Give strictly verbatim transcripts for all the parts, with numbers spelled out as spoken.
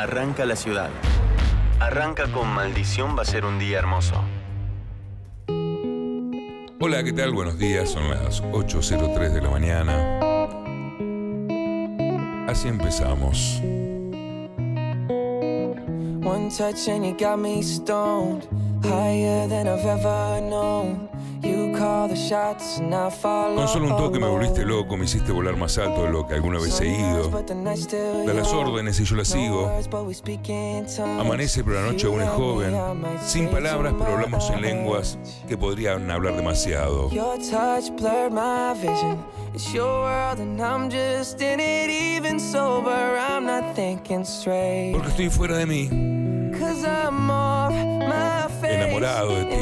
Arranca la ciudad. Arranca con Maldición va a ser un día hermoso. Hola, ¿qué tal? Buenos días, son las ocho cero tres de la mañana. Así empezamos. One touch and you got me stoned, higher than I've ever known. You call the shots and I follow. Con solo un toque me volviste loco, me hiciste volar más alto de lo que alguna vez he ido. Da las órdenes y yo las sigo. Amanece pero la noche aún es joven. Sin palabras pero hablamos en lenguas que podrían hablar demasiado. Your touch blurred my vision. It's your world and I'm just in it, even sober I'm not thinking straight. Porque estoy fuera de mí, enamorado de ti.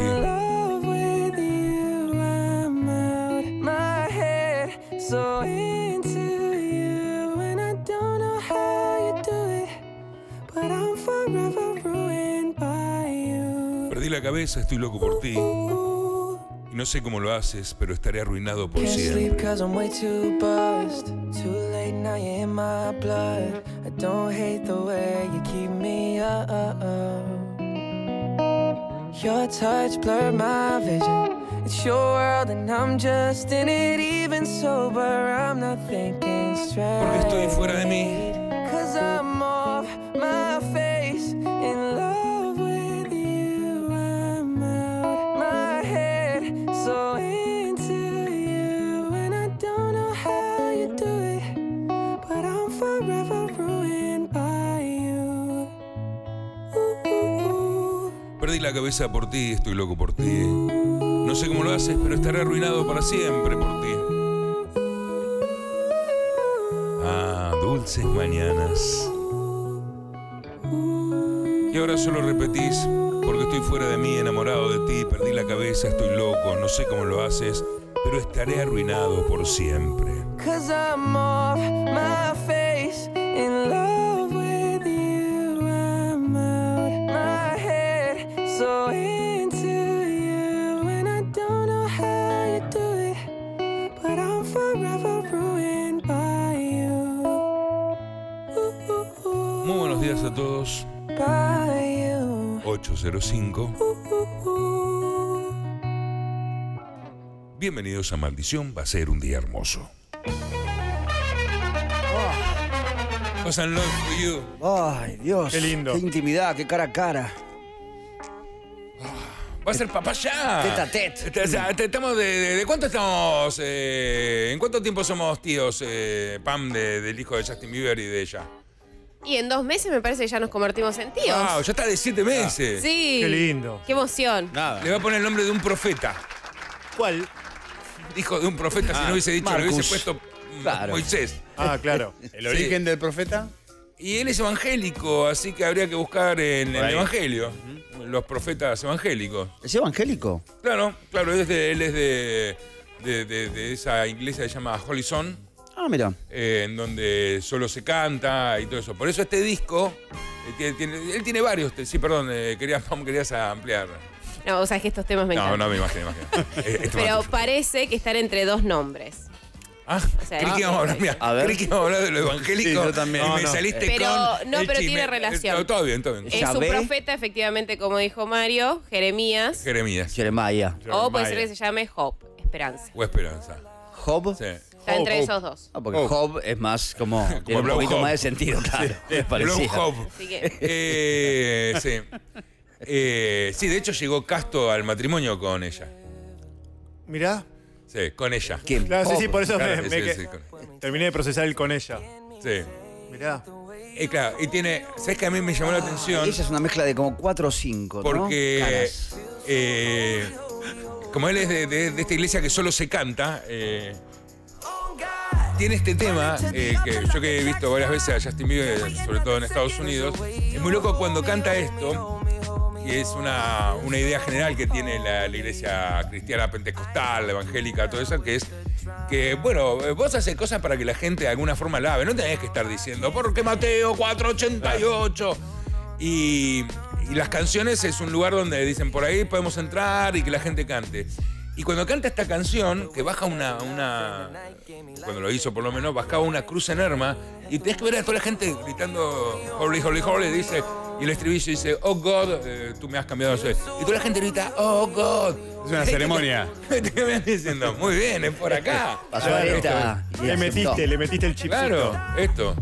So into you, and I don't know how you do it, but I'm forever ruined by you. Perdí la cabeza, estoy loco por ti. Y no sé cómo lo haces, pero estaré arruinado por siempre. Your touch blurred my vision. It's your world and I'm just in it, even sober I'm not thinking straight. Porque estoy fuera de mí. 'Cause I'm off my face, in love with you I'm out my head, so into you, and I don't know how you do it, but I'm forever ruined by you. Ooh, ooh, ooh. Perdí la cabeza por ti, estoy loco por ti. No sé cómo lo haces, pero estaré arruinado para siempre por ti. Ah, dulces mañanas. Y ahora solo repetís, porque estoy fuera de mí, enamorado de ti, perdí la cabeza, estoy loco, no sé cómo lo haces, pero estaré arruinado por siempre. 'Cause I'm off my face, in love with you, I'm out my head, so a todos. Ocho cero cinco. Bienvenidos a Maldición va a ser un día hermoso. Oh. Was in love for you. Ay, Dios. Qué lindo. Qué intimidad, qué cara a cara. Oh. Va a ser papá ya. Tete a tete. O sea, estamos de, de, ¿de cuánto estamos? Eh, ¿En cuánto tiempo somos tíos, eh, Pam, de, del hijo de Justin Bieber y de ella? Y en dos meses me parece que ya nos convertimos en tíos. Wow, ya está de siete meses. Sí. Qué lindo. Qué emoción. Nada. Le va a poner el nombre de un profeta. ¿Cuál? Hijo de un profeta, ah, si no hubiese dicho, Marcus. Lo hubiese puesto claro. Moisés. Ah, claro. ¿El origen sí. del profeta? Y él es evangélico, así que habría que buscar en el evangelio. Uh-huh. Los profetas evangélicos. ¿Es evangélico? Claro, claro. Él es de, él es de, de, de, de esa iglesia que se llama Holy Son. Ah, mira. Eh, en donde solo se canta y todo eso. Por eso este disco, eh, tiene, tiene, él tiene varios. Sí, perdón, eh, querías, querías ampliar. No, o sea, es que estos temas me encantan. No, no, me imagino, me imagino. eh, Pero parece que están entre dos nombres. Ah, o sea, creí, ah, que íbamos a hablar, mira, a creí que íbamos a hablar de lo evangélico. Sí, yo también. Y no, me no. saliste pero, con no, pero tiene relación. Todo bien, todo bien. Es ¿Yabé? Un profeta, efectivamente, como dijo Mario, Jeremías. Jeremías. Jeremiah. O puede ser que se llame Job, Esperanza. O Esperanza. Job. Sí. Está Hope, entre Hope. Esos dos. Ah, porque Hope. Job es más como, como tiene un poquito Hope. Más de sentido, claro. Sí, es parecido. Job. Eh, sí. Eh, sí, de hecho llegó casto al matrimonio con ella. Mirá. Sí, con ella. ¿Quién? Claro, sí, sí, por eso claro, me, sí, me sí, que, terminé de procesar el con ella. Sí. Mirá. Eh, claro, y tiene, ¿sabes que a mí me llamó ah, la atención? Ella es una mezcla de como cuatro o cinco, porque, ¿no? Eh, como él es de, de, de esta iglesia que solo se canta, eh, tiene este tema, eh, que yo que he visto varias veces a Justin Bieber, sobre todo en Estados Unidos, es muy loco cuando canta esto, y es una, una idea general que tiene la, la iglesia cristiana pentecostal, evangélica, todo eso, que es que, bueno, vos haces cosas para que la gente de alguna forma la ave, no tenés que estar diciendo, porque Mateo cuatro ochenta y ocho, y, y las canciones es un lugar donde dicen, por ahí podemos entrar y que la gente cante. Y cuando canta esta canción, que baja una, una... cuando lo hizo por lo menos, bajaba una cruz en Erma, y tenés que ver a toda la gente gritando holy, holy, holy, dice, y el estribillo dice, oh God, eh, tú me has cambiado eso. Y toda la gente grita, oh God. Es una ceremonia. Te van diciendo, muy bien, es por acá. Pasó ah, esta. No, le metiste, le metiste el chipsito. Claro, esto.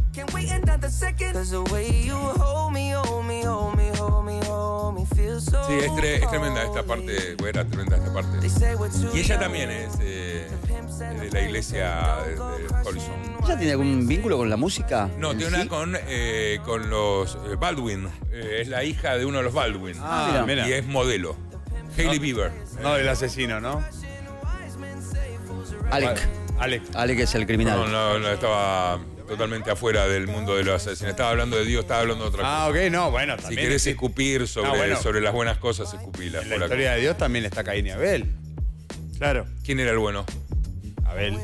Sí, es, tre es tremenda esta parte, bueno, era tremenda esta parte. Y ella también es eh, de la iglesia de, de Horizon. ¿Ella tiene algún vínculo con la música? No, tiene una sí? con, eh, con los eh, Baldwin. Eh, es la hija de uno de los Baldwin. Ah, y mira. Es modelo. Hailey Bieber. No, del asesino, ¿no? Alec. Alec. Alec es el criminal. No, no, no, estaba... totalmente afuera del mundo de los asesinos. Estaba hablando de Dios, estaba hablando de otra cosa. Ah, ok, no, bueno, también. Si querés sí. escupir sobre, no, bueno. sobre las buenas cosas, escupilas. En la historia de Dios también está Caín y Abel. Claro. ¿Quién era el bueno? Abel.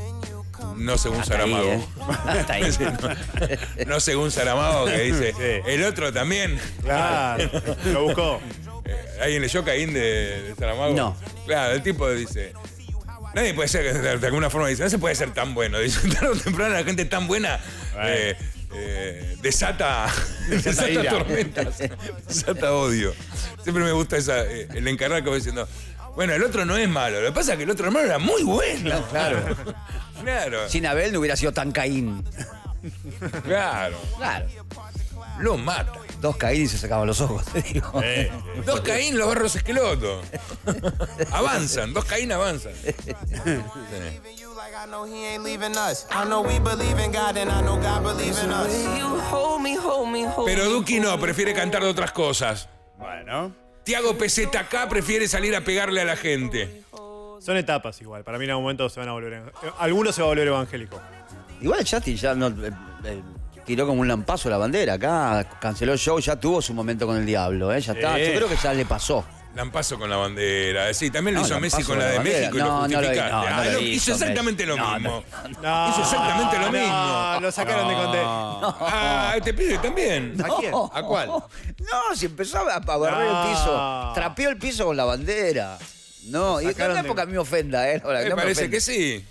No según Hasta Saramago. Ahí, ¿eh? Hasta ahí. Sí, no, no según Saramago, que dice, sí. el otro también. Claro, lo buscó. ¿Alguien leyó Caín de, de Saramago? No. Claro, el tipo dice... Nadie puede ser, de alguna forma dice, no se puede ser tan bueno. Dice, tarde o temprano la gente tan buena eh, eh, desata, desata, desata tormentas, desata odio. Siempre me gusta esa, eh, el encargar como diciendo, bueno, el otro no es malo. Lo que pasa es que el otro hermano era muy bueno. No, claro. claro. Sin Abel no hubiera sido tan Caín. Claro. Claro. Lo mata. Dos Caín y se sacaban los ojos, te digo. Eh, dos Caín, los barros esqueloto. Avanzan, dos Caín avanzan. Pero Duki no, prefiere cantar de otras cosas. Bueno. Tiago Peseta acá prefiere salir a pegarle a la gente. Son etapas igual. Para mí en algún momento se van a volver... Algunos se va a volver evangélico. Igual Justin ya no... Eh, eh, tiró como un lampazo la bandera. Acá canceló el show, ya tuvo su momento con el diablo, ¿eh? Ya está. Eh. Yo creo que ya le pasó. Lampazo con la bandera. Sí, también lo no, hizo Messi con la de bandera. México y no, lo justificaste. No, no, ah, no lo hizo, hizo exactamente Messi. lo mismo. No, no, no. Hizo exactamente lo no, mismo. No, lo sacaron no. de Conté. No. Ah, este pibe también. No. ¿A quién? ¿A cuál? No, si empezó a barrer no. el piso. Trapeó el piso con la bandera. No, y esta tampoco a mí me ofenda, ¿eh? Ahora, eh no parece me que sí.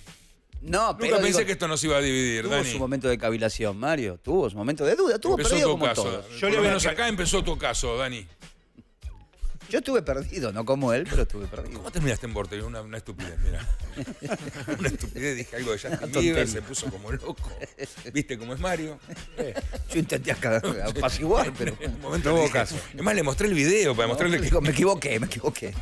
No, pero nunca pensé digo, que esto nos iba a dividir, tuvo Dani. Tuvo su momento de cavilación, Mario. Tuvo su momento de duda. Tuvo empezó perdido tu como caso. Todos. Yo le voy a... acá empezó tu caso, Dani. Yo estuve perdido, no como él, pero estuve perdido. ¿Cómo terminaste en Vortex? Una, una estupidez, mira. Una estupidez, dije algo de Justin Bieber, se puso como loco. ¿Viste cómo es Mario? Eh. Yo intenté apaciguar, pero... En un momento no hubo caso. Además, le mostré el video para no, mostrarle que... Me equivoqué, me equivoqué.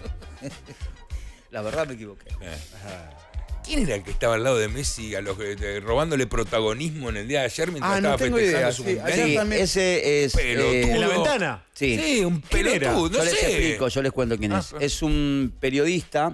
La verdad, me equivoqué. Eh. Ajá. ¿Quién era el que estaba al lado de Messi a los, eh, robándole protagonismo en el día de ayer mientras ah, estaba no tengo festejando idea. su cumpleaños? Sí, ese es... Eh, ¿En la ventana? Sí, sí un pelotudo, no yo sé. Les explico, yo les cuento quién ah, es. Pero... Es un periodista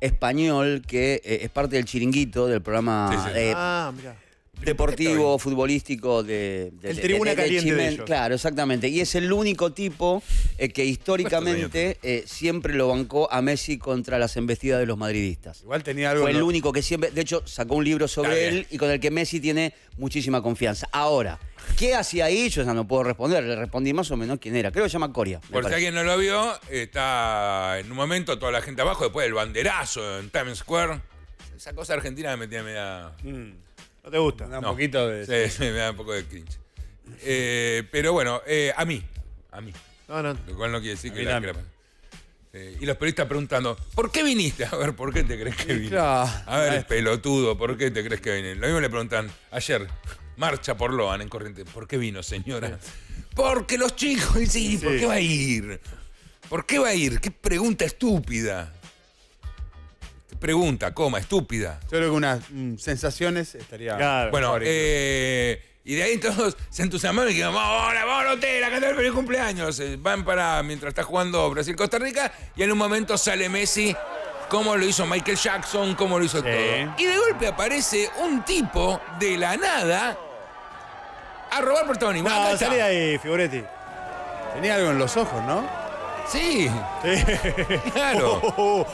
español que eh, es parte del Chiringuito, del programa sí, sí. Eh, ah, mirá. deportivo, futbolístico de... de el Tribuna de, de, de, Caliente de, de ellos. Claro, exactamente. Y es el único tipo eh, que históricamente eh, siempre lo bancó a Messi contra las embestidas de los madridistas. Igual tenía algo... Fue el no... único que siempre... De hecho, sacó un libro sobre Dale. él y con el que Messi tiene muchísima confianza. Ahora, ¿qué hacía ahí? Yo ya no puedo responder. Le respondí más o menos quién era. Creo que se llama Coria. Por si alguien no lo vio, está en un momento toda la gente abajo, después el banderazo en Times Square. Esa cosa argentina me metía media... Mm. ¿No te gusta? Me da un no, poquito de... Sí, sí, me da un poco de cringe. Eh, pero bueno, eh, a mí. A mí. No, no. Lo cual no quiere decir a que la... No. Eh, y los periodistas preguntando, ¿por qué viniste? A ver, ¿por qué te crees que viniste? Claro. A ver, pelotudo, ¿por qué te crees que viniste? Lo mismo le preguntan ayer, marcha por Loan en Corrientes. ¿Por qué vino, señora? Sí. Porque los chicos, y sí, sí, ¿por qué va a ir? ¿Por qué va a ir? Qué pregunta estúpida. Pregunta, coma, estúpida. Yo creo que unas mm, sensaciones estaría... Claro, bueno, eh, y de ahí todos se entusiasmaron y dijeron, vamos, vamos, Lotera, cantar el feliz cumpleaños. Van para, mientras está jugando Brasil-Costa Rica, y en un momento sale Messi, como lo hizo Michael Jackson, como lo hizo sí. todo. Y de golpe aparece un tipo de la nada a robar protagonismo. No, salí de ahí, Figuretti. Tenía algo en los ojos, ¿no? Sí. Sí. Claro. Oh, oh, oh.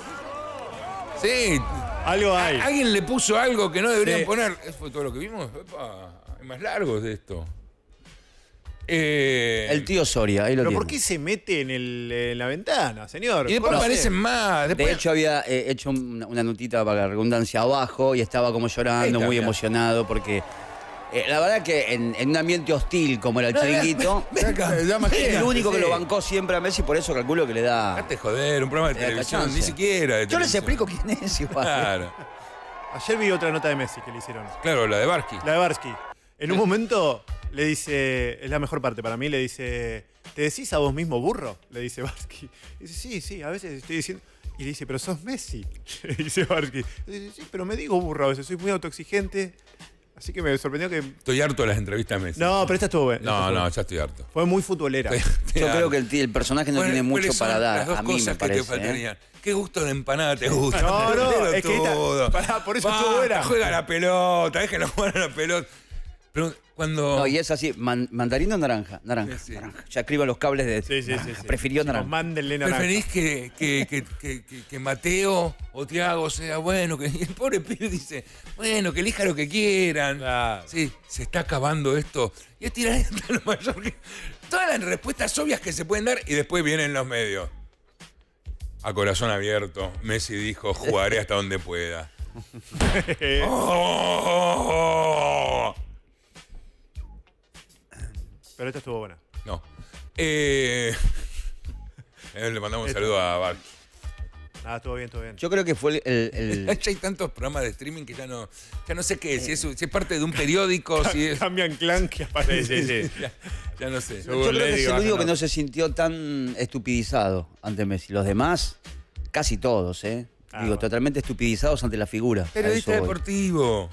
Sí. Algo hay. Alguien le puso algo que no deberían sí. poner. ¿Eso fue todo lo que vimos? Epa, hay más largos de esto. Eh, el tío Soria, ahí lo tiene. ¿Pero por qué se mete en, el, en la ventana, señor? Y después no, aparecen más. Después... De hecho, había eh, hecho una, una notita para la redundancia abajo y estaba como llorando, está, muy mirá. emocionado porque... Eh, la verdad que en, en un ambiente hostil como era el no, Chiringuito, es el único que lo bancó siempre a Messi, por eso calculo que le da... Dejate joder, un programa de televisión, cachance. Ni siquiera... Yo les explico quién es igual. Claro. Ayer vi otra nota de Messi que le hicieron. Claro, la de Barsky. La de Barsky. En un momento... Le dice, es la mejor parte para mí, le dice, ¿te decís a vos mismo burro? Le dice Barsky. Dice, sí, sí, a veces estoy diciendo... Y le dice, pero sos Messi. Le dice Barsky. Dice, sí, pero me digo burro a veces, soy muy autoexigente. Así que me sorprendió que... Estoy harto de las entrevistas a Messi. No, pero esta estuvo buena. No, no, ya estoy harto. Fue muy futbolera. Estoy, Yo creo que el, el personaje no bueno, tiene mucho para dar. Las dos a mí cosas me parece, que te faltarían. ¿Eh? Qué gusto de empanada te gusta. No, no, no es que esta, para, por eso bah, estuvo buena. Juega la pelota, déjenlo jugar a la pelota. Pero cuando... No, y es así, man, mandarino o naranja, naranja, sí, sí. naranja. Ya escriba los cables de... Sí, sí, naranja, sí, sí. Prefirió naranja. Mándenle naranja. ¿Preferís que, que, que, que, que, que Mateo o Tiago sea bueno? Que el pobre pibe dice, bueno, que elija lo que quieran. Claro. Sí, se está acabando esto. Y es tirar hasta lo mayor que... Todas las respuestas obvias que se pueden dar y después vienen los medios. A corazón abierto, Messi dijo, jugaré hasta donde pueda. ¡Oh! Pero esta estuvo buena. No. Eh, le mandamos un estuvo saludo a Bark. Nada, estuvo bien, estuvo bien. Yo creo que fue el... el, el... Hay tantos programas de streaming que ya no... Ya no sé qué, eh. si, es, si es parte de un periódico, si es... Cambian clan que aparece. Sí, sí. Ya, ya no sé. Yo, Yo creo que es el único que no se sintió tan estupidizado ante Messi. Los demás, casi todos, ¿eh? Ah, Digo, bueno. totalmente estupidizados ante la figura. Periodista deportivo.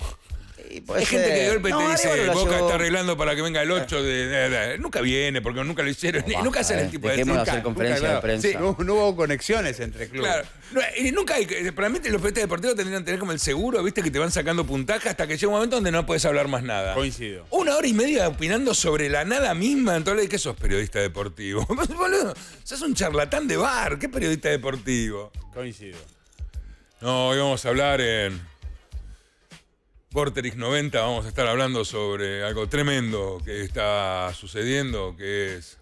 Hay gente que de golpe no, te dice, Boca está arreglando para que venga el ocho. De, de, de, de. Nunca viene, porque nunca lo hicieron. No, y nunca hacen el tipo de... Nunca, hacer conferencia nunca, de prensa. Sí, no, no hubo conexiones entre clubes. Claro. No, y nunca hay... Realmente los periodistas deportivos tendrían que tener como el seguro, viste, que te van sacando puntaje hasta que llega un momento donde no puedes hablar más nada. Coincido. Una hora y media opinando sobre la nada misma. Entonces, ¿qué sos periodista deportivo? Boludo, sos un charlatán de bar. ¿Qué periodista deportivo? Coincido. No, hoy vamos a hablar en... Vorterix noventa, vamos a estar hablando sobre algo tremendo que está sucediendo, que es...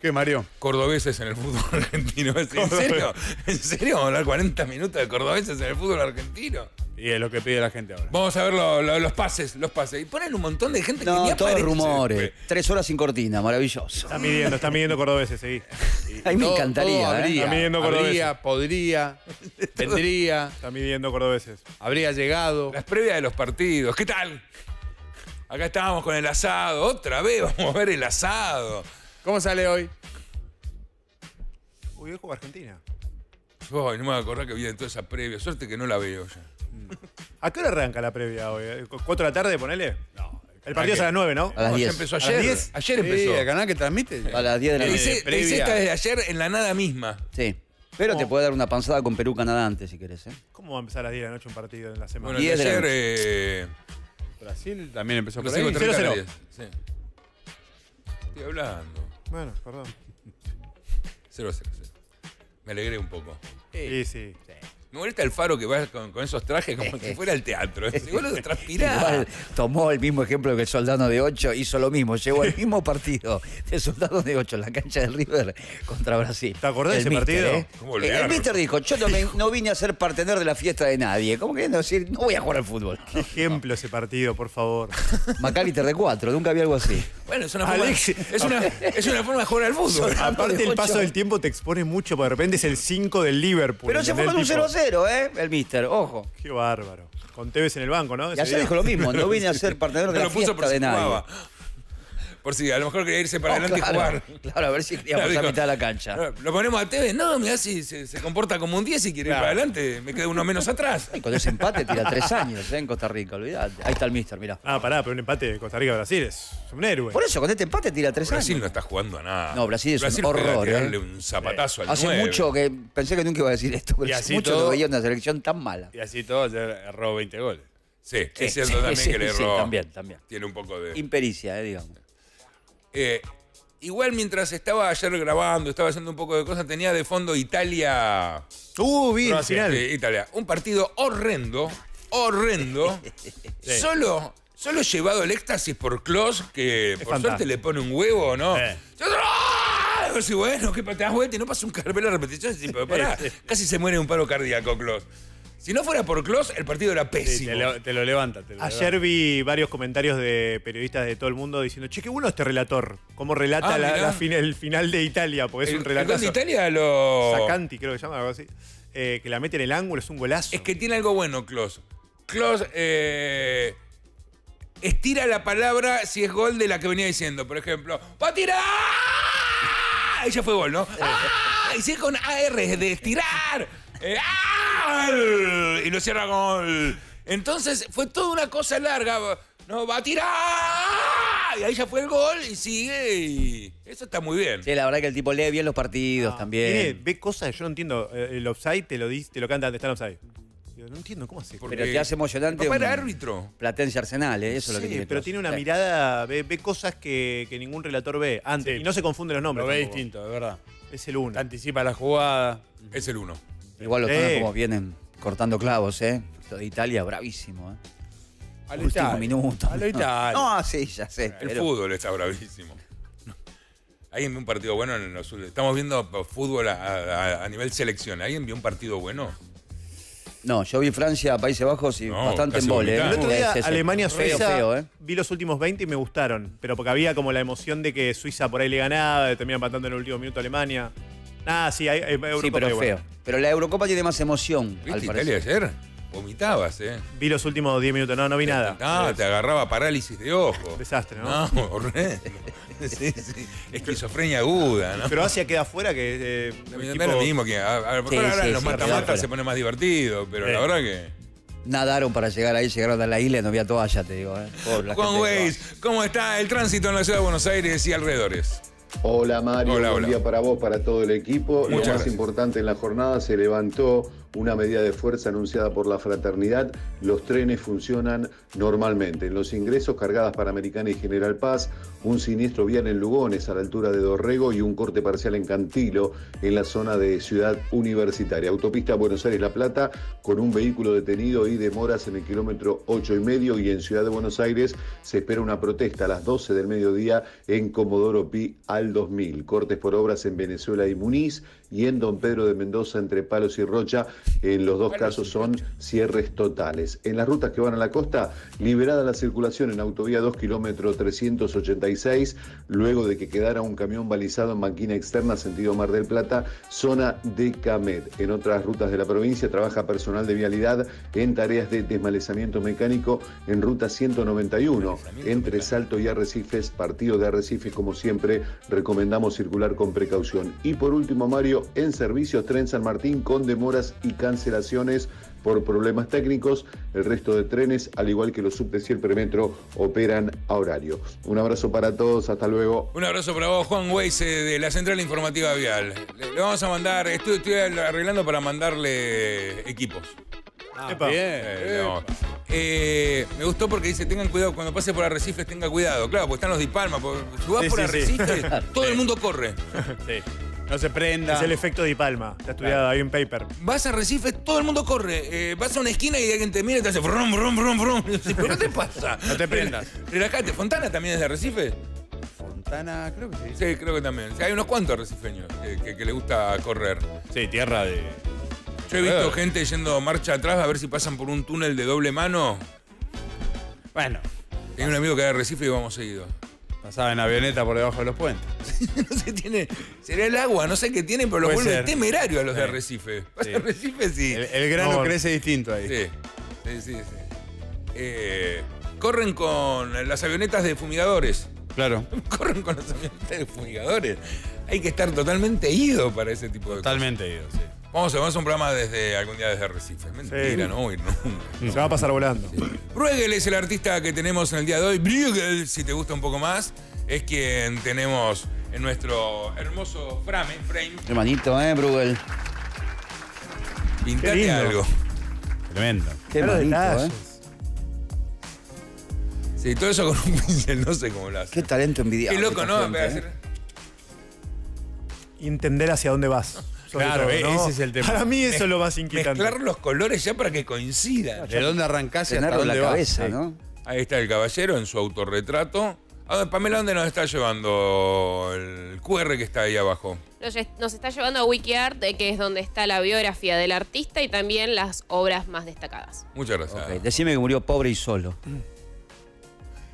¿Qué, Mario? Cordobeses en el fútbol argentino. ¿En serio? ¿En serio vamos a hablar cuarenta minutos de cordobeses en el fútbol argentino? Y es lo que pide la gente ahora. Vamos a ver lo, lo, los pases, los pases. Y ponen un montón de gente no, que ni todos aparece. Rumores. Tres horas sin cortina, maravilloso. Está midiendo, está midiendo cordobeses, seguí. A mí me encantaría. Todo habría, ¿eh? Está midiendo cordobeses. Habría, podría, tendría. Está midiendo cordobeses. Habría llegado. Las previas de los partidos. ¿Qué tal? Acá estábamos con el asado. Otra vez vamos a ver el asado. ¿Cómo sale hoy? Uy, hoy juega Argentina. Ay, no me voy a acordar que vi de toda esa previa. Suerte que no la veo ya. ¿A qué hora arranca la previa hoy? ¿cuatro de la tarde, ponele? No. El partido es a las nueve, ¿no? A las diez. Empezó ayer. ¿A las diez? Ayer sí, empezó. ¿El canal que transmite? A las diez de la noche. Te hice esta desde ayer en la nada misma. Sí. Pero oh. te puede dar una panzada con Perú-Canadá antes, si querés, ¿eh? ¿Cómo va a empezar a las diez de la noche un partido en la semana? Bueno, diez de ayer... Eh... Brasil también empezó por ahí. cero cero. Sí. Estoy hablando. Bueno, perdón. cero cero. Me alegré un poco. Sí, sí. sí. Me molesta el Faro que va con, con esos trajes como si fuera el teatro. Es igual de transpirar. Igual tomó el mismo ejemplo que el Soldado de ocho, hizo lo mismo. Llegó al mismo partido de Soldado de ocho en la cancha del River contra Brasil. ¿Te acordás de ese partido? ¿Eh? Eh, el míster dijo, yo no, me, no vine a ser partener de la fiesta de nadie. ¿Cómo queriendo decir? No voy a jugar al fútbol. Qué ejemplo no. ese partido, por favor. Macaliter de cuatro, nunca vi algo así. Bueno, es una, forma, Alex, es una, es una forma de jugar al fútbol. Aparte el paso del tiempo te expone mucho, porque de repente es el cinco del Liverpool. Pero se fue con un cero a cero. ¿Eh? El míster, ojo. Qué bárbaro. Con Tevez en el banco, ¿no? Y ayer dijo lo mismo, no vine a ser partner de la fiesta de nadie. Por si a lo mejor quería irse para adelante y jugar. Claro, a ver si quería pasar a mitad de la cancha. Lo ponemos a Tevez, no, mirá si se comporta como un diez y quiere ir para adelante, me queda uno menos atrás. Con ese empate tira tres años, ¿eh? En Costa Rica, olvidate. Ahí está el míster, mirá. Ah, pará, pero un empate de Costa Rica-Brasil es un héroe. Por eso, con este empate tira tres años. Brasil no está jugando a nada. No, Brasil es un horror. Darle un zapatazo al nueve. Hace mucho que pensé que nunca iba a decir esto, pero hace mucho lo veía una selección tan mala. Y así todo, erró veinte goles. Sí, es cierto también que le erró. Sí, también, también. Tiene un poco de... Impericia, eh, digamos. Eh, igual mientras estaba ayer grabando, estaba haciendo un poco de cosas, tenía de fondo Italia. Uh, bien, final. Sí, Italia. Un partido horrendo, horrendo. Sí. Solo Solo llevado al éxtasis por Klaus, que es por fantástico. Suerte le pone un huevo, ¿no? Eh. Yo, ¡ah! Y bueno, ¿qué, te das vuelta y no pasa un carpelo de repetición? Y, pero, pará, casi se muere un paro cardíaco, Klaus. Si no fuera por Klaus, el partido era pésimo. Te, te, lo, te lo levanta. Te lo Ayer levanta. Vi varios comentarios de periodistas de todo el mundo diciendo, che, qué bueno este relator. Cómo relata ah, la, la fin, el final de Italia, porque es el, un relato. El gol de Italia lo... Sacanti, creo que se llama, algo así. Eh, que la mete en el ángulo, es un golazo. Es que tiene algo bueno, Klaus. Klaus eh, estira la palabra si es gol de la que venía diciendo. Por ejemplo, ¡va a tirar! Ahí ya fue gol, ¿no? ¡Ah! Y sigue con A R, es de estirar. Eh, ¡ah! Y lo cierra gol. Entonces fue toda una cosa larga. No, va a tirar. Y ahí ya fue el gol y sigue. Y eso está muy bien. Sí, la verdad que el tipo lee bien los partidos ah, también. Mire, ve cosas que yo no entiendo. El offside te lo dice, te lo canta antes, está el offside. Yo no entiendo cómo hace. Pero te hace emocionante. Para árbitro. Platense Arsenal, ¿eh? Eso sí, es lo que tiene. Pero tiene una sí. mirada, ve, ve cosas que, que ningún relator ve antes. Sí. Y no se confunden los nombres. Lo ve tampoco. Distinto, de verdad. Es el uno. Te anticipa la jugada. Es el uno. Igual los tonos eh. como vienen cortando clavos, ¿eh? Lo de Italia, bravísimo, ¿eh? A lo Último Italia. Minuto. A lo no. Italia. No, sí, ya sé. El pero... fútbol está bravísimo. ¿Alguien vio un partido bueno en los sur? Estamos viendo fútbol a, a, a nivel selección. ¿Alguien vio un partido bueno? No, yo vi Francia, Países Bajos y no, bastante en vole. El otro día, Alemania, Suiza, feo, feo, ¿eh? Vi los últimos veinte y me gustaron. Pero porque había como la emoción de que Suiza por ahí le ganaba, termina empatando en el último minuto a Alemania. Ah, sí, hay, hay Eurocopa. Sí, pero es feo. Pero la Eurocopa tiene más emoción. ¿Viste al Italia ayer? Vomitabas, ¿eh? Vi los últimos diez minutos, no, no vi nada. Ah, te agarraba parálisis de ojo. Desastre, ¿no? No, horrendo. Sí, sí. Esquizofrenia aguda, ¿no? Pero Asia queda afuera que... Eh, no tipo... es lo mismo que... A, a, sí, ahora sí, los sí, mata-mata se pone más divertido, pero sí. La verdad que... Nadaron para llegar ahí, llegaron a la isla y no había toalla, te digo, ¿eh? Por Juan Weiss, ¿cómo está el tránsito en la ciudad de Buenos Aires y alrededores? Hola Mario, hola, buen hola. Día para vos, para todo el equipo. Muchas Lo más gracias. Importante en la jornada, se levantó una medida de fuerza anunciada por la fraternidad. Los trenes funcionan normalmente. En los ingresos, cargadas Panamericana y General Paz, un siniestro vial en Lugones a la altura de Dorrego y un corte parcial en Cantilo en la zona de Ciudad Universitaria. Autopista Buenos Aires-La Plata con un vehículo detenido y demoras en el kilómetro ocho y medio, y en Ciudad de Buenos Aires se espera una protesta a las doce del mediodía en Comodoro Pi al dos mil. Cortes por obras en Venezuela y Muniz y en Don Pedro de Mendoza entre Palos y Rocha. En los dos casos son cierres totales. En las rutas que van a la costa, liberada la circulación en Autovía dos, kilómetro trescientos ochenta y seis, luego de que quedara un camión balizado en banquina externa sentido Mar del Plata, zona de Camet. En otras rutas de la provincia trabaja personal de vialidad en tareas de desmalezamiento mecánico en ruta ciento noventa y uno, entre Salto y Arrecifes, partido de Arrecifes, como siempre, recomendamos circular con precaución. Y por último, Mario, en servicios, Tren San Martín con demoras y cancelaciones por problemas técnicos. El resto de trenes, al igual que los subtes y el premetro, operan a horario. Un abrazo para todos, hasta luego. Un abrazo para vos, Juan Weiss, de la Central Informativa Vial. Le, le vamos a mandar, estoy, estoy arreglando para mandarle equipos. Ah, epa. Bien. Eh, no. eh, me gustó porque dice, tengan cuidado, cuando pases por Arrecifes, tenga cuidado. Claro, porque están los de Palma. Si vas sí, por sí, Arrecifes, sí. Todo el mundo corre. Sí. No se prenda. Es el efecto de Palma. Está estudiado ahí en paper. Vas a Arrecifes, todo el mundo corre. Eh, vas a una esquina y alguien te mira y te hace brum, brum, brum, brum. ¿Pero qué te pasa? No te prendas. Relajate. ¿Fontana también es de Arrecifes? Fontana, creo que sí. Sí, creo que también. O sea, hay unos cuantos arrecifeños que, que, que le gusta correr. Sí, tierra de... Yo he visto gente yendo marcha atrás a ver si pasan por un túnel de doble mano. Bueno. Tengo un amigo que era de Arrecife y vamos seguido. Pasaba en avioneta por debajo de los puentes. No sé, tiene... Será el agua, no sé qué tienen, pero los vuelven temerarios a los sí. de Arrecife. Sí. Arrecife sí. El, el grano no, crece distinto ahí. Sí, sí, sí. sí. Eh, corren con las avionetas de fumigadores. Claro. Corren con las avionetas de fumigadores. Hay que estar totalmente ido para ese tipo de totalmente cosas. Totalmente ido, sí. Vamos a hacer un programa desde algún día desde Arrecife. Mentira, sí. no, no, no. Se va a pasar volando. Sí. Bruegel es el artista que tenemos en el día de hoy. Bruegel, si te gusta un poco más, es quien tenemos en nuestro hermoso frame. frame. Hermanito, ¿eh, Bruegel? Pintate algo. Tremendo. Qué bonito, ¿eh? Sí, todo eso con un pincel, no sé cómo lo hace. Qué talento envidiable. Qué loco, ¿no? Gente, ¿eh? Entender hacia dónde vas. Claro, todo, ¿no? Ese es el tema. Para mí eso es lo más inquietante. Mezclar los colores ya para que coincidan. ¿De dónde arrancás y hasta dónde vas? Tenerlo en la cabeza, ¿no? Ahí está el caballero en su autorretrato. A ver, Pamela, ¿dónde nos está llevando el cu erre que está ahí abajo? Nos está llevando a WikiArt, que es donde está la biografía del artista y también las obras más destacadas. Muchas gracias. Okay. Decime que murió pobre y solo.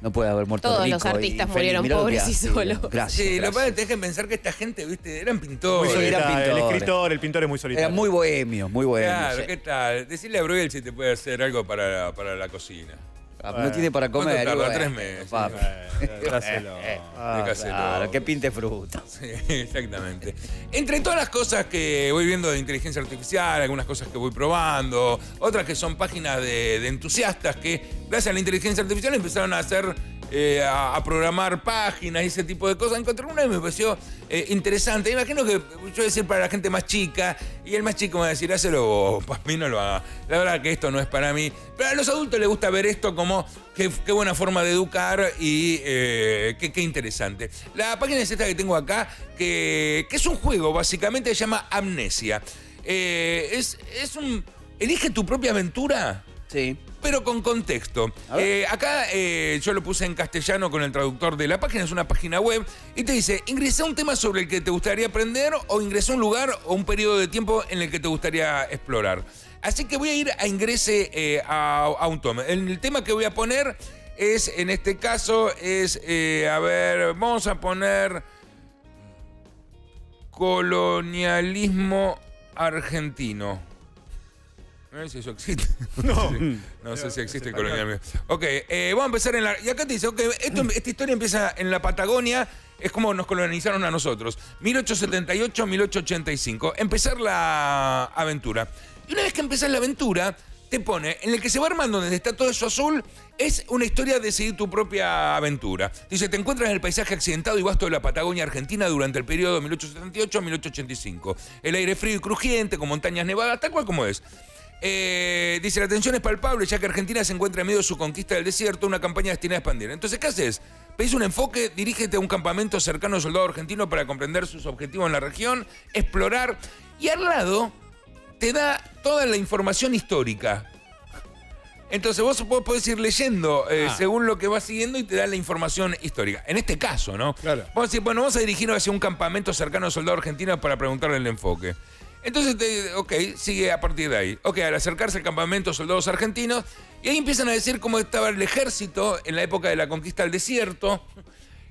No puede haber muerto Todos rico los artistas y murieron Mirá pobres y solos. Gracias. Sí, gracias. Lo que dejen pensar que esta gente, viste, eran pintores. Muy era pintor. El escritor, el pintor es muy solitario. Era muy bohemio, muy bohemio. Claro, sí. ¿Qué tal? Decirle a Bruegel si te puede hacer algo para, para la cocina. No bueno. tiene para comer. Tarda? Bueno, tres meses. Papi. Déjáselo. Claro, que pinte fruta. Sí, exactamente. Entre todas las cosas que voy viendo de inteligencia artificial, algunas cosas que voy probando, otras que son páginas de, de entusiastas que, gracias a la inteligencia artificial, empezaron a hacer, eh, a, a programar páginas y ese tipo de cosas. Encontré una y me pareció eh, interesante. Imagino que yo voy a decir para la gente más chica, y el más chico me va a decir, hácelo vos, para mí no lo haga. La verdad que esto no es para mí. Pero a los adultos les gusta ver esto como qué, qué buena forma de educar y eh, qué, qué interesante. La página es esta que tengo acá, que, que es un juego, básicamente, se llama Amnesia. Eh, es, es un... ¿Elige tu propia aventura? Sí. Pero con contexto. Eh, acá eh, yo lo puse en castellano con el traductor de la página. Es una página web y te dice, ingresa un tema sobre el que te gustaría aprender o ingresa un lugar o un periodo de tiempo en el que te gustaría explorar. Así que voy a ir a ingrese eh, a, a un tome. El, el tema que voy a poner es, en este caso, es, eh, a ver, vamos a poner colonialismo argentino. No sé si eso existe. No. No sé si existe el colonialismo. Ok, eh, vamos a empezar en la... Y acá te dice, ok, esto, esta historia empieza en la Patagonia. Es como nos colonizaron a nosotros. mil ochocientos setenta y ocho a mil ochocientos ochenta y cinco. Empezar la aventura. Y una vez que empezás la aventura, te pone... En el que se va armando, donde está todo eso azul, es una historia de seguir tu propia aventura. Dice, te encuentras en el paisaje accidentado y vasto de la Patagonia Argentina durante el periodo de mil ochocientos setenta y ocho a mil ochocientos ochenta y cinco. El aire frío y crujiente, con montañas nevadas, tal cual como es. Eh, dice, la tensión es palpable ya que Argentina se encuentra en medio de su conquista del desierto, una campaña destinada a expandir. Entonces, ¿qué haces? Pedís un enfoque, dirígete a un campamento cercano al soldado argentino para comprender sus objetivos en la región, explorar, y al lado te da toda la información histórica. Entonces vos podés ir leyendo eh, ah. según lo que vas siguiendo y te da la información histórica. En este caso, ¿no? Claro. Vamos a decir, bueno, vamos a dirigirnos hacia un campamento cercano al soldado argentino para preguntarle el enfoque. Entonces, te, ok, sigue a partir de ahí. Ok, al acercarse al campamento, soldados argentinos, y ahí empiezan a decir cómo estaba el ejército en la época de la conquista del desierto,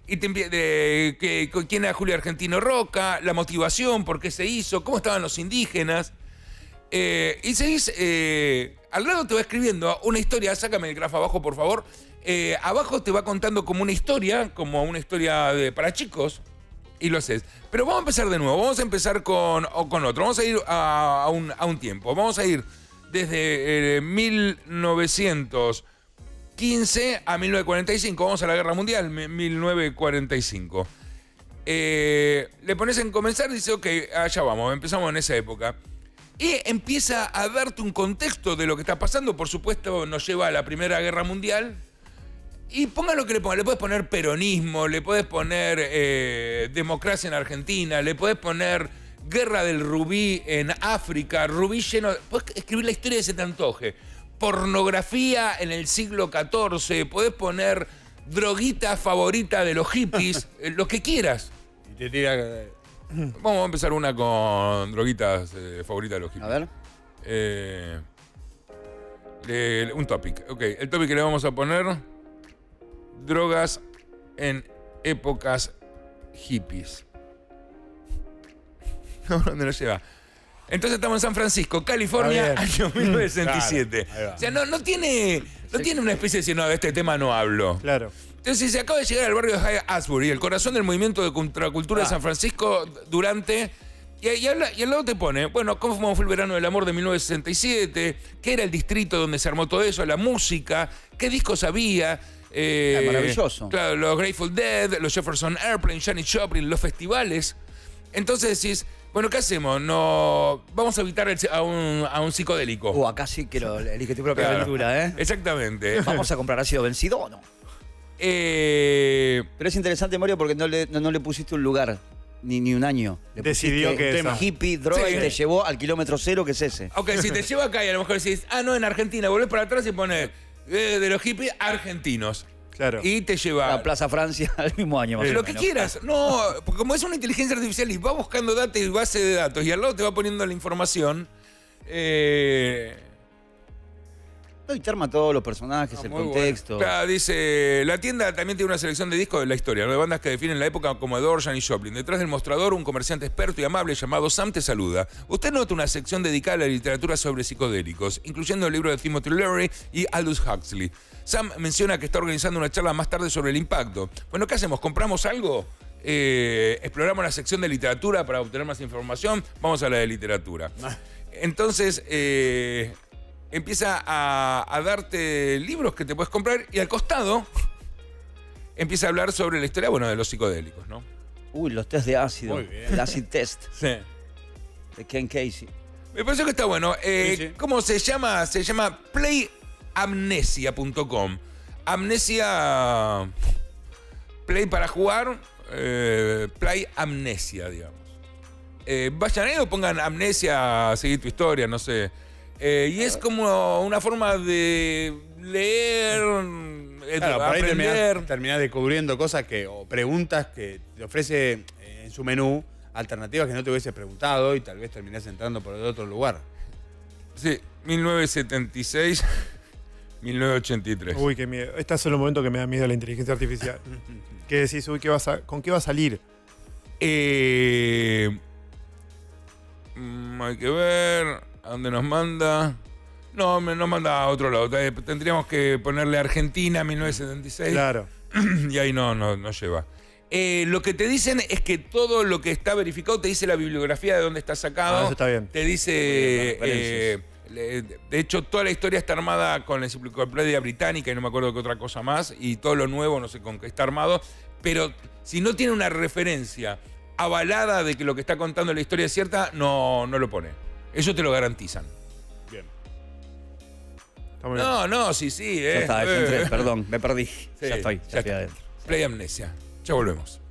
y te, de, que, quién era Julio Argentino Roca, la motivación, por qué se hizo, cómo estaban los indígenas. Eh, y seguís, eh, al lado te va escribiendo una historia, sácame el grafo abajo, por favor. Eh, abajo te va contando como una historia, como una historia de, para chicos. Y lo haces. Pero vamos a empezar de nuevo. Vamos a empezar con, o con otro. Vamos a ir a, a, un, a un tiempo. Vamos a ir desde eh, mil novecientos quince a mil novecientos cuarenta y cinco. Vamos a la Guerra Mundial, mil novecientos cuarenta y cinco. Eh, le pones en comenzar y dice, ok, allá vamos. Empezamos en esa época. Y empieza a darte un contexto de lo que está pasando. Por supuesto, nos lleva a la Primera Guerra Mundial. Y ponga lo que le ponga, le podés poner peronismo, le podés poner eh, democracia en Argentina, le podés poner guerra del rubí en África, rubí lleno... Podés escribir la historia de ese tantoje. Pornografía en el siglo catorce, podés poner droguita favorita de los hippies, lo que quieras. Y te tira... Vamos a empezar una con droguitas eh, favoritas de los hippies. A ver. Eh, eh, un topic, ok. El topic que le vamos a poner... Drogas en épocas hippies. No, ¿dónde nos lleva? Entonces estamos en San Francisco, California, año mil novecientos sesenta y siete. Claro, o sea, no, no, tiene, no tiene una especie de decir, no, de este tema no hablo. Claro. Entonces se acaba de llegar al barrio de High Asbury, el corazón del movimiento de contracultura ah. de San Francisco durante... Y, y, habla, y al lado te pone, bueno, cómo fue el verano del amor de mil novecientos sesenta y siete, qué era el distrito donde se armó todo eso, la música, qué discos había... Eh, ah, maravilloso. Claro, los Grateful Dead, los Jefferson Airplane, Janis Joplin, los festivales. Entonces decís, bueno, ¿qué hacemos? No, vamos a evitar el, a, un, a un psicodélico. O oh, acá sí que lo elige tu propia claro. aventura, ¿eh? Exactamente. ¿Vamos a comprar ácido vencido o no? Eh... Pero es interesante, Mario, porque no le, no, no le pusiste un lugar. Ni, ni un año. Le Decidió que tema esa. Hippie, droga sí. y te llevó al kilómetro cero, que es ese. Ok, si te lleva acá y a lo mejor decís, ah, no, en Argentina, volvés para atrás y pones eh, de los hippies argentinos. Claro. Y te lleva a Plaza Francia al mismo año. Más sí. Lo que quieras. No, porque como es una inteligencia artificial y va buscando data y base de datos y al lado te va poniendo la información. Eh... Y te arma todos los personajes, no, el contexto. Bueno. Claro, dice, la tienda también tiene una selección de discos de la historia, de bandas que definen la época como Doors, Janis Joplin. Detrás del mostrador, un comerciante experto y amable llamado Sam te saluda. Usted nota una sección dedicada a la literatura sobre psicodélicos, incluyendo el libro de Timothy Leary y Aldous Huxley. Sam menciona que está organizando una charla más tarde sobre el impacto. Bueno, ¿qué hacemos? ¿Compramos algo? Eh, exploramos la sección de literatura para obtener más información. Vamos a la de literatura. Entonces... Eh, empieza a, a darte libros que te puedes comprar y al costado empieza a hablar sobre la historia, bueno, de los psicodélicos, ¿no? Uy, los test de ácido. Muy bien. El acid test. Sí. De Ken Casey. Me pareció que está bueno. Eh, sí, sí. ¿Cómo se llama? Se llama play amnesia punto com. Amnesia... Play para jugar. Eh, play amnesia, digamos. Eh, vayan ahí o pongan amnesia, seguir tu historia, no sé... Eh, y es como una forma de leer, claro, por ahí terminás, terminás descubriendo cosas que, o preguntas que te ofrece en su menú, alternativas que no te hubieses preguntado y tal vez terminás entrando por otro lugar. Sí, mil novecientos setenta y seis, mil novecientos ochenta y tres. Uy, qué miedo. Este es el momento que me da miedo la inteligencia artificial. ¿Qué decís? Uy, ¿qué vas a, ¿con qué va a salir? Eh, hay que ver... ¿A dónde nos manda? No, nos manda a otro lado. Tendríamos que ponerle Argentina, mil novecientos setenta y seis. Claro. Y ahí no, no, no lleva. Eh, lo que te dicen es que todo lo que está verificado te dice la bibliografía de dónde está sacado. Ah, eso está bien. Te dice... Eh, de hecho, toda la historia está armada con la enciclopedia británica y no me acuerdo qué otra cosa más. Y todo lo nuevo, no sé con qué está armado. Pero si no tiene una referencia avalada de que lo que está contando la historia es cierta, no, no lo pone. Ellos te lo garantizan. Bien. No, no, sí, sí. Eh. Ya está, ya entré, perdón, me perdí. Sí, ya estoy, ya, ya estoy adentro. Play Amnesia. Ya volvemos.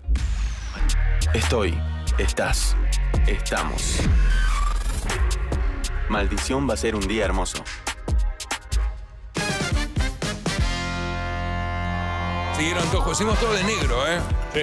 Estoy, estás, estamos. Maldición va a ser un día hermoso. Siguieron todos, pusimos todo de negro, ¿eh? Sí.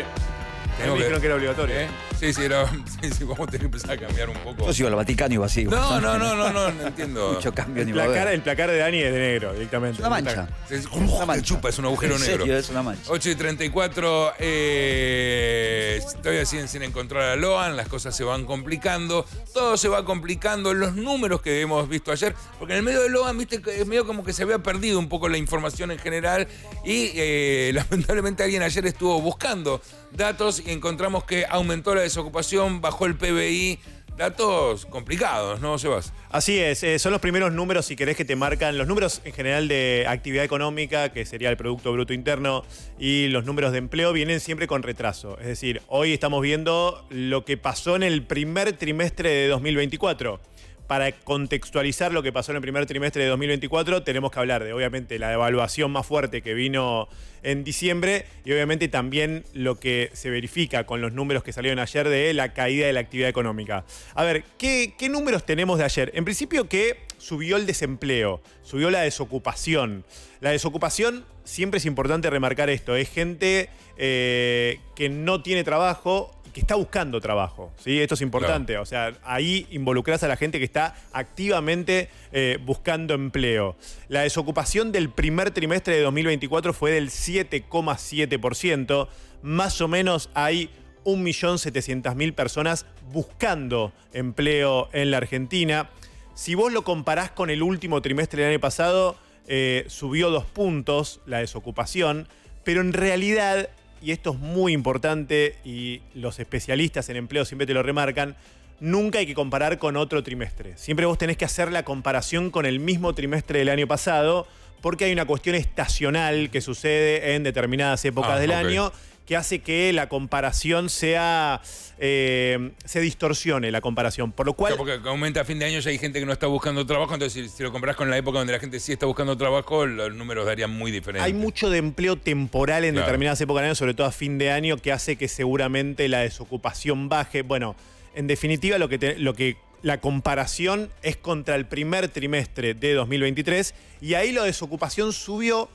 Yo creo que era obligatorio, ¿eh? Sí, sí, era, sí, sí, vamos a tener que empezar a cambiar un poco. Yo sigo al Vaticano y vacío. No, no, no, no, no, no entiendo. Mucho cambio. El placar, el placar de Dani es de negro, directamente. Una mancha. Es una mancha. Chupa, es un agujero ¿En negro. Serio, es una mancha. ocho y treinta y cuatro, eh, estoy así sin encontrar a Loan, las cosas se van complicando, todo se va complicando, los números que hemos visto ayer, porque en el medio de Loan, viste, es medio como que se había perdido un poco la información en general y eh, lamentablemente alguien ayer estuvo buscando datos y encontramos que aumentó la desocupación, bajó el P B I, datos complicados, ¿no, Sebas? Así es, eh, son los primeros números, si querés, que te marcan los números en general de actividad económica, que sería el Producto Bruto Interno, y los números de empleo vienen siempre con retraso. Es decir, hoy estamos viendo lo que pasó en el primer trimestre de dos mil veinticuatro. Para contextualizar lo que pasó en el primer trimestre de dos mil veinticuatro, tenemos que hablar de, obviamente, la devaluación más fuerte que vino en diciembre y, obviamente, también lo que se verifica con los números que salieron ayer de la caída de la actividad económica. A ver, ¿qué, qué números tenemos de ayer? En principio que subió el desempleo, subió la desocupación. La desocupación, siempre es importante remarcar esto, es gente eh, que no tiene trabajo, que está buscando trabajo, ¿sí? Esto es importante. Claro. O sea, ahí involucrás a la gente que está activamente eh, buscando empleo. La desocupación del primer trimestre de dos mil veinticuatro fue del siete coma siete por ciento. Más o menos hay un millón setecientas mil personas buscando empleo en la Argentina. Si vos lo comparás con el último trimestre del año pasado, eh, subió dos puntos la desocupación, pero en realidad... y esto es muy importante y los especialistas en empleo siempre te lo remarcan, nunca hay que comparar con otro trimestre. Siempre vos tenés que hacer la comparación con el mismo trimestre del año pasado porque hay una cuestión estacional que sucede en determinadas épocas ah, del okay. año que hace que la comparación sea... Eh, se distorsione la comparación, por lo cual... Claro, porque aumenta a fin de año ya hay gente que no está buscando trabajo, entonces si, si lo comparás con la época donde la gente sí está buscando trabajo, los números darían muy diferentes. Hay mucho de empleo temporal en claro. determinadas épocas del año, sobre todo a fin de año, que hace que seguramente la desocupación baje. Bueno, en definitiva lo que, te, lo que la comparación es contra el primer trimestre de dos mil veintitrés y ahí la desocupación subió,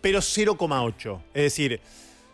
pero cero coma ocho. Es decir,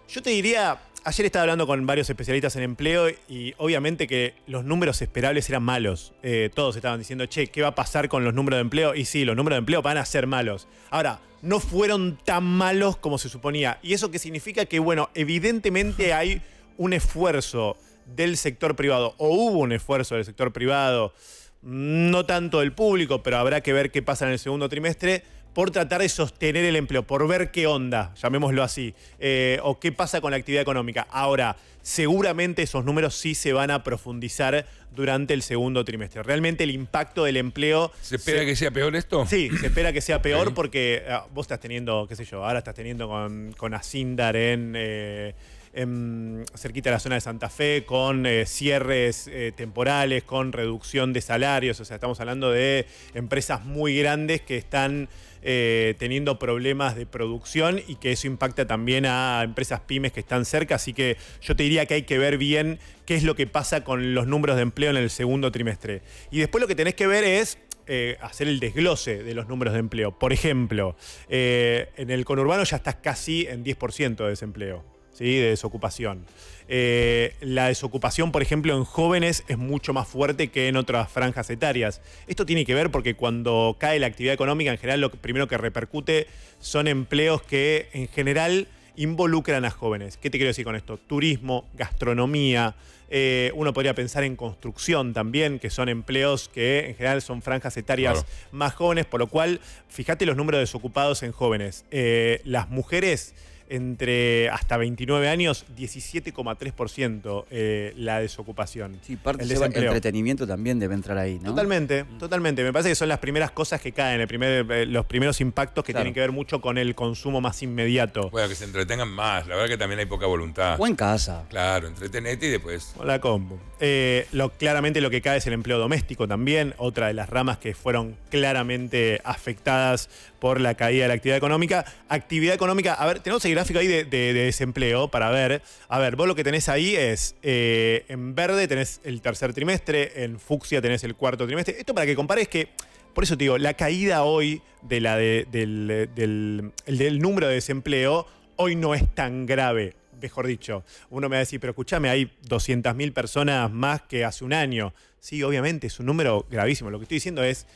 yo te diría, ayer estaba hablando con varios especialistas en empleo y obviamente que los números esperables eran malos. Eh, todos estaban diciendo, che, ¿qué va a pasar con los números de empleo? Y sí, los números de empleo van a ser malos. Ahora, no fueron tan malos como se suponía. ¿Y eso qué significa? Que, bueno, evidentemente hay un esfuerzo del sector privado, o hubo un esfuerzo del sector privado, no tanto del público, pero habrá que ver qué pasa en el segundo trimestre, por tratar de sostener el empleo, por ver qué onda, llamémoslo así, eh, o qué pasa con la actividad económica. Ahora, seguramente esos números sí se van a profundizar durante el segundo trimestre. Realmente el impacto del empleo... ¿Se espera se... que sea peor esto? Sí, se espera que sea peor, okay, porque ah, vos estás teniendo, qué sé yo, ahora estás teniendo con, con Asindar en... Eh, En, cerquita de la zona de Santa Fe, con eh, cierres eh, temporales, con reducción de salarios. O sea, estamos hablando de empresas muy grandes que están eh, teniendo problemas de producción y que eso impacta también a empresas pymes que están cerca. Así que yo te diría que hay que ver bien qué es lo que pasa con los números de empleo en el segundo trimestre. Y después lo que tenés que ver es Eh, hacer el desglose de los números de empleo. Por ejemplo, eh, en el conurbano ya estás casi en diez por ciento de desempleo, ¿sí? De desocupación. Eh, la desocupación, por ejemplo, en jóvenes es mucho más fuerte que en otras franjas etarias. Esto tiene que ver porque cuando cae la actividad económica, en general lo primero que repercute son empleos que en general involucran a jóvenes. ¿Qué te quiero decir con esto? Turismo, gastronomía, eh, uno podría pensar en construcción también, que son empleos que en general son franjas etarias, claro, más jóvenes, por lo cual, fíjate los números de desocupados en jóvenes. Eh, las mujeres... entre hasta veintinueve años, diecisiete coma tres por ciento eh, la desocupación. Sí, parte del entretenimiento también debe entrar ahí, ¿no? Totalmente, mm. totalmente. Me parece que son las primeras cosas que caen, el primer, eh, los primeros impactos que, claro, tienen que ver mucho con el consumo más inmediato. Bueno, que se entretengan más. La verdad que también hay poca voluntad. O en casa. Claro, entretenete y después... O la combo. Eh, lo, claramente lo que cae es el empleo doméstico también, otra de las ramas que fueron claramente afectadas por la caída de la actividad económica. Actividad económica, a ver, tenemos que ir gráfico ahí de, de, de desempleo para ver. A ver, vos lo que tenés ahí es eh, en verde tenés el tercer trimestre, en fucsia tenés el cuarto trimestre. Esto para que compares que, por eso te digo, la caída hoy de la de, del, del, del, del número de desempleo hoy no es tan grave. Mejor dicho, uno me va a decir, pero escúchame, hay doscientas mil personas más que hace un año. Sí, obviamente, es un número gravísimo. Lo que estoy diciendo es,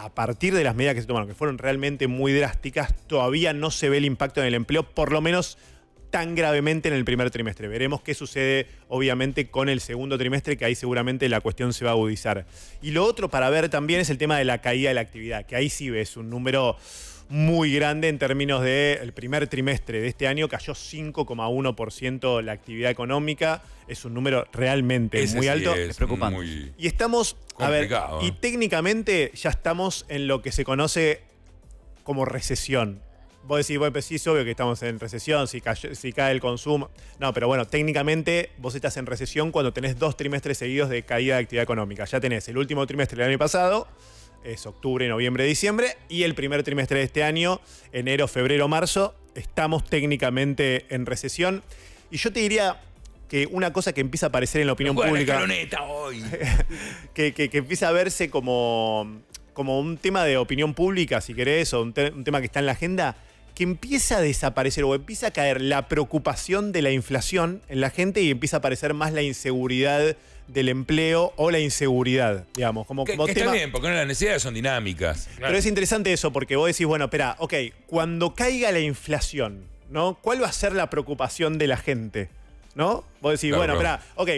a partir de las medidas que se tomaron, que fueron realmente muy drásticas, todavía no se ve el impacto en el empleo, por lo menos tan gravemente en el primer trimestre. Veremos qué sucede, obviamente, con el segundo trimestre, que ahí seguramente la cuestión se va a agudizar. Y lo otro para ver también es el tema de la caída de la actividad, que ahí sí ves un número muy grande en términos del primer trimestre de este año. Cayó cinco coma uno por ciento la actividad económica. Es un número realmente ese muy sí alto. Es, es preocupante. Muy y estamos, a ver, y técnicamente ya estamos en lo que se conoce como recesión. Vos decís, bueno, pues sí, es obvio que estamos en recesión, si, cayó, si cae el consumo. No, pero bueno, técnicamente vos estás en recesión cuando tenés dos trimestres seguidos de caída de actividad económica. Ya tenés el último trimestre del año pasado, es octubre, noviembre, diciembre, y el primer trimestre de este año, enero, febrero, marzo, estamos técnicamente en recesión. Y yo te diría que una cosa que empieza a aparecer en la opinión pública, hoy. que, que, que empieza a verse como, como un tema de opinión pública, si querés, o un, te un tema que está en la agenda, que empieza a desaparecer o empieza a caer la preocupación de la inflación en la gente y empieza a aparecer más la inseguridad del empleo o la inseguridad, digamos. Como, que, como que tema. Está bien, porque las necesidades son dinámicas. Claro. Pero es interesante eso, porque vos decís, bueno, espera, ok, cuando caiga la inflación, ¿no? ¿Cuál va a ser la preocupación de la gente? ¿No? Vos decís, claro, bueno, espera, ok,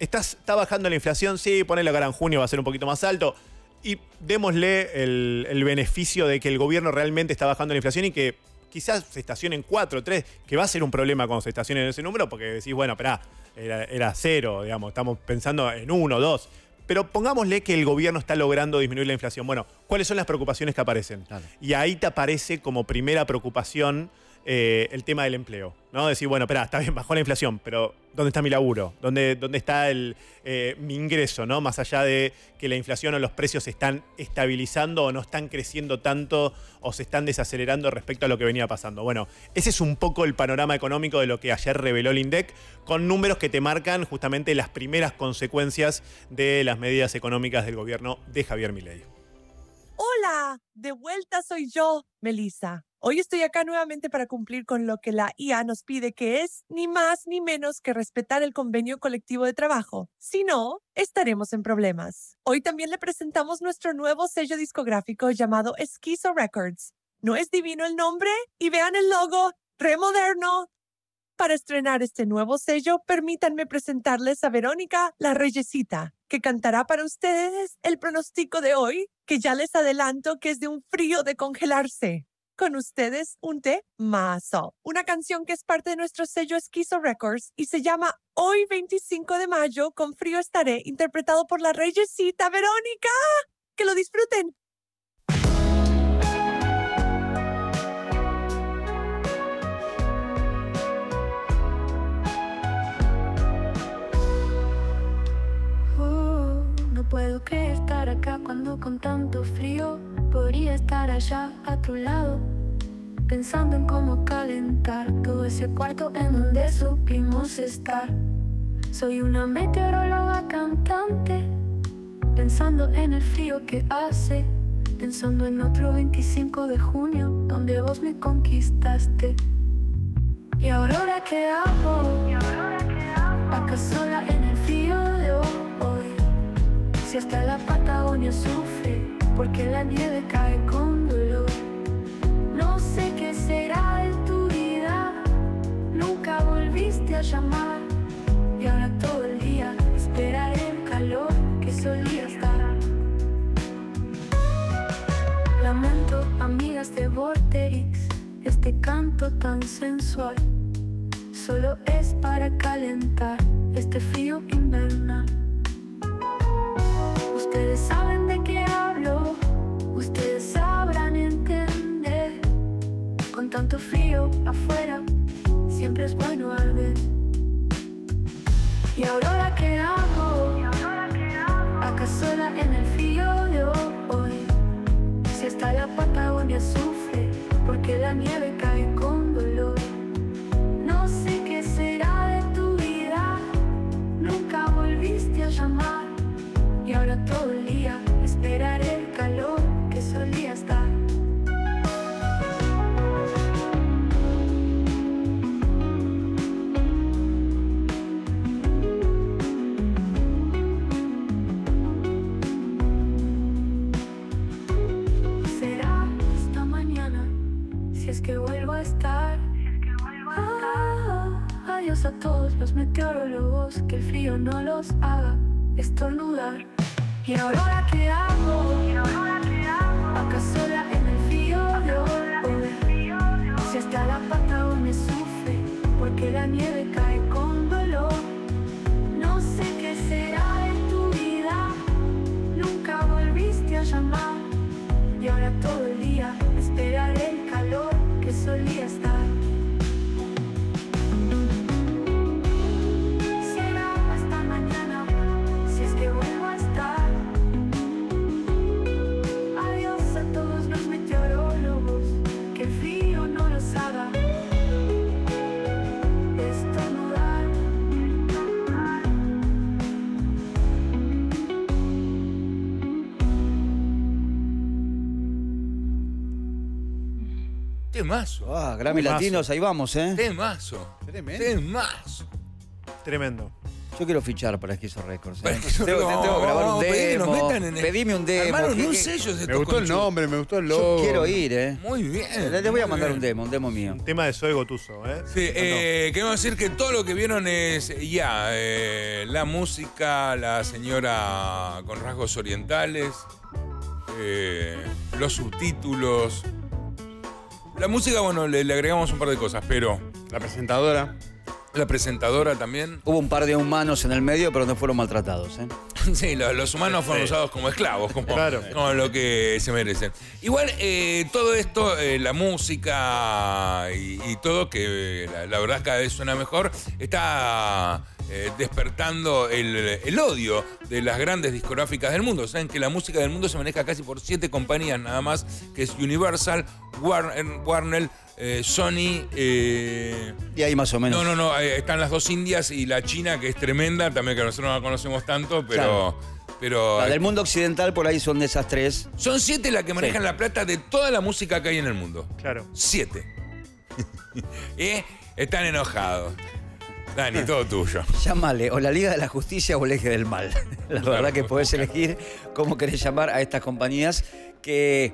estás, está bajando la inflación, sí, ponele acá en junio, va a ser un poquito más alto. Y démosle el, el beneficio de que el gobierno realmente está bajando la inflación y que quizás se estacionen cuatro, tres, que va a ser un problema cuando se estacionen ese número, porque decís, bueno, esperá, era, era cero, digamos, estamos pensando en uno, dos. Pero pongámosle que el gobierno está logrando disminuir la inflación. Bueno, ¿cuáles son las preocupaciones que aparecen? Claro. Y ahí te aparece como primera preocupación eh, el tema del empleo, ¿no? Decir, bueno, espera, está bien, bajó la inflación, pero ¿dónde está mi laburo? ¿Dónde, dónde está el, eh, mi ingreso, ¿no? Más allá de que la inflación o los precios se están estabilizando o no están creciendo tanto o se están desacelerando respecto a lo que venía pasando. Bueno, ese es un poco el panorama económico de lo que ayer reveló el INDEC, con números que te marcan justamente las primeras consecuencias de las medidas económicas del gobierno de Javier Milei. Hola, de vuelta soy yo, Melissa. Hoy estoy acá nuevamente para cumplir con lo que la I A nos pide, que es ni más ni menos que respetar el convenio colectivo de trabajo. Si no, estaremos en problemas. Hoy también le presentamos nuestro nuevo sello discográfico llamado Esquizo Records. ¿No es divino el nombre? Y vean el logo, remoderno. Para estrenar este nuevo sello, permítanme presentarles a Verónica, la Reyesita, que cantará para ustedes el pronóstico de hoy, que ya les adelanto que es de un frío de congelarse. Con ustedes, un temazo. Una canción que es parte de nuestro sello Esquizo Records y se llama Hoy veinticinco de mayo, con frío estaré, interpretado por la Reyesita Verónica. ¡Que lo disfruten! Oh, no puedo creer estar acá cuando con tanto frío podría estar allá a tu lado, pensando en cómo calentar todo ese cuarto en donde supimos estar. Soy una meteoróloga cantante, pensando en el frío que hace, pensando en otro veinticinco de junio donde vos me conquistaste. ¿Y ahora qué hago? Acá sola en el frío de hoy, si hasta la Patagonia sufre porque la nieve cae con dolor. No sé qué será de tu vida, nunca volviste a llamar, y ahora todo el día esperaré el calor que solía estar. Lamento, amigas de Vorterix, este canto tan sensual, solo es para calentar este frío invernal. Ustedes saben de qué hablo, ustedes sabrán entender. Con tanto frío afuera, siempre es bueno arder. ¿Y ahora qué hago? Acá sola en el frío de hoy, si hasta la Patagonia sufre porque la nieve cae con dolor. No sé qué será de tu vida, nunca volviste a llamar, y ahora todo el día esperaré el calor que solía estar. Será esta mañana, si es que vuelvo a estar. Ah, adiós a todos los meteorólogos, que el frío no los haga estornudar. ¿Y ahora qué hago? Acá sola en el frío de hoy, si hasta la Patagonia sufre porque la nieve cae con dolor. No sé qué será de tu vida, nunca volviste a llamar, y ahora todo el día esperaré el calor que solía estar. Temazo. Ah, Grammy Latinos, ahí vamos, ¿eh? Temazo. Tremendo. Temazo. Tremendo. Yo quiero fichar para Esquizo Records, ¿eh? Esquizo... Tengo, no, tengo que grabar un demo. Pedí, nos en el... Pedime un demo. Hermano, no sé, yo me gustó el nombre, me gustó el logo. Yo quiero ir, ¿eh? Muy bien. Les voy a mandar bien. un demo, un demo mío. Un tema de Soy Gotuso, ¿eh? Sí, no, eh, no. Queremos decir que todo lo que vieron es ya, yeah, eh, la música, la señora con rasgos orientales, eh, los subtítulos. La música, bueno, le, le agregamos un par de cosas, pero... La presentadora. La presentadora también. Hubo un par de humanos en el medio, pero no fueron maltratados, ¿eh? Sí, los, los humanos fueron sí. usados como esclavos, como, claro. como lo que se merecen. Igual, eh, todo esto, eh, la música y, y todo, que la, la verdad cada vez suena mejor, está eh, despertando el, el odio de las grandes discográficas del mundo. Saben que la música del mundo se maneja casi por siete compañías nada más, que es Universal, Warner, Warner Eh, Sony... Eh... Y ahí más o menos. No, no, no. Están las dos Indias y la China, que es tremenda, también que nosotros no la conocemos tanto, pero... Claro. Pero la del mundo occidental por ahí son de esas tres. Son siete las que manejan sí. la plata de toda la música que hay en el mundo. Claro. Siete. ¿Eh? Están enojados. Dani, todo tuyo. Llámale o la Liga de la Justicia o el Eje del Mal. La claro, verdad que podés claro. elegir cómo querés llamar a estas compañías que...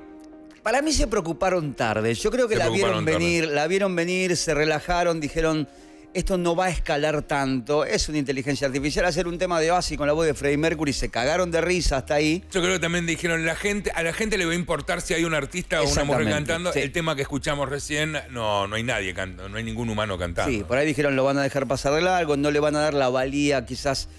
Para mí se preocuparon tarde. Yo creo que se la vieron venir, tarde. la vieron venir, se relajaron, dijeron, esto no va a escalar tanto, es una inteligencia artificial, hacer un tema de Oasis con la voz de Freddie Mercury, se cagaron de risa hasta ahí. Yo creo que también dijeron, la gente, a la gente le va a importar si hay un artista o una mujer cantando, sí. el tema que escuchamos recién, no, no hay nadie cantando, no hay ningún humano cantando. Sí, por ahí dijeron, lo van a dejar pasar de largo, no le van a dar la valía quizás...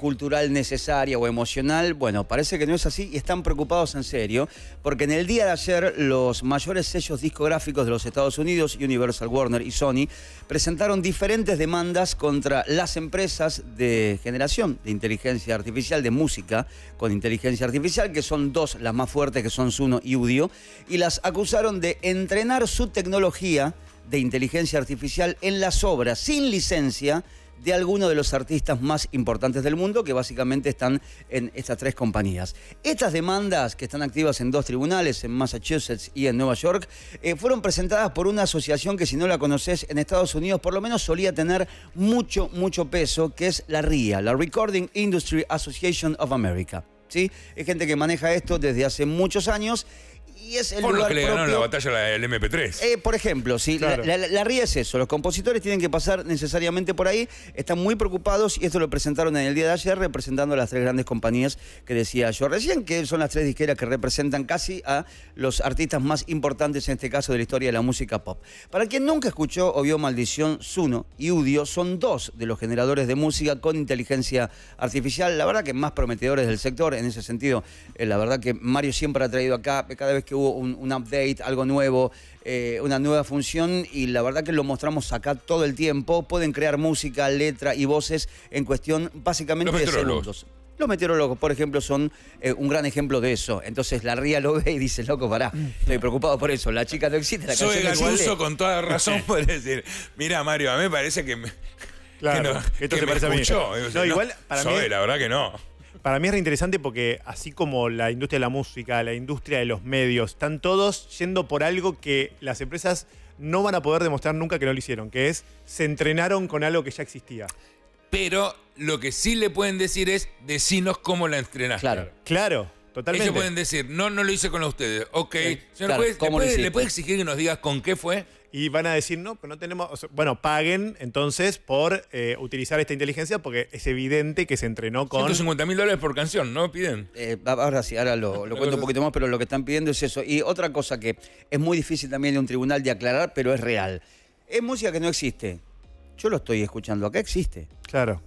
cultural necesaria o emocional. Bueno, parece que no es así y están preocupados en serio, porque en el día de ayer los mayores sellos discográficos de los Estados Unidos, Universal, Warner y Sony, presentaron diferentes demandas contra las empresas de generación de inteligencia artificial, de música con inteligencia artificial, que son dos las más fuertes, que son Zuno y Udio, y las acusaron de entrenar su tecnología de inteligencia artificial en las obras sin licencia de algunos de los artistas más importantes del mundo, que básicamente están en estas tres compañías. Estas demandas, que están activas en dos tribunales, en Massachusetts y en Nueva York, eh, fueron presentadas por una asociación que, si no la conoces, en Estados Unidos por lo menos solía tener mucho, mucho peso, que es la R I A, la Recording Industry Association of America. ¿Sí? Es gente que maneja esto desde hace muchos años. Y es el por lugar lo que le ganaron la batalla del eme pe tres. Eh, por ejemplo, sí, claro. la, la, la R I A es eso. Los compositores tienen que pasar necesariamente por ahí. Están muy preocupados y esto lo presentaron en el día de ayer, representando a las tres grandes compañías que decía yo recién, que son las tres disqueras que representan casi a los artistas más importantes, en este caso, de la historia de la música pop. Para quien nunca escuchó o vio Maldición, Zuno y Udio son dos de los generadores de música con inteligencia artificial. La verdad que más prometedores del sector. En ese sentido, eh, la verdad que Mario siempre ha traído acá, cada vez que hubo un, un update, algo nuevo, eh, una nueva función, y la verdad que lo mostramos acá todo el tiempo. Pueden crear música, letra y voces en cuestión básicamente de segundos. Los meteorólogos, por ejemplo, son eh, un gran ejemplo de eso. Entonces la R I A lo ve y dice, loco, pará, estoy preocupado por eso. La chica no existe, la canción existe. Soy Gatuso, con toda razón puede decir, mirá, Mario, a mí me parece que me, claro, que no, esto que se me parece escuchó. A mí. No, igual, para soy, mí... la verdad que no. Para mí es reinteresante porque así como la industria de la música, la industria de los medios, están todos yendo por algo que las empresas no van a poder demostrar nunca que no lo hicieron, que es, se entrenaron con algo que ya existía. Pero lo que sí le pueden decir es, decinos cómo la entrenaste. Claro, claro, totalmente. Ellos pueden decir, no, no lo hice con ustedes. Ok, sí, señor claro, juez, ¿cómo le, puede, ¿le puede exigir que nos digas con qué fue? Y van a decir, no, pero no tenemos... O sea, bueno, paguen entonces por eh, utilizar esta inteligencia porque es evidente que se entrenó con... ciento cincuenta mil dólares por canción, ¿no? Piden. Eh, ahora sí, ahora lo, lo cuento un poquito más, pero lo que están pidiendo es eso. Y otra cosa que es muy difícil también de un tribunal de aclarar, pero es real. Es música que no existe. Yo lo estoy escuchando acá, existe. Claro.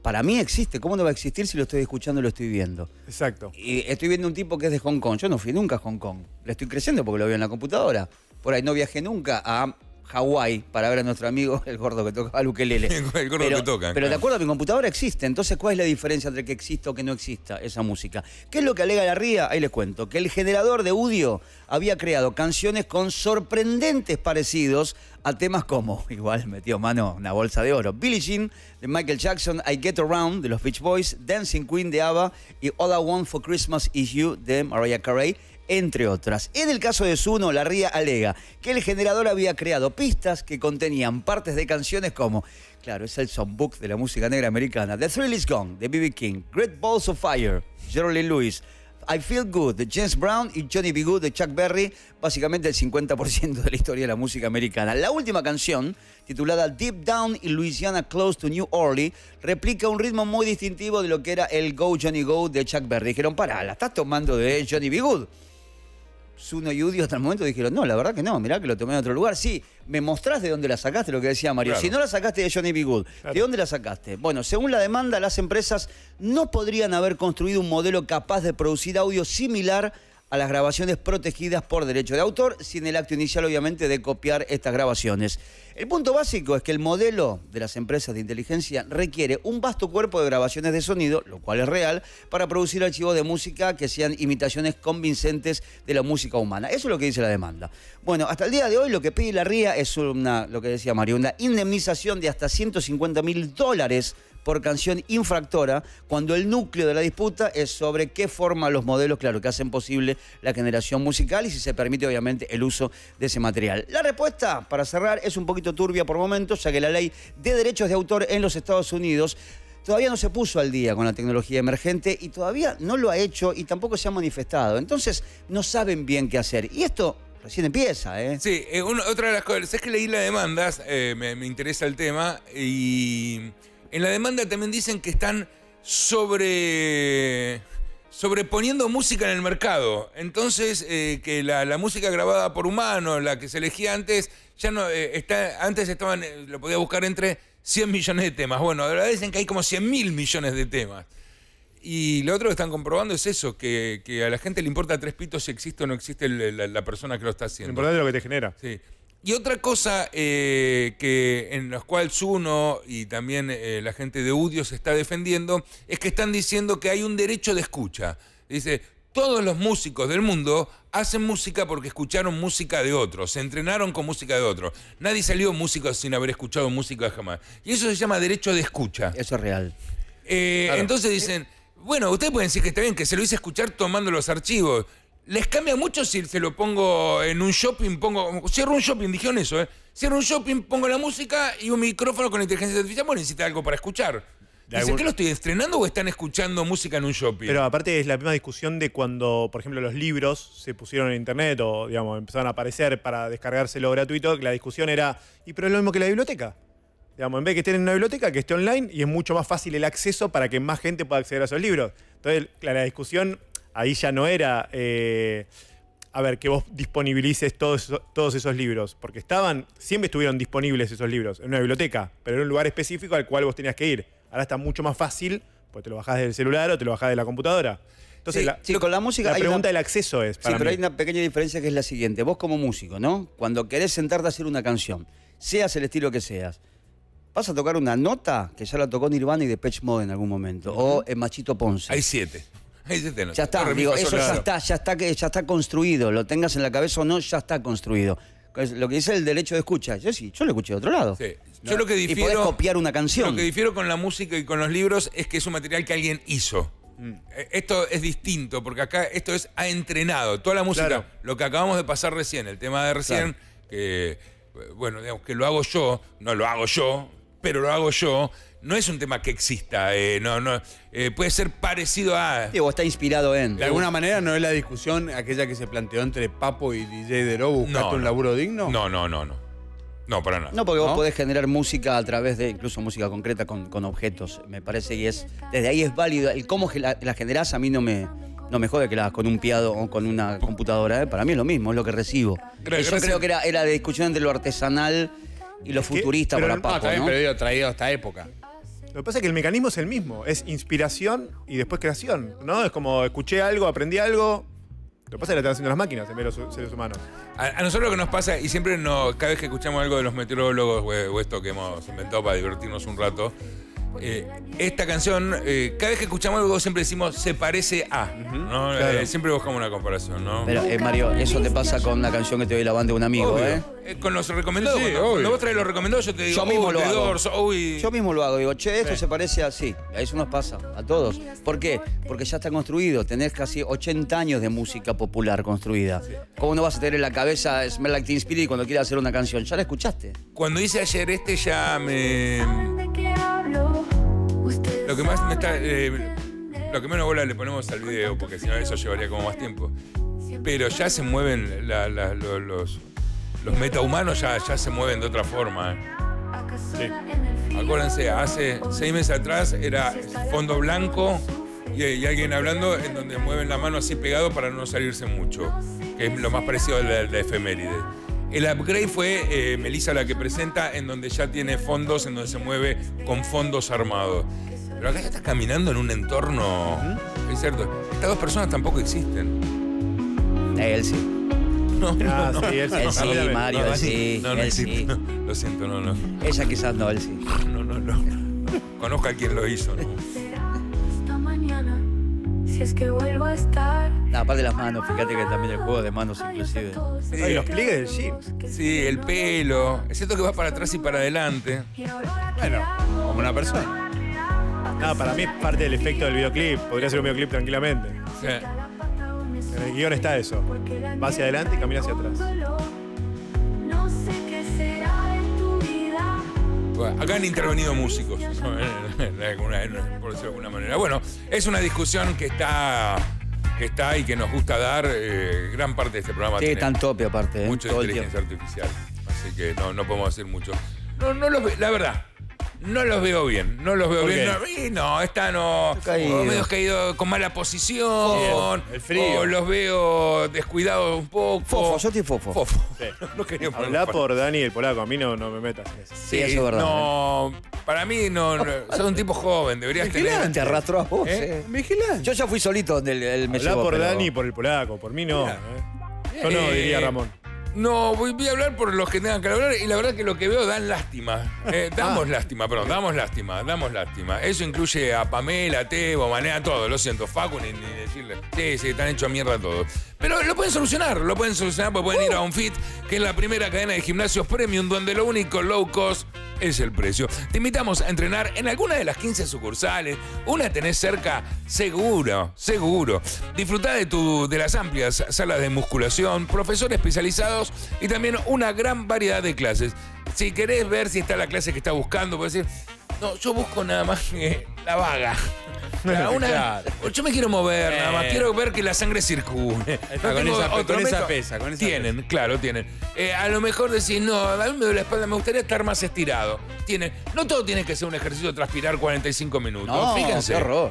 Para mí existe. ¿Cómo no va a existir si lo estoy escuchando y lo estoy viendo? Exacto. Y estoy viendo un tipo que es de Hong Kong. Yo no fui nunca a Hong Kong. Le estoy creciendo porque lo veo en la computadora. Por ahí no viajé nunca a Hawái para ver a nuestro amigo, el gordo que toca, al ukelele. El gordo pero, que toca. Pero de acuerdo a mi computadora existe. Entonces, ¿cuál es la diferencia entre que exista o que no exista esa música? ¿Qué es lo que alega la R I A? Ahí les cuento. Que el generador de Udio había creado canciones con sorprendentes parecidos a temas como, igual metió mano una bolsa de oro, Billie Jean de Michael Jackson, I Get Around de los Beach Boys, Dancing Queen de ABBA y All I Want for Christmas Is You de Mariah Carey, entre otras. En el caso de Zuno, la R I A alega que el generador había creado pistas que contenían partes de canciones como, claro, es el songbook de la música negra americana, The Thrill Is Gone de B B. King, Great Balls of Fire, Jerry Lee Lewis, I Feel Good de James Brown y Johnny B. Good de Chuck Berry, básicamente el cincuenta por ciento de la historia de la música americana. La última canción, titulada Deep Down in Louisiana Close to New Orleans, replica un ritmo muy distintivo de lo que era el Go Johnny Go de Chuck Berry. Dijeron, pará, la estás tomando de Johnny B. Good. Zuno y Udio hasta el momento dijeron, no, la verdad que no, mirá que lo tomé en otro lugar. Sí, me mostrás de dónde la sacaste, lo que decía Mario. Claro. Si no la sacaste de Johnny B. Goode, claro. ¿De dónde la sacaste? Bueno, según la demanda, las empresas no podrían haber construido un modelo capaz de producir audio similar a las grabaciones protegidas por derecho de autor, sin el acto inicial, obviamente, de copiar estas grabaciones. El punto básico es que el modelo de las empresas de inteligencia requiere un vasto cuerpo de grabaciones de sonido, lo cual es real, para producir archivos de música que sean imitaciones convincentes de la música humana. Eso es lo que dice la demanda. Bueno, hasta el día de hoy lo que pide la R I A es una, lo que decía Mario, una indemnización de hasta ciento cincuenta mil dólares por canción infractora, cuando el núcleo de la disputa es sobre qué forma los modelos, claro, que hacen posible la generación musical y si se permite, obviamente, el uso de ese material. La respuesta, para cerrar, es un poquito turbia por momentos, ya que la ley de derechos de autor en los Estados Unidos todavía no se puso al día con la tecnología emergente y todavía no lo ha hecho y tampoco se ha manifestado. Entonces, no saben bien qué hacer. Y esto recién empieza, ¿eh? Sí, eh, uno, otra de las cosas, es que leí las demandas, eh, me, me interesa el tema y... En la demanda también dicen que están sobre, sobreponiendo música en el mercado. Entonces, eh, que la, la música grabada por humanos, la que se elegía antes, ya no eh, está, antes estaban, eh, lo podía buscar entre cien millones de temas. Bueno, ahora dicen que hay como cien mil millones de temas. Y lo otro que están comprobando es eso, que, que a la gente le importa tres pitos si existe o no existe el, la, la persona que lo está haciendo. Lo importante es lo que te genera. Sí. Y otra cosa eh, que en la cual Zuno y también eh, la gente de Udio se está defendiendo es que están diciendo que hay un derecho de escucha. Dice, todos los músicos del mundo hacen música porque escucharon música de otros, se entrenaron con música de otros. Nadie salió músico sin haber escuchado música jamás. Y eso se llama derecho de escucha. Eso es real. Eh, claro. Entonces dicen, bueno, ustedes pueden decir que está bien, que se lo hice escuchar tomando los archivos. Les cambia mucho si se lo pongo en un shopping, pongo... Cierro un shopping, dijeron eso, ¿eh? Cierro un shopping, pongo la música y un micrófono con inteligencia artificial. Bueno, necesita algo para escuchar. Dicen, algún... ¿qué lo estoy estrenando o están escuchando música en un shopping? Pero aparte es la misma discusión de cuando, por ejemplo, los libros se pusieron en internet o, digamos, empezaron a aparecer para descargárselo gratuito, que la discusión era, y pero es lo mismo que la biblioteca. Digamos, en vez de que estén en una biblioteca, que esté online y es mucho más fácil el acceso para que más gente pueda acceder a esos libros. Entonces, la, la discusión... Ahí ya no era, eh, a ver, que vos disponibilices todos, todos esos libros, porque estaban, siempre estuvieron disponibles esos libros en una biblioteca, pero en un lugar específico al cual vos tenías que ir. Ahora está mucho más fácil, pues te lo bajás del celular o te lo bajás de la computadora. Entonces, sí, la, sí, con la, música la pregunta una, del acceso es para Sí, pero mí. Hay una pequeña diferencia que es la siguiente. Vos como músico, ¿no? Cuando querés sentarte a hacer una canción, seas el estilo que seas, vas a tocar una nota que ya la tocó Nirvana y Depeche Mode en algún momento, uh-huh. o Machito Ponce. Hay siete. Ya está, digo, eso ya está, ya está, ya está construido. Lo tengas en la cabeza o no, ya está construido. Lo que dice el derecho de escucha, yo sí, yo lo escuché de otro lado. Sí. Yo no, lo que difiero, y podés copiar una canción. Lo que difiero con la música y con los libros es que es un material que alguien hizo. Mm. Esto es distinto, porque acá esto es ha entrenado. Toda la música, claro. Lo que acabamos de pasar recién, el tema de recién, claro. que bueno, digamos que lo hago yo, no lo hago yo, pero lo hago yo. No es un tema que exista, eh, no, no, eh, puede ser parecido a... O está inspirado en... De alguna manera no es la discusión aquella que se planteó entre Papo y D J Deró, ¿buscaste no, un laburo digno? No, no, no, no, no, para nada. No, porque ¿no? Vos podés generar música a través de, incluso música concreta con, con objetos, me parece, y es, desde ahí es válido. El cómo la, la generás a mí no me... No me jode que la hagas con un piado o con una computadora, ¿eh? Para mí es lo mismo, es lo que recibo. Creo, yo creo que era, era la discusión entre lo artesanal y lo futurista que, para Papo, ¿no? También, pero digo, traído a esta época. Lo que pasa es que el mecanismo es el mismo. Es inspiración y después creación, ¿no? Es como escuché algo, aprendí algo. Lo que pasa es que lo están haciendo las máquinas en vez de los seres humanos. A, a nosotros lo que nos pasa, y siempre nos, cada vez que escuchamos algo de los meteorólogos o, o esto que hemos inventado para divertirnos un rato, eh, esta canción, eh, cada vez que escuchamos algo siempre decimos, se parece a. Uh-huh. ¿No? Claro. eh, siempre buscamos una comparación, ¿no? Pero, eh, Mario, eso te pasa con la canción que te doy la banda de un amigo, obvio. ¿eh? Con los recomendados, sí, sí, cuando, cuando vos traes los recomendados, yo te digo, yo mismo oh, lo hago. Doors, oh, y... Yo mismo lo hago, digo, che, esto sí. Se parece así. A eso nos pasa, a todos. ¿Por qué? Porque ya está construido, tenés casi ochenta años de música popular construida. Sí. ¿Cómo no vas a tener en la cabeza Smell Like Teen Spirit cuando quieras hacer una canción? Ya la escuchaste. Cuando hice ayer este ya me... Lo que más me está... Eh, lo que menos bola le ponemos al video, porque si no eso llevaría como más tiempo. Pero ya se mueven la, la, los... los Los metahumanos ya, ya se mueven de otra forma. Sí. Acuérdense, hace seis meses atrás era fondo blanco, y hay alguien hablando en donde mueven la mano así pegado para no salirse mucho, que es lo más parecido a la, la efeméride. El upgrade fue eh, Melissa la que presenta, en donde ya tiene fondos, en donde se mueve con fondos armados. Pero acá ya estás caminando en un entorno... ¿Mm? Es cierto. Estas dos personas tampoco existen. Él sí. No, no, no. Sí, él sí, él sí no, Mario, él sí. No, no existe. Sí. No, lo siento, no, no. Ella quizás no, él sí. No, no, no. Conozco a quien lo hizo, ¿no? Si es que vuelvo a estar. No, aparte de las manos, fíjate que también el juego de manos inclusive. Sí. Ay, los pliegues del jean. Sí, el pelo. Es cierto que va para atrás y para adelante. Bueno, como una persona. No, para mí es parte del efecto del videoclip. Podría ser un videoclip tranquilamente. Sí. En el guión está eso. Va hacia adelante y camina hacia atrás. Acá han intervenido músicos, ¿no? Por decirlo de alguna manera. Bueno, es una discusión que está, que está y que nos gusta dar eh, gran parte de este programa. Sí, tan tope aparte. ¿eh? Mucho de inteligencia artificial. Así que no, no podemos hacer mucho. No, no los ve, la verdad, no los veo bien. No los veo bien. No, no, están no, medio caídos con mala posición. Bien, el frío. O los veo descuidados un poco. Fofo, yo estoy fofo. Fofo. Sí. No quería hablar por Dani el polaco, a mí no, no me metas en eso. Sí, sí, eso es verdad. No, ¿eh? Para mí no, no. Sos un tipo joven, deberías vigilante, tener. Te arrastró a vos, ¿eh? Vigilante. Yo ya fui solito donde el, el me llevó. Hablá por pero... Dani y por el polaco, por mí no. ¿Eh? Yo no, eh, diría Ramón. No, voy a hablar por los que tengan que hablar y la verdad que lo que veo dan lástima. Eh, damos ah. lástima, perdón, damos lástima, damos lástima. Eso incluye a Pamela, a Tebo, Mané, a todos, lo siento, Facu, ni, ni decirle. Sí, sí, están hechos mierda todos. Pero lo pueden solucionar, lo pueden solucionar porque pueden uh. ir a UnFit, que es la primera cadena de gimnasios premium donde lo único low cost es el precio. Te invitamos a entrenar en alguna de las quince sucursales. Una tenés cerca, seguro, seguro. Disfrutá de, tu, de las amplias salas de musculación, profesores especializados y también una gran variedad de clases. Si querés ver si está la clase que estás buscando, podés decir, no, yo busco nada más eh, la vaga. Claro, una, claro. Yo me quiero mover, eh. nada más. Quiero ver que la sangre circule. No, con esa, otro con esa pesa. Con esa tienen, pesa. Claro, tienen. Eh, a lo mejor decís, no, a mí me duele la espalda, me gustaría estar más estirado. Tienen. No todo tiene que ser un ejercicio de transpirar cuarenta y cinco minutos. No, fíjense. Qué horror.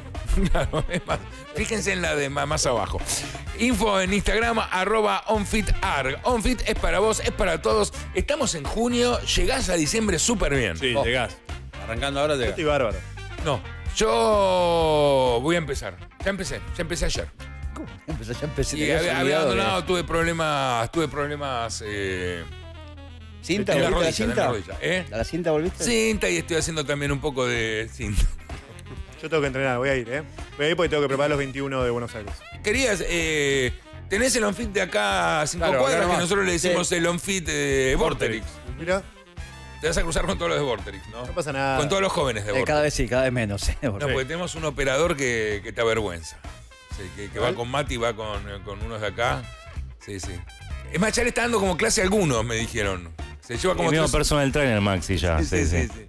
Claro, es más, fíjense en la de más abajo. Info en Instagram, arroba onfit punto a r g. Onfit es para vos, es para todos. Estamos en junio, llegás a diciembre súper bien. Sí, oh. llegás. Arrancando ahora llegás. Yo estoy bárbaro. No. Yo voy a empezar. Ya empecé, ya empecé ayer. ¿Cómo? Ya empecé, ya empecé. Y había, había abandonado, tuve problemas, tuve problemas... Eh, ¿Cinta? En la rodilla, la cinta? En la rodilla, ¿eh? ¿A la cinta volviste? Cinta y estoy haciendo también un poco de cinta. Yo tengo que entrenar, voy a ir, ¿eh? Voy a ir porque tengo que preparar los veintiuno de Buenos Aires. Querías... Eh, tenés el onfit de acá a cinco claro, cuadras que nosotros le decimos sí. el onfit de eh, Vorterix. Mira. Te vas a cruzar con todos los de Vorterix, ¿no? No pasa nada. Con todos los jóvenes de Vorterix. Cada vez sí, cada vez menos. ¿eh? No, porque tenemos un operador que, que te avergüenza. Sí, que, que va con Mati, va con, con unos de acá. Sí, sí. Es más, ya le está dando como clase a algunos, me dijeron. Se lleva como... El mismo personal trainer, Maxi, ya. Sí, sí, sí. sí. sí, sí.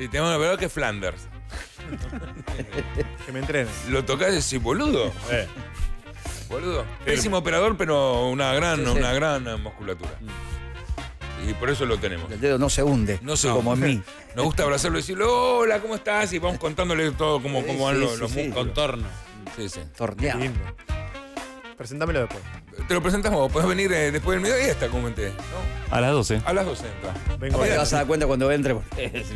sí tenemos un operador que es Flanders. Que me entrenes. Lo tocás y decís, boludo. Eh. Boludo. Pésimo operador, pero una gran, sí, sí. una gran musculatura. Y por eso lo tenemos. El dedo no se hunde. No se como hunde. En mí. Nos gusta abrazarlo y decirle, hola, ¿cómo estás? Y vamos contándole todo cómo, cómo van sí, los, sí, los sí, contornos. Sí, sí. Torneado. Presentámelo después. Te lo presentamos. Podés venir eh, después del mediodía, esta, comenté. ¿No? A las doce. A las doce. Vengo. Te vas a dar cuenta cuando entre.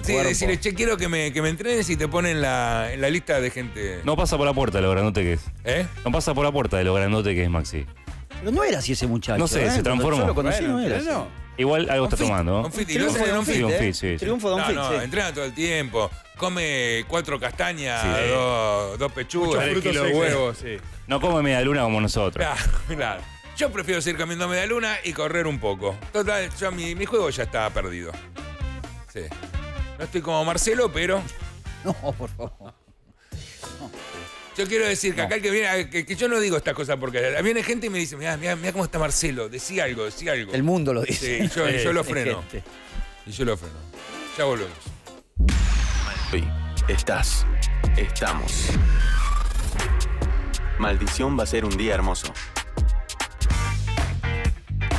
Sí, decirle, che, quiero que me, que me entrenes y te ponen la, en la lista de gente. No pasa por la puerta de lo grandote que es. ¿Eh? No pasa por la puerta de lo grandote que es, Maxi. Pero no era así ese muchacho. No sé, ¿eh? se transformó. Yo lo conocí, bueno, no era así. No. Igual algo está tomando. Un fit, lo hacen en un fit, ¿eh? Sí, triunfo de un fit, sí. No, no, entrena todo el tiempo, come cuatro castañas, sí, eh. dos, dos pechugas, tres kilos de huevos, sí. No come media luna como nosotros. Claro, claro. Yo prefiero seguir comiendo media luna y correr un poco. Total, yo, mi, mi juego ya está perdido. Sí. No estoy como Marcelo, pero... No, por favor. Yo quiero decir que no. acá el que viene, que, que yo no digo estas cosas porque viene gente y me dice, mirá, mirá, mirá cómo está Marcelo, decí algo, decí algo. El mundo lo dice. Sí, yo, yo lo freno. Y yo lo freno. Ya volvemos. Hoy estás, estamos. Maldición va a ser un día hermoso.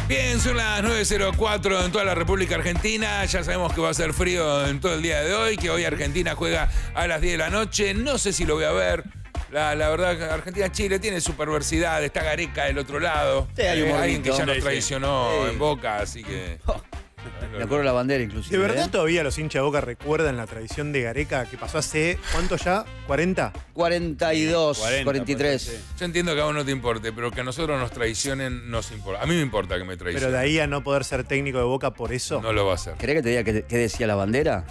Bien, son las nueve cero cuatro en toda la República Argentina. Ya sabemos que va a ser frío en todo el día de hoy, que hoy Argentina juega a las diez de la noche. No sé si lo voy a ver. La, la verdad, Argentina-Chile tiene su perversidad, está Gareca del otro lado. Sí, hay un eh, alguien que ya nos traicionó sí. en Boca, así que... Oh. Me acuerdo la bandera, inclusive. ¿De verdad ¿eh? todavía los hinchas de Boca recuerdan la tradición de Gareca que pasó hace, ¿cuánto ya? ¿cuarenta? cuarenta y dos, cuarenta, cuarenta y tres. Sí. Yo entiendo que a vos no te importe, pero que a nosotros nos traicionen nos importa. A mí me importa que me traicionen. Pero de ahí a no poder ser técnico de Boca por eso. No lo va a hacer. ¿Querés que te diga qué, qué decía la bandera?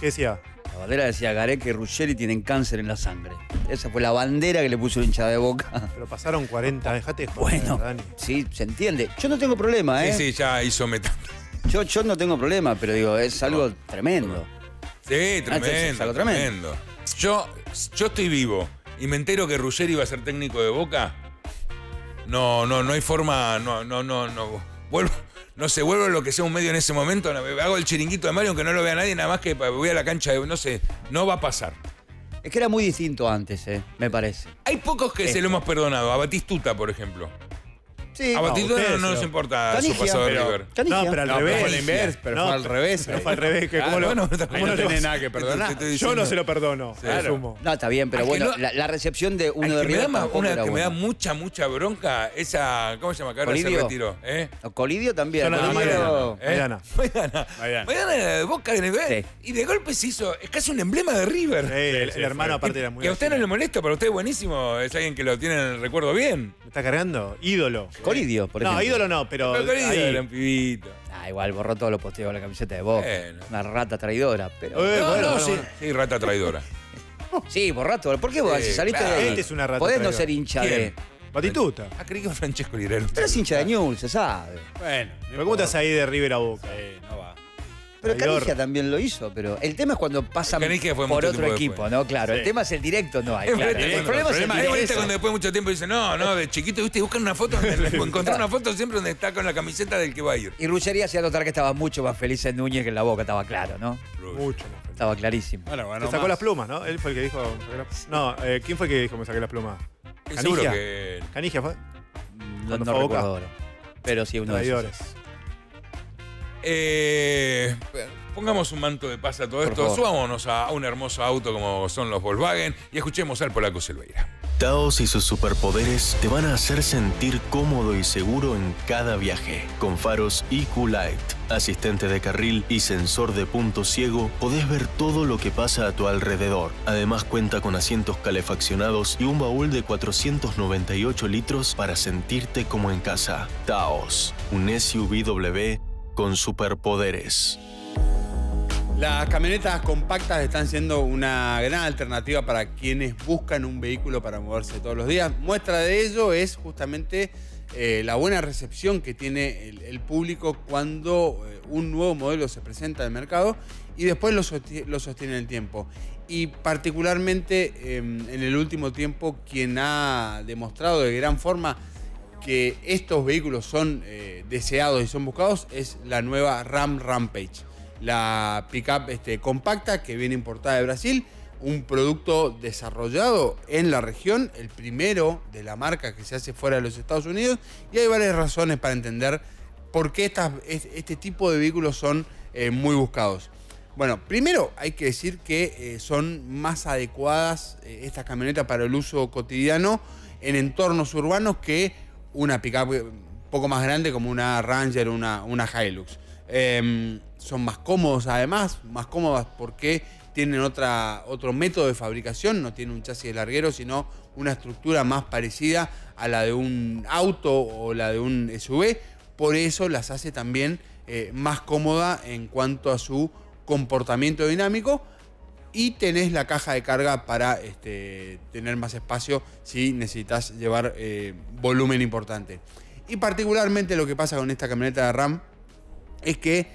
¿Qué decía? La bandera decía Gareca y Ruggeri tienen cáncer en la sangre. Esa fue la bandera que le puso el hinchada de Boca. Pero pasaron cuarenta, dejate de joder, bueno, Dani. Sí, se entiende. Yo no tengo problema, ¿eh? Sí, sí, ya hizo meta. Yo, yo no tengo problema, pero digo, es algo no, tremendo. No. Sí, tremendo, ah, es, es algo tremendo. tremendo. Yo, yo estoy vivo y me entero que Ruggeri va a ser técnico de Boca. No, no, no hay forma, no, no, no, no. Vuelvo, no sé, vuelvo lo que sea un medio en ese momento. Hago el chiringuito de Mario aunque no lo vea nadie, nada más que voy a la cancha de, no sé, no va a pasar. Es que era muy distinto antes, eh, me parece. Hay pocos que Esto. se lo hemos perdonado, a Batistuta, por ejemplo. Sí, a Batistuta no, no nos importa Canigia, su pasado de River. Canigia. No, pero al no, revés. Fue al inverso, pero no, fue al revés. Pero fue al revés. Que ah, ¿cómo bueno, lo, ¿cómo no tiene nada que perdonar? Te, te Yo no se lo perdono. Sí, claro. Sumo. No, está bien, pero bueno, no, la, la recepción de uno de River. Una que bueno. me da mucha, mucha bronca, esa. ¿Cómo se llama? Que ahora se retiró. ¿Eh? No, Colidio también. No, no, Maidana. Maidana. Maidana era de Boca de River. Y de golpe se hizo. Es casi un emblema de River. El hermano aparte era muy. Que a usted no le molesta, pero a usted es buenísimo. Es alguien que lo tiene en el recuerdo bien. ¿Me está cargando? Ídolo. Colidio, por ejemplo. No, ídolo no, pero... pero Colidio ahí. Era un pibito. Ah, igual, borró todos los posteos con la camiseta de Boca. Bueno. Una rata traidora, pero... Eh, no, bueno, no, sí. sí, rata traidora. Sí, borrá todo. ¿Por qué vos? Sí, si saliste claro. de ahí, este es una rata podés traidora. No ser hincha ¿Quién? de... Batistuta. Ah, creí que Francesco Lirero. Pero es hincha de Newell's, se sabe. Bueno. Pero ¿cómo estás ahí de River a Boca? Sí, no va. Pero Canigia también lo hizo, pero el tema es cuando pasan por otro equipo, después. ¿no? Claro, sí. el tema es el directo, no hay. Claro. El, el, el problema es el directo. Es cuando después de mucho tiempo dicen, no, no, de chiquito, viste, buscan una foto, encontrar una foto siempre donde está con la camiseta del que va a ir. Y Ruggeri hacía notar que estaba mucho más feliz en Núñez que en la Boca, estaba claro, ¿no? Mucho más feliz. Estaba clarísimo. Bueno, bueno, Se sacó más. las plumas, ¿no? Él fue el que dijo... No, eh, ¿quién fue el que dijo me saqué las plumas? Canigia. Que... Canigia fue. No, no fue recuerdo ahora. Pero sí, uno de ellos. Eh, pongamos un manto de paz a todo Por esto, favor. subámonos a un hermoso auto como son los Volkswagen y escuchemos al polaco Silveira. Taos y sus superpoderes te van a hacer sentir cómodo y seguro en cada viaje. Con faros E Q Light, asistente de carril y sensor de punto ciego, podés ver todo lo que pasa a tu alrededor. Además cuenta con asientos calefaccionados y un baúl de cuatrocientos noventa y ocho litros para sentirte como en casa. Taos, un S U V W con superpoderes. Las camionetas compactas están siendo una gran alternativa para quienes buscan un vehículo para moverse todos los días. Muestra de ello es justamente eh, la buena recepción que tiene el, el público cuando eh, un nuevo modelo se presenta al mercado y después lo sostiene, lo sostiene en el tiempo. Y particularmente eh, en el último tiempo, quien ha demostrado de gran forma que estos vehículos son eh, deseados y son buscados es la nueva Ram Rampage, la pickup este, compacta que viene importada de Brasil, un producto desarrollado en la región, el primero de la marca que se hace fuera de los Estados Unidos, y hay varias razones para entender por qué estas, este tipo de vehículos son eh, muy buscados. Bueno, primero hay que decir que eh, son más adecuadas eh, estas camionetas para el uso cotidiano en entornos urbanos que una pickup un poco más grande como una Ranger o una, una Hilux. Eh, son más cómodos además, más cómodas porque tienen otra, otro método de fabricación, no tienen un chasis de larguero, sino una estructura más parecida a la de un auto o la de un S U V. Por eso las hace también eh, más cómoda en cuanto a su comportamiento dinámico. Y tenés la caja de carga para este, tener más espacio si necesitas llevar eh, volumen importante. Y particularmente lo que pasa con esta camioneta de Ram es que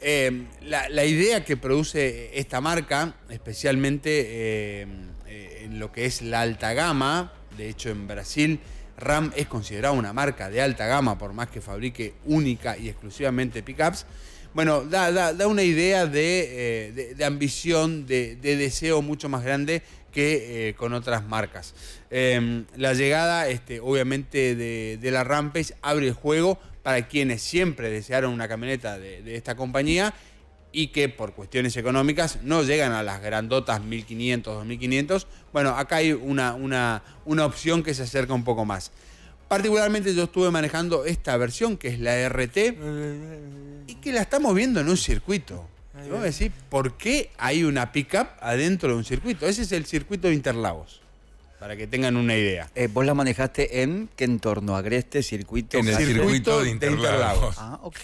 eh, la, la idea que produce esta marca, especialmente eh, en lo que es la alta gama, de hecho en Brasil Ram es considerada una marca de alta gama por más que fabrique única y exclusivamente pickups. Bueno, da, da, da una idea de, eh, de, de ambición, de, de deseo mucho más grande que eh, con otras marcas. Eh, la llegada, este, obviamente, de, de la Rampage abre el juego para quienes siempre desearon una camioneta de, de esta compañía y que por cuestiones económicas no llegan a las grandotas mil quinientos, dos mil quinientos. Bueno, acá hay una, una, una opción que se acerca un poco más. Particularmente yo estuve manejando esta versión, que es la R T, y que la estamos viendo en un circuito. Yo voy a decir, ¿por qué hay una pick-up adentro de un circuito? Ese es el circuito de Interlagos, para que tengan una idea. Eh, ¿Vos la manejaste en qué entorno? ¿Agreste, circuito? En el circuito, circuito de Interlagos. De Interlagos. Ah, ok.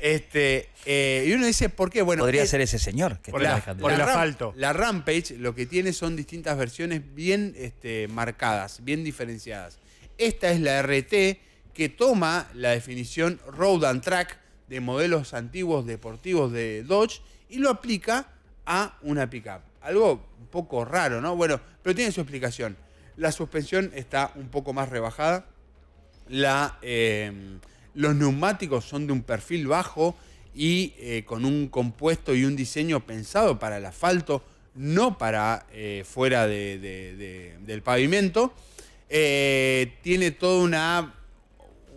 Este, eh, y uno dice, ¿por qué? Bueno, podría es, ser ese señor que está la, manejando. Por el asfalto. La Rampage lo que tiene son distintas versiones bien este, marcadas, bien diferenciadas. Esta es la R T, que toma la definición road and track de modelos antiguos deportivos de Dodge y lo aplica a una pickup. Algo un poco raro, ¿no? Bueno, pero tiene su explicación. La suspensión está un poco más rebajada. La, eh, los neumáticos son de un perfil bajo y eh, con un compuesto y un diseño pensado para el asfalto, no para eh, fuera de, de, de, del pavimento. Eh, tiene todo una,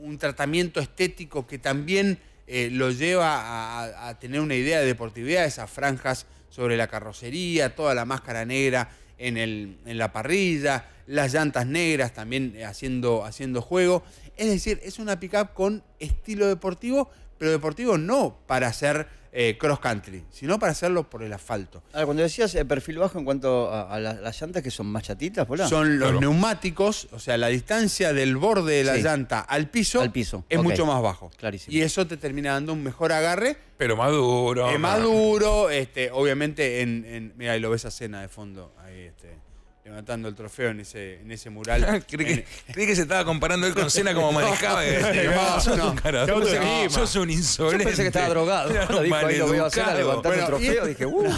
un tratamiento estético que también eh, lo lleva a, a tener una idea de deportividad, esas franjas sobre la carrocería, toda la máscara negra en, el, en la parrilla, las llantas negras también haciendo, haciendo juego. Es decir, es una pickup con estilo deportivo, pero deportivo no para hacer eh, cross country, sino para hacerlo por el asfalto. Ahora, cuando decías eh, perfil bajo en cuanto a, a las, las llantas, que son más chatitas, ¿verdad? Son los claro. neumáticos, o sea, la distancia del borde de la sí. llanta al piso, al piso. es okay. mucho más bajo. Clarísimo. Y eso te termina dando un mejor agarre. Pero más duro. Eh, más duro, este, obviamente, en, en mira, ahí lo ves a Senna de fondo, ahí este... levantando el trofeo en ese, en ese mural. Creí que, creí que se estaba comparando él con Senna como manejaba. No, sos un insolente. Yo pensé que estaba drogado. Cuando dijo ahí lo veo a Senna levantando bueno, el trofeo, y dije, ¡uh!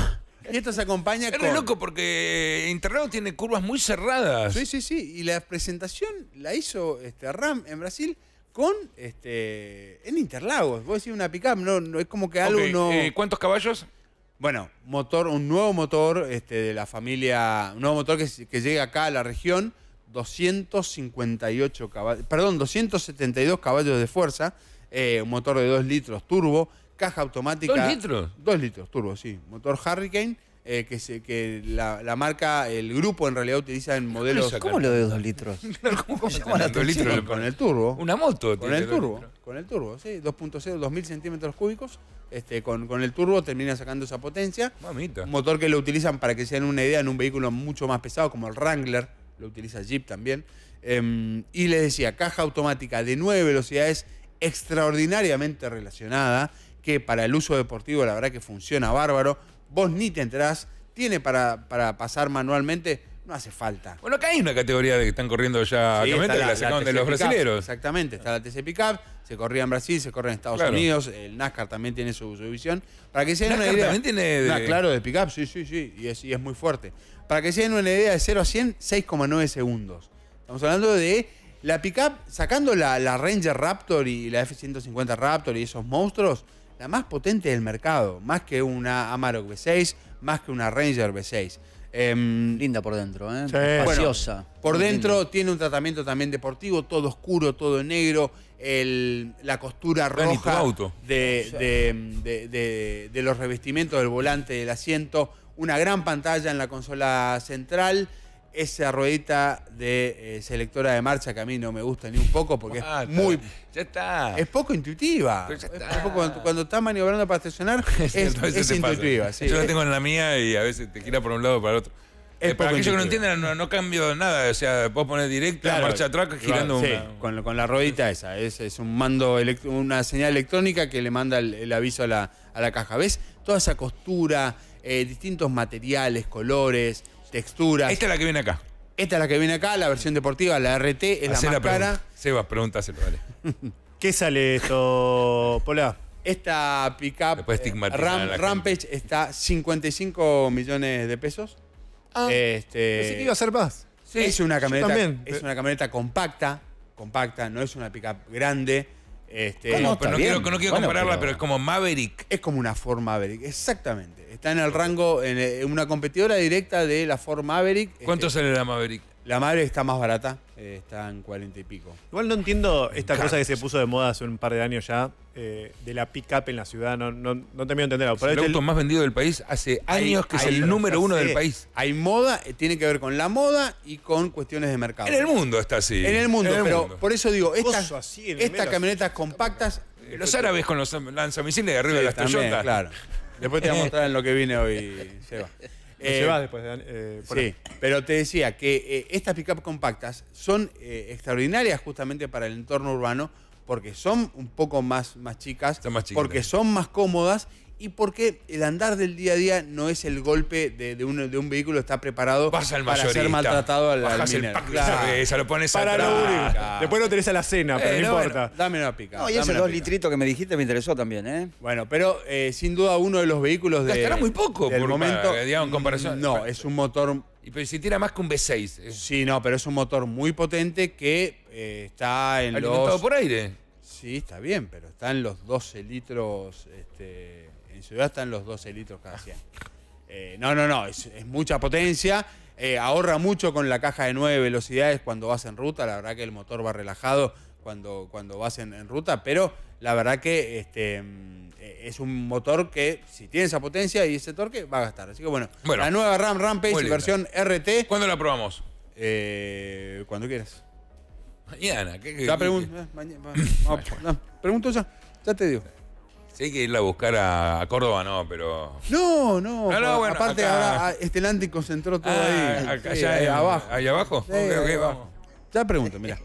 Y esto se acompaña con... Es loco porque Interlagos tiene curvas muy cerradas. Sí, sí, sí. Y la presentación la hizo este, Ram en Brasil con... este en Interlagos. Vos decís una pick-up, no, no, es como que algo okay. no... Eh, ¿Cuántos caballos? Bueno, motor, un nuevo motor este, de la familia, un nuevo motor que, que llega acá a la región, doscientos cincuenta y ocho caballos, perdón, doscientos setenta y dos caballos de fuerza, eh, un motor de dos litros turbo, caja automática. ¿Dos litros? Dos litros turbo, sí. Motor Hurricane, eh, que, se, que la, la marca, el grupo en realidad utiliza en modelos. ¿Cómo, ¿Cómo lo de dos litros? ¿Cómo, cómo se llama la dos litros? Con el turbo. Una moto. Con el turbo. Litros. Con el turbo, sí. dos punto cero, dos mil centímetros cúbicos. Este, con, con el turbo termina sacando esa potencia. Mamita. Un motor que lo utilizan, para que se den una idea, en un vehículo mucho más pesado como el Wrangler, lo utiliza Jeep también. Eh, y les decía, caja automática de nueve velocidades, extraordinariamente relacionada, que para el uso deportivo la verdad que funciona bárbaro. Vos ni te enterás, tiene para, para pasar manualmente, no hace falta. Bueno, acá hay una categoría de que están corriendo ya, sí, la, la sacaron de los brasileros. Exactamente, está la T C Pickup, se corría en Brasil, se corre en Estados claro. Unidos, el NASCAR también tiene su, su visión. Para que se den una idea. También tiene de... Nah, claro, de Pickup, sí, sí, sí, y es, y es muy fuerte. Para que se den una idea, de cero a cien, seis coma nueve segundos. Estamos hablando de la Pickup, sacando la, la Ranger Raptor y la F ciento cincuenta Raptor y esos monstruos, la más potente del mercado, más que una Amarok V seis, más que una Ranger V seis. Eh, linda por dentro, ¿eh? Sí. Espaciosa. Bueno, por dentro linda. Tiene un tratamiento también deportivo, todo oscuro, todo negro, el, la costura roja de, de, de, de, de los revestimientos del volante, del asiento, una gran pantalla en la consola central, esa ruedita de eh, selectora de marcha que a mí no me gusta ni un poco porque ah, es muy... Ya está. Es poco intuitiva. Es poco, cuando, cuando estás maniobrando para estacionar es, es intuitiva. Sí. Yo la tengo en la mía y a veces te gira por un lado o para el otro. Es eh, para aquellos que no entienden, no, no cambio nada. O sea, vos poner directa, claro, marcha atrás, girando claro, sí, una... Con, con la ruedita esa. Es, es un mando, una señal electrónica que le manda el, el aviso a la, a la caja. ¿Ves? Toda esa costura, eh, distintos materiales, colores... texturas. Esta es la que viene acá. Esta es la que viene acá, la versión deportiva, la R T, es Hacé la más la cara. Sebas, pregúntaselo, dale. ¿Qué sale esto, Pola? Esta pickup Ram, Rampage gente. Está cincuenta y cinco millones de pesos. Ah, este, pensé que iba a ser más. Sí, es una camioneta, es una camioneta compacta, compacta, no es una pickup grande. Este, ¿Cómo? Pero no, quiero, no quiero bueno, compararla, pero... pero es como Maverick. Es como una Ford Maverick, exactamente. Está en el rango, en una competidora directa de la Ford Maverick. ¿Cuánto este, sale la Maverick? La madre está más barata, eh, está en cuarenta y pico. Igual no entiendo esta Cars. cosa que se puso de moda hace un par de años ya, eh, de la pick-up en la ciudad, no, no, no termino de entenderlo. Es el auto el... más vendido del país hace años, hay, que es el número uno del país. Hay moda, tiene que ver con la moda y con cuestiones de mercado. En el mundo está así. En el mundo, en el pero mundo. Por eso digo, estas, así, en estas camionetas compactas... Los árabes con los lanzamisiles de arriba sí, de las también, Toyotas. Claro. Después te voy a mostrar en lo que vine hoy, Seba. Eh, llevas después de, eh, sí, ahí. Pero te decía que eh, estas pick-up compactas son eh, extraordinarias justamente para el entorno urbano porque son un poco más, más chicas, más porque son más cómodas y porque el andar del día a día no es el golpe de, de, un, de un vehículo está preparado para ser maltratado al, al minero. El pack claro. de cerveza, lo pones para atrás. Claro. Después lo tenés a la cena, eh, pero no, no importa. Bueno, dame una pica. No, y esos dos litritos que me dijiste me interesó también, ¿eh? Bueno, pero eh, sin duda uno de los vehículos de... Gastará muy poco por momento. Para, digamos, en comparación. No, es un motor... Y pero si tira más que un V seis. Es... Sí, no, pero es un motor muy potente que eh, está en los... ¿Alimentado por aire? Sí, está bien, pero está en los doce litros... Este... En ciudad están los doce litros cada cien. Eh, no, no, no, es, es mucha potencia. Eh, ahorra mucho con la caja de nueve velocidades cuando vas en ruta. La verdad que el motor va relajado cuando, cuando vas en, en ruta. Pero la verdad que este, es un motor que si tiene esa potencia y ese torque va a gastar. Así que bueno, bueno la nueva Ram Rampage versión R T. ¿Cuándo la probamos? Eh, cuando quieras. Mañana. ¿Qué, qué, ya pregunto, qué, qué. Mañana, no, no, pregunto ya, ya te digo. Sí, hay que irla a buscar a Córdoba, no, pero... No, no, no, no bueno, aparte acá... ahora Estelante concentró todo ah, ahí. Acá, sí, allá ahí en, abajo. ¿Ahí abajo? Sí, okay, okay, vamos. Ya pregunto, mirá.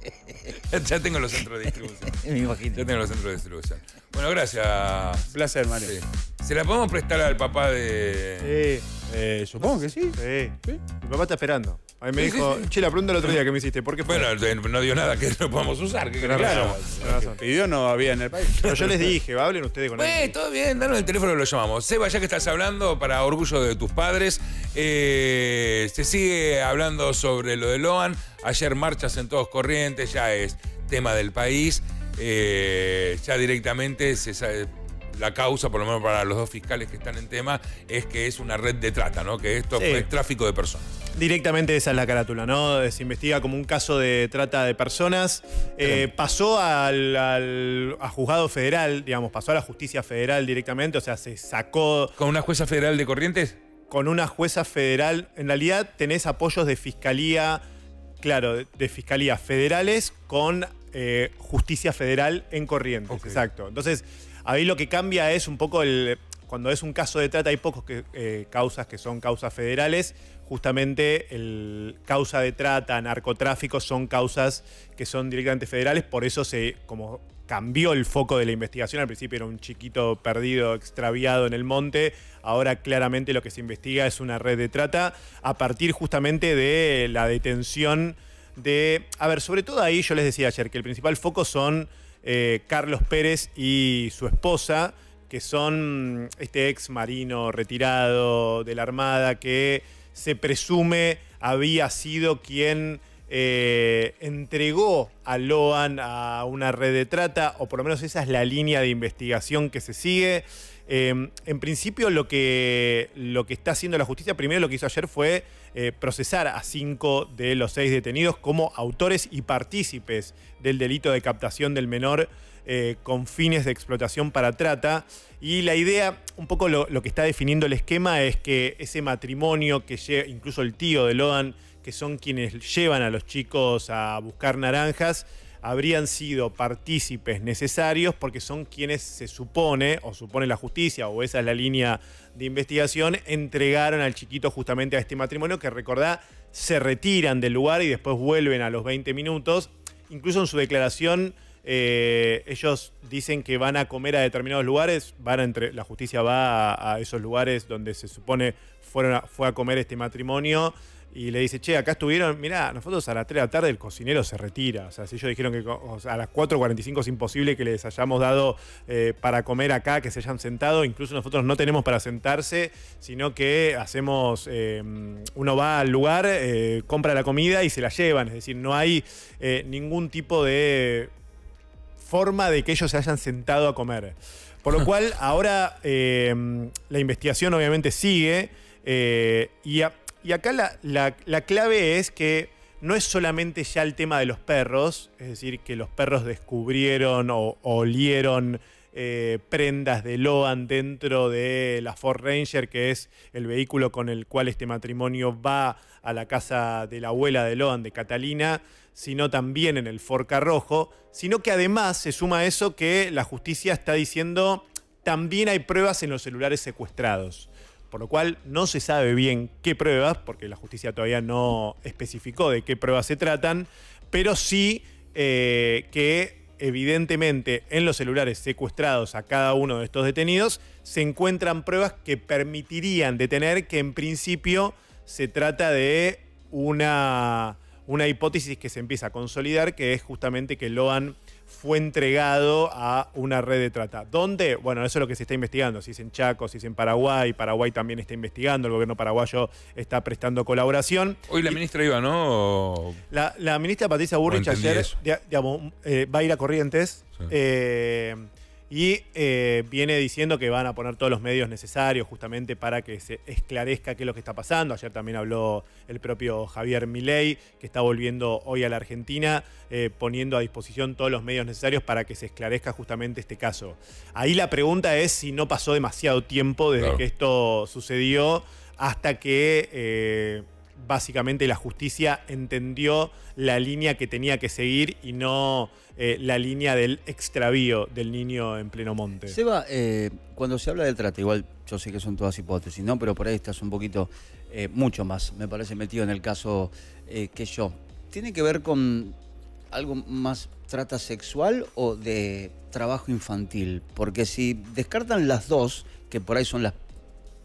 Ya tengo los centros de distribución. Me imagino. Ya tengo los centros de distribución. Bueno, gracias. Un placer, Mario. Sí. ¿Se la podemos prestar al papá de...? Sí. Eh, supongo no, que sí. Sí. sí. Mi papá está esperando. A mí me sí, dijo, sí, sí. che, la pregunta el otro día que me hiciste, ¿por qué fue? Bueno, no dio nada que no podamos usar. Que claro, claro. Razón. Que pidió no había en el país. Pero yo les dije, hablen ustedes con él. Pues, todo bien, danos el teléfono y lo llamamos. Seba, ya que estás hablando, para orgullo de tus padres, eh, se sigue hablando sobre lo de Loan. Ayer marchas en todos Corrientes, ya es tema del país. Eh, ya directamente se sabe... La causa, por lo menos para los dos fiscales que están en tema, es que es una red de trata, ¿no? Que esto sí. es tráfico de personas. Directamente esa es la carátula, ¿no? Se investiga como un caso de trata de personas. Eh, pasó al, al a juzgado federal, digamos, pasó a la justicia federal directamente, o sea, se sacó... ¿Con una jueza federal de Corrientes? Con una jueza federal. En realidad tenés apoyos de fiscalía, claro, de fiscalías federales con eh, justicia federal en Corrientes. Okay. Exacto. Entonces... Ahí lo que cambia es un poco el... Cuando es un caso de trata hay pocos que, eh, causas que son causas federales. Justamente el causa de trata, narcotráfico, son causas que son directamente federales. Por eso se como cambió el foco de la investigación. Al principio era un chiquito perdido, extraviado en el monte. Ahora claramente lo que se investiga es una red de trata a partir justamente de la detención de... A ver, sobre todo ahí yo les decía ayer que el principal foco son... Eh, Carlos Pérez y su esposa, que son este ex marino retirado de la Armada que se presume había sido quien eh, entregó a Loan a una red de trata, o por lo menos esa es la línea de investigación que se sigue. Eh, en principio lo que, lo que está haciendo la justicia, primero lo que hizo ayer fue eh, procesar a cinco de los seis detenidos como autores y partícipes del delito de captación del menor eh, con fines de explotación para trata. Y la idea, un poco lo, lo que está definiendo el esquema es que ese matrimonio que lleva, incluso el tío de Loan, que son quienes llevan a los chicos a buscar naranjas, habrían sido partícipes necesarios porque son quienes se supone, o supone la justicia, o esa es la línea de investigación, entregaron al chiquito justamente a este matrimonio que, recordá, se retiran del lugar y después vuelven a los veinte minutos. Incluso en su declaración eh, ellos dicen que van a comer a determinados lugares, van a entre, la justicia va a, a esos lugares donde se supone fueron a, fue a comer este matrimonio. Y le dice, che, acá estuvieron, mirá, nosotros a las tres de la tarde el cocinero se retira. O sea, si ellos dijeron que o sea, a las cuatro cuarenta y cinco es imposible que les hayamos dado eh, para comer acá, que se hayan sentado. Incluso nosotros no tenemos para sentarse, sino que hacemos, eh, uno va al lugar, eh, compra la comida y se la llevan. Es decir, no hay eh, ningún tipo de forma de que ellos se hayan sentado a comer. Por lo cual, ahora eh, la investigación obviamente sigue eh, y... A, Y acá la, la, la clave es que no es solamente ya el tema de los perros, es decir, que los perros descubrieron o olieron eh, prendas de Loan dentro de la Ford Ranger, que es el vehículo con el cual este matrimonio va a la casa de la abuela de Loan, de Catalina, sino también en el Ford Carrojo, sino que además se suma a eso que la justicia está diciendo también hay pruebas en los celulares secuestrados. Por lo cual no se sabe bien qué pruebas, porque la justicia todavía no especificó de qué pruebas se tratan, pero sí eh, que evidentemente en los celulares secuestrados a cada uno de estos detenidos se encuentran pruebas que permitirían detener que en principio se trata de una, una hipótesis que se empieza a consolidar, que es justamente que Loan fue entregado a una red de trata. ¿Dónde? Bueno, eso es lo que se está investigando. Si es en Chaco, si es en Paraguay. Paraguay también está investigando. El gobierno paraguayo está prestando colaboración. Hoy la y, ministra iba, ¿no? La, la ministra Patricia Burrich no ayer digamos, eh, va a ir a Corrientes. Sí. Eh, y eh, viene diciendo que van a poner todos los medios necesarios justamente para que se esclarezca qué es lo que está pasando. Ayer también habló el propio Javier Milei, que está volviendo hoy a la Argentina, eh, poniendo a disposición todos los medios necesarios para que se esclarezca justamente este caso. Ahí la pregunta es si no pasó demasiado tiempo desde claro. que esto sucedió hasta que eh, básicamente la justicia entendió la línea que tenía que seguir y no eh, la línea del extravío del niño en pleno monte. Seba, eh, cuando se habla del trata, igual yo sé que son todas hipótesis, ¿no? Pero por ahí estás un poquito, eh, mucho más, me parece, metido en el caso eh, que yo. ¿Tiene que ver con algo más trata sexual o de trabajo infantil? Porque si descartan las dos, que por ahí son las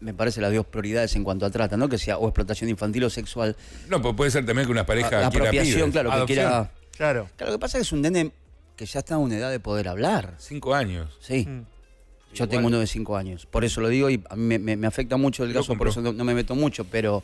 me parece las dos prioridades en cuanto a trata, ¿no? Que sea o explotación infantil o sexual. No, pues puede ser también que una pareja a, quiera apropiación, pibes. Claro, adopción. Que quiera... Claro. Claro, lo que pasa es que es un nene que ya está a una edad de poder hablar. Cinco años. Sí. Mm. Yo Igual. tengo uno de cinco años. Por eso lo digo y a mí me, me, me afecta mucho el lo caso, compro. Por eso no, no me meto mucho, pero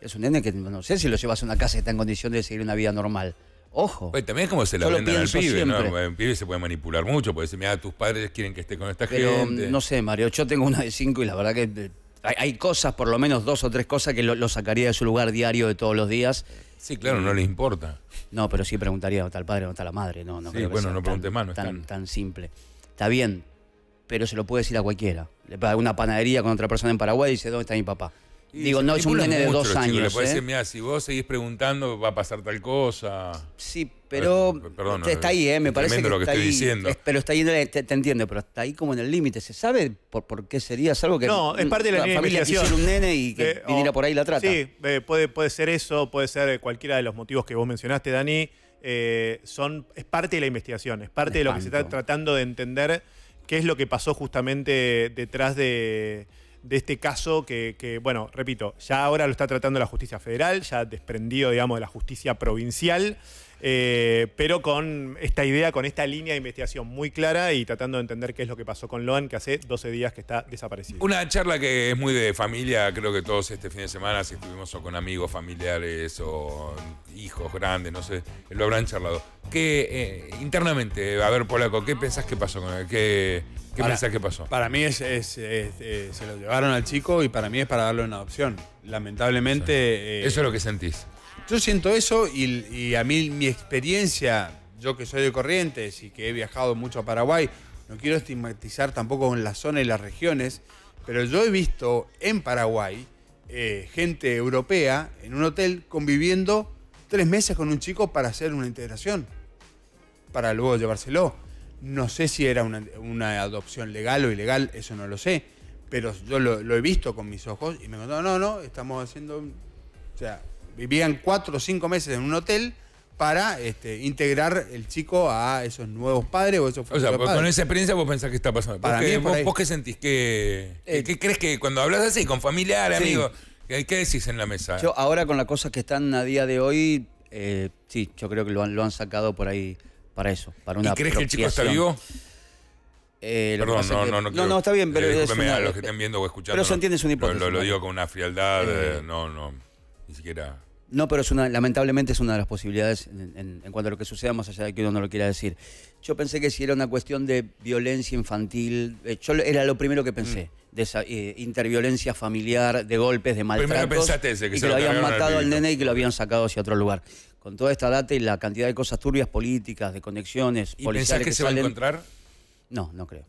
es un nene que no sé si lo llevas a una casa que está en condición de seguir una vida normal. Ojo. Pues también es como se la vendan al pibe, siempre. ¿No? El pibe se puede manipular mucho, puede decir, mira, tus padres quieren que esté con esta Pero, gente. No sé, Mario, yo tengo una de cinco y la verdad que hay, hay cosas, por lo menos dos o tres cosas que lo, lo sacaría de su lugar diario de todos los días. Sí, claro, no le importa. No, pero sí preguntaría dónde está el padre, dónde está la madre. No, no sí, creo bueno, que no preguntes más, no es tan, tan... tan simple. Está bien, pero se lo puede decir a cualquiera. Le paga una panadería con otra persona en Paraguay y dice, ¿dónde está mi papá? Digo, no, es un nene de dos años. Le puede decir, mira, si vos seguís preguntando, va a pasar tal cosa. Sí, pero está ahí, ¿eh? Me parece que está ahí. Pero está ahí, te entiendo, pero está ahí como en el límite. ¿Se sabe por qué sería? Salvo que no, es parte de la familia quisiera un nene y que viniera por ahí la trata. Sí, puede, puede ser eso, puede ser cualquiera de los motivos que vos mencionaste, Dani. Eh, son, es parte de la investigación, es parte de lo que se está tratando de entender qué es lo que pasó justamente detrás de... de este caso que, que, bueno, repito, ya ahora lo está tratando la justicia federal, ya desprendido, digamos, de la justicia provincial, eh, pero con esta idea, con esta línea de investigación muy clara y tratando de entender qué es lo que pasó con Loan, que hace doce días que está desaparecido. Una charla que es muy de familia, creo que todos este fin de semana, si estuvimos o con amigos, familiares o hijos grandes, no sé, lo habrán charlado. ¿Qué, eh, internamente, a ver, Polaco, qué pensás que pasó con él? ¿Qué... ¿Qué pensás que pasó? Para mí es, es, es, es, se lo llevaron al chico y para mí es para darle una adopción. Lamentablemente... Sí. Eh, eso es lo que sentís. Yo siento eso y, y a mí mi experiencia, yo que soy de Corrientes y que he viajado mucho a Paraguay, no quiero estigmatizar tampoco en la zona y las regiones, pero yo he visto en Paraguay eh, gente europea en un hotel conviviendo tres meses con un chico para hacer una integración, para luego llevárselo. No sé si era una, una adopción legal o ilegal, eso no lo sé, pero yo lo, lo he visto con mis ojos y me contaron, no, no, estamos haciendo... O sea, vivían cuatro o cinco meses en un hotel para este, integrar el chico a esos nuevos padres o esos futuros padres. O sea, padres. Con esa experiencia vos pensás que está pasando. Para mí vos, ¿Vos qué sentís? ¿Qué, eh, ¿qué crees que cuando hablas así, con familiares, sí. amigos, ¿qué, qué decís en la mesa? Yo ahora con las cosas que están a día de hoy, eh, sí, yo creo que lo han, lo han sacado por ahí... Para eso, para una ¿Y crees que el chico está vivo? Eh, Perdón, no, que... no, no, quiero... no, no, está bien, pero eh, es una... a los que estén viendo o escuchando. Pero se entiende, es una hipótesis. Lo, lo, lo digo con una frialdad, eh, eh, no, no, ni siquiera... No, pero es una, lamentablemente es una de las posibilidades en, en, en cuanto a lo que suceda, más allá de que uno no lo quiera decir. Yo pensé que si era una cuestión de violencia infantil, eh, yo era lo primero que pensé, mm. de esa eh, interviolencia familiar, de golpes, de maltratos, ese, que y que lo habían matado al nene y que lo habían sacado hacia otro lugar. con toda esta data y la cantidad de cosas turbias políticas, de conexiones policiales. ¿Y pensás que, que se salen... va a encontrar? No, no creo.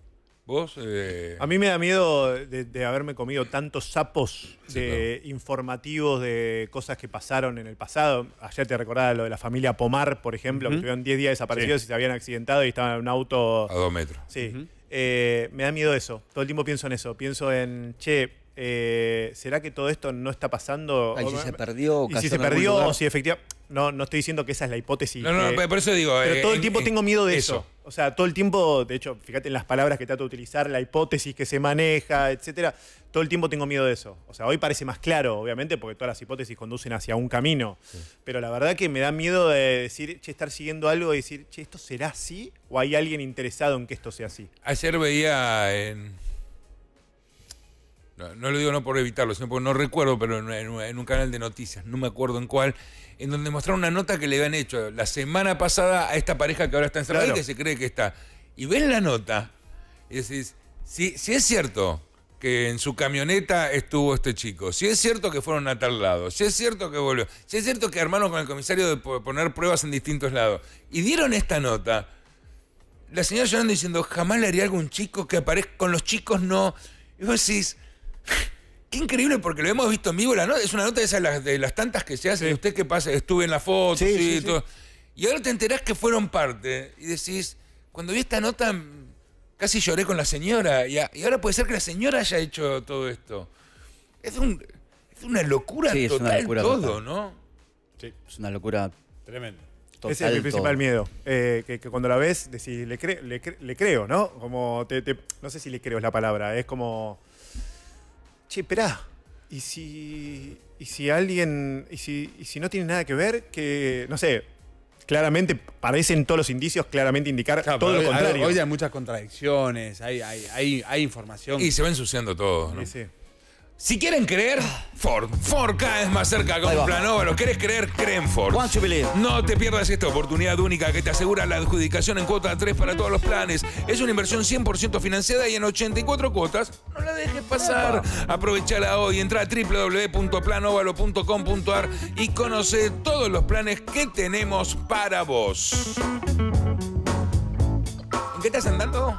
¿Vos? Eh... A mí me da miedo de, de haberme comido tantos sapos de sí, claro. informativos de cosas que pasaron en el pasado. Ayer te recordaba lo de la familia Pomar, por ejemplo, uh-huh. que estuvieron diez días desaparecidos sí. y se habían accidentado y estaban en un auto... A dos metros. Sí. Uh-huh. eh, me da miedo eso. Todo el tiempo pienso en eso. Pienso en, che, eh, ¿será que todo esto no está pasando? Ay, ¿y si o... se perdió? ¿Y si se perdió lugar? O si efectivamente... No, no estoy diciendo que esa es la hipótesis. No, no, eh, por eso digo... Pero eh, todo el tiempo eh, tengo miedo de eso. eso. O sea, todo el tiempo, de hecho, fíjate en las palabras que trato de utilizar, la hipótesis que se maneja, etcétera. Todo el tiempo tengo miedo de eso. O sea, hoy parece más claro, obviamente, porque todas las hipótesis conducen hacia un camino. Sí. Pero la verdad que me da miedo de decir, che, estar siguiendo algo y decir, che, ¿esto será así? ¿O hay alguien interesado en que esto sea así? Ayer veía en... No, no lo digo no por evitarlo, sino porque no recuerdo, pero en, en, en un canal de noticias, no me acuerdo en cuál, en donde mostraron una nota que le habían hecho la semana pasada a esta pareja que ahora está encerrada claro. y que se cree que está. Y ves la nota y decís, si sí, sí es cierto que en su camioneta estuvo este chico, si sí es cierto que fueron a tal lado, si sí es cierto que volvió, si sí es cierto que armaron con el comisario de poner pruebas en distintos lados. Y dieron esta nota, la señora llorando diciendo, jamás le haría algo a un chico que aparezca, con los chicos no. Y vos decís... Qué increíble, porque lo hemos visto en vivo. La nota, es una nota de esas, las, de las tantas que se hacen. Sí. ¿Usted qué pasa? Estuve en la foto. Sí, sí, sí, todo. Sí. Y ahora te enterás que fueron parte. Y decís, cuando vi esta nota, casi lloré con la señora. Y, a, y ahora puede ser que la señora haya hecho todo esto. Es, un, es una locura sí, total, es una locura todo, total. ¿No? Sí. Es una locura tremenda. Total, ese es mi principal todo. miedo, eh, que, que cuando la ves decís, le, cre, le, cre, le creo, ¿no? Como te, te, no sé si le creo es la palabra, es como... Che, esperá, y si, y si alguien, y si, y si no tiene nada que ver, que, no sé, claramente parecen todos los indicios, claramente indicar claro, todo lo contrario. Hoy hay muchas contradicciones, hay, hay, hay, hay información. Y se va ensuciando todo, ¿no? Sí, sí. Si quieren creer, Ford. Ford cada vez más cerca con un plan óvalo. ¿Querés creer? Creen Ford. No te pierdas esta oportunidad única que te asegura la adjudicación en cuota tres para todos los planes. Es una inversión cien por ciento financiada y en ochenta y cuatro cuotas. No la dejes pasar. Aprovechala hoy. Entra a doble u doble u doble u punto plan óvalo punto com punto a r y conoce todos los planes que tenemos para vos. ¿En qué estás andando?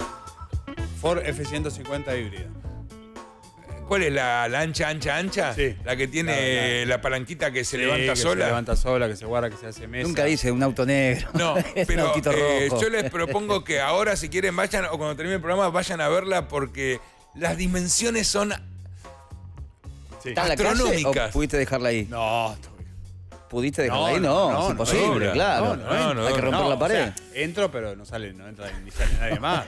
Ford F ciento cincuenta híbrida. ¿Cuál es la, la ancha, ancha, ancha? Sí. La que tiene la, la, la palanquita que se sí, levanta que sola. Se levanta sola, que se guarda, que se hace mesa. Nunca dice un auto negro. No, pero eh, yo les propongo que ahora, si quieren, vayan, o cuando termine el programa, vayan a verla porque las dimensiones son sí. astronómicas. ¿O pudiste dejarla ahí? No, ¿Pudiste dejarla no, ahí? No, no, es imposible, no, claro. No, no, no, hay que romper no, la pared. O sea, entro, pero no sale, no entra ni sale nadie más.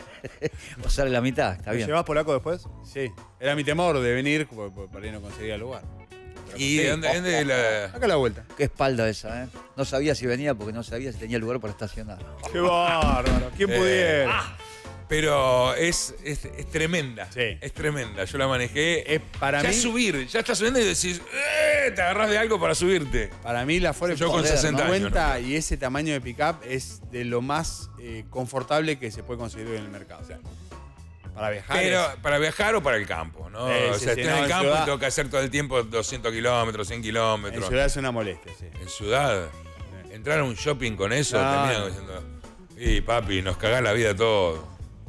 O sale la mitad, está bien. ¿Te llevas polaco después? Sí. Era mi temor de venir, para ahí no conseguía el lugar. Pero ¿y de dónde, dónde la...? Acá la vuelta. Qué espalda esa, ¿eh? No sabía si venía porque no sabía si tenía lugar para estacionar. ¡Qué bárbaro! ¿Quién eh, pudiera? Ah. Pero es, es, es tremenda. Sí. Es tremenda. Yo la manejé. Es para ya mí. Ya subir. Ya estás subiendo y decís, ¡eh! Te agarrás de algo para subirte. Para mí la Ford F ciento cincuenta ¿no? y ese tamaño de pickup es de lo más eh, confortable que se puede conseguir hoy en el mercado. O sea, para viajar. Pero es... para viajar o para el campo, ¿no? Eh, o sea, sí, estoy no, en el campo ciudad... y tengo que hacer todo el tiempo doscientos kilómetros, cien kilómetros. En ciudad es una molestia, sí. En ciudad. Entrar a un shopping con eso no. termina diciendo, y papi, nos cagás la vida todo.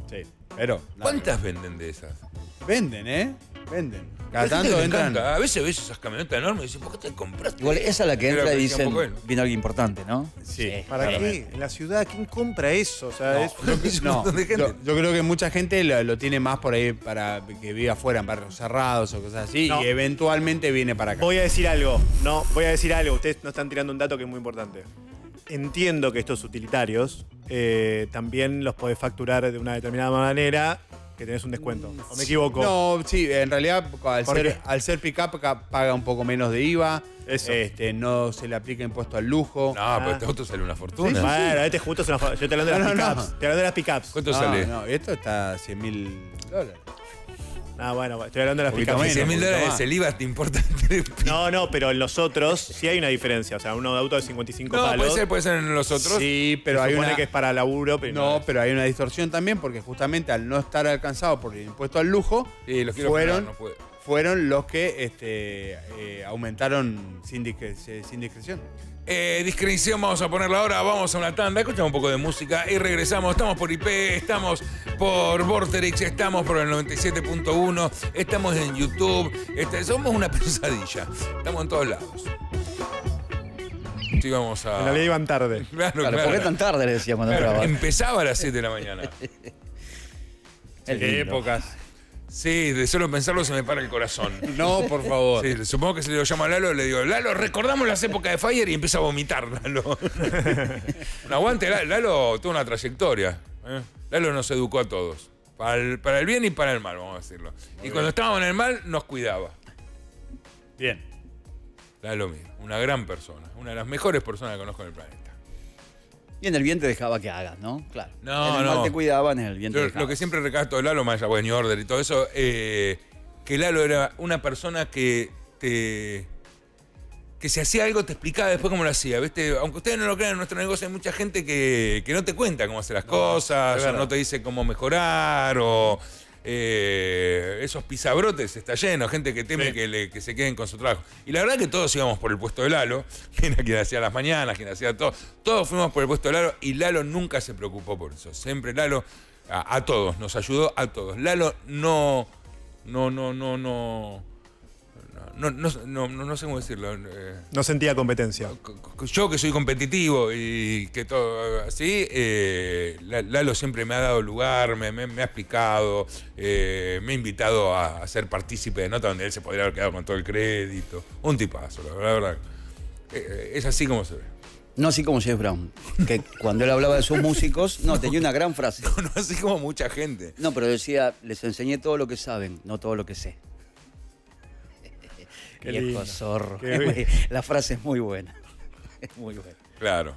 Sí, pero... ¿Cuántas no, venden de esas? Venden, ¿eh? Venden. Cada tanto venden. A veces ves esas camionetas enormes y dices, ¿por qué te compraste? Igual esa es la que entra la y dicen, viene algo importante, ¿no? Sí. sí ¿Para claramente. qué? En la ciudad, ¿quién compra eso? O sea, no, es, yo, es no, de gente. Yo, yo creo que mucha gente lo, lo tiene más por ahí para que viva afuera, en barrios cerrados o cosas así, no. y eventualmente viene para acá. Voy a decir algo. No, voy a decir algo. Ustedes no están tirando un dato que es muy importante. Entiendo que estos utilitarios eh, también los podés facturar de una determinada manera que tenés un descuento. ¿O me equivoco? No, sí, en realidad al ser, al ser pick-up paga un poco menos de I V A. Eso. Este, no se le aplica impuesto al lujo. No, ah. pero este auto sale una fortuna. Sí, sí. Bueno, este justo es una fortuna. Yo te hablando de las no, pick-ups. No. Te hablando de las pick-ups. ¿Cuánto no, sale? No, esto está cien mil dólares. Ah, bueno, estoy hablando de las pick-ups. cien mil dólares el I V A te importa. No, no, pero en los otros sí hay una diferencia. O sea, un auto de cincuenta y cinco no, palos. Puede ser, puede ser en los otros. Sí, pero hay una que es para laburo. Pero no, no, pero hay una distorsión también porque justamente al no estar alcanzado por el impuesto al lujo, sí, los fueron, comprar, no fueron los que este, eh, aumentaron sin, discre sin discreción. Eh, discreción vamos a ponerla ahora, vamos a una tanda, escuchamos un poco de música y regresamos. Estamos por I P, estamos por Vorterix, estamos por el noventa y siete punto uno, estamos en YouTube, está, somos una pesadilla, estamos en todos lados. Sí, vamos a... En la ley iban tarde. Claro, claro, claro. ¿Por qué tan tarde? Le decía cuando claro, empezaba a las siete de la mañana. ¿Qué épocas? Sí, de solo pensarlo se me para el corazón. No, por favor. Sí, supongo que se lo llama Lalo, le digo, Lalo, recordamos las épocas de Fire y empieza a vomitar, Lalo. No aguante, Lalo tuvo una trayectoria. ¿Eh? Lalo nos educó a todos. Para el, para el bien y para el mal, vamos a decirlo. Muy y bien. Cuando estábamos en el mal, nos cuidaba. Bien. Lalo mío, una gran persona. Una de las mejores personas que conozco en el planeta. Y en el bien te dejaba que hagas, ¿no? Claro. No, en el no. mal te cuidaban, en el bien te Yo, dejabas. Lo que siempre recato de Lalo, más allá de New Order y todo eso, eh, que Lalo era una persona que te... que si hacía algo te explicaba después cómo lo hacía, ¿viste? Aunque ustedes no lo crean, en nuestro negocio hay mucha gente que, que no te cuenta cómo hacer las no, cosas, o no te dice cómo mejorar, o... Eh, esos pisabrotes está lleno, gente que teme sí. que, le, que se queden con su trabajo. Y la verdad que todos íbamos por el puesto de Lalo, quien, quien hacía las mañanas, quien hacía todo. Todos fuimos por el puesto de Lalo y Lalo nunca se preocupó por eso. Siempre Lalo, a, a todos, nos ayudó a todos. Lalo no, no, no, no, no, no, no, no, no, no sé cómo decirlo. Eh, no sentía competencia. Yo que soy competitivo y que todo así, eh, Lalo siempre me ha dado lugar, me, me, me ha explicado, eh, me ha invitado a, a ser partícipe de nota donde él se podría haber quedado con todo el crédito. Un tipazo, la verdad. Eh, es así como se ve. No así como James Brown, que cuando él hablaba de sus músicos, no, tenía una gran frase. No, no así como mucha gente. No, pero decía, les enseñé todo lo que saben, no todo lo que sé. Viejo zorro. La frase es muy buena. Es muy buena. Claro.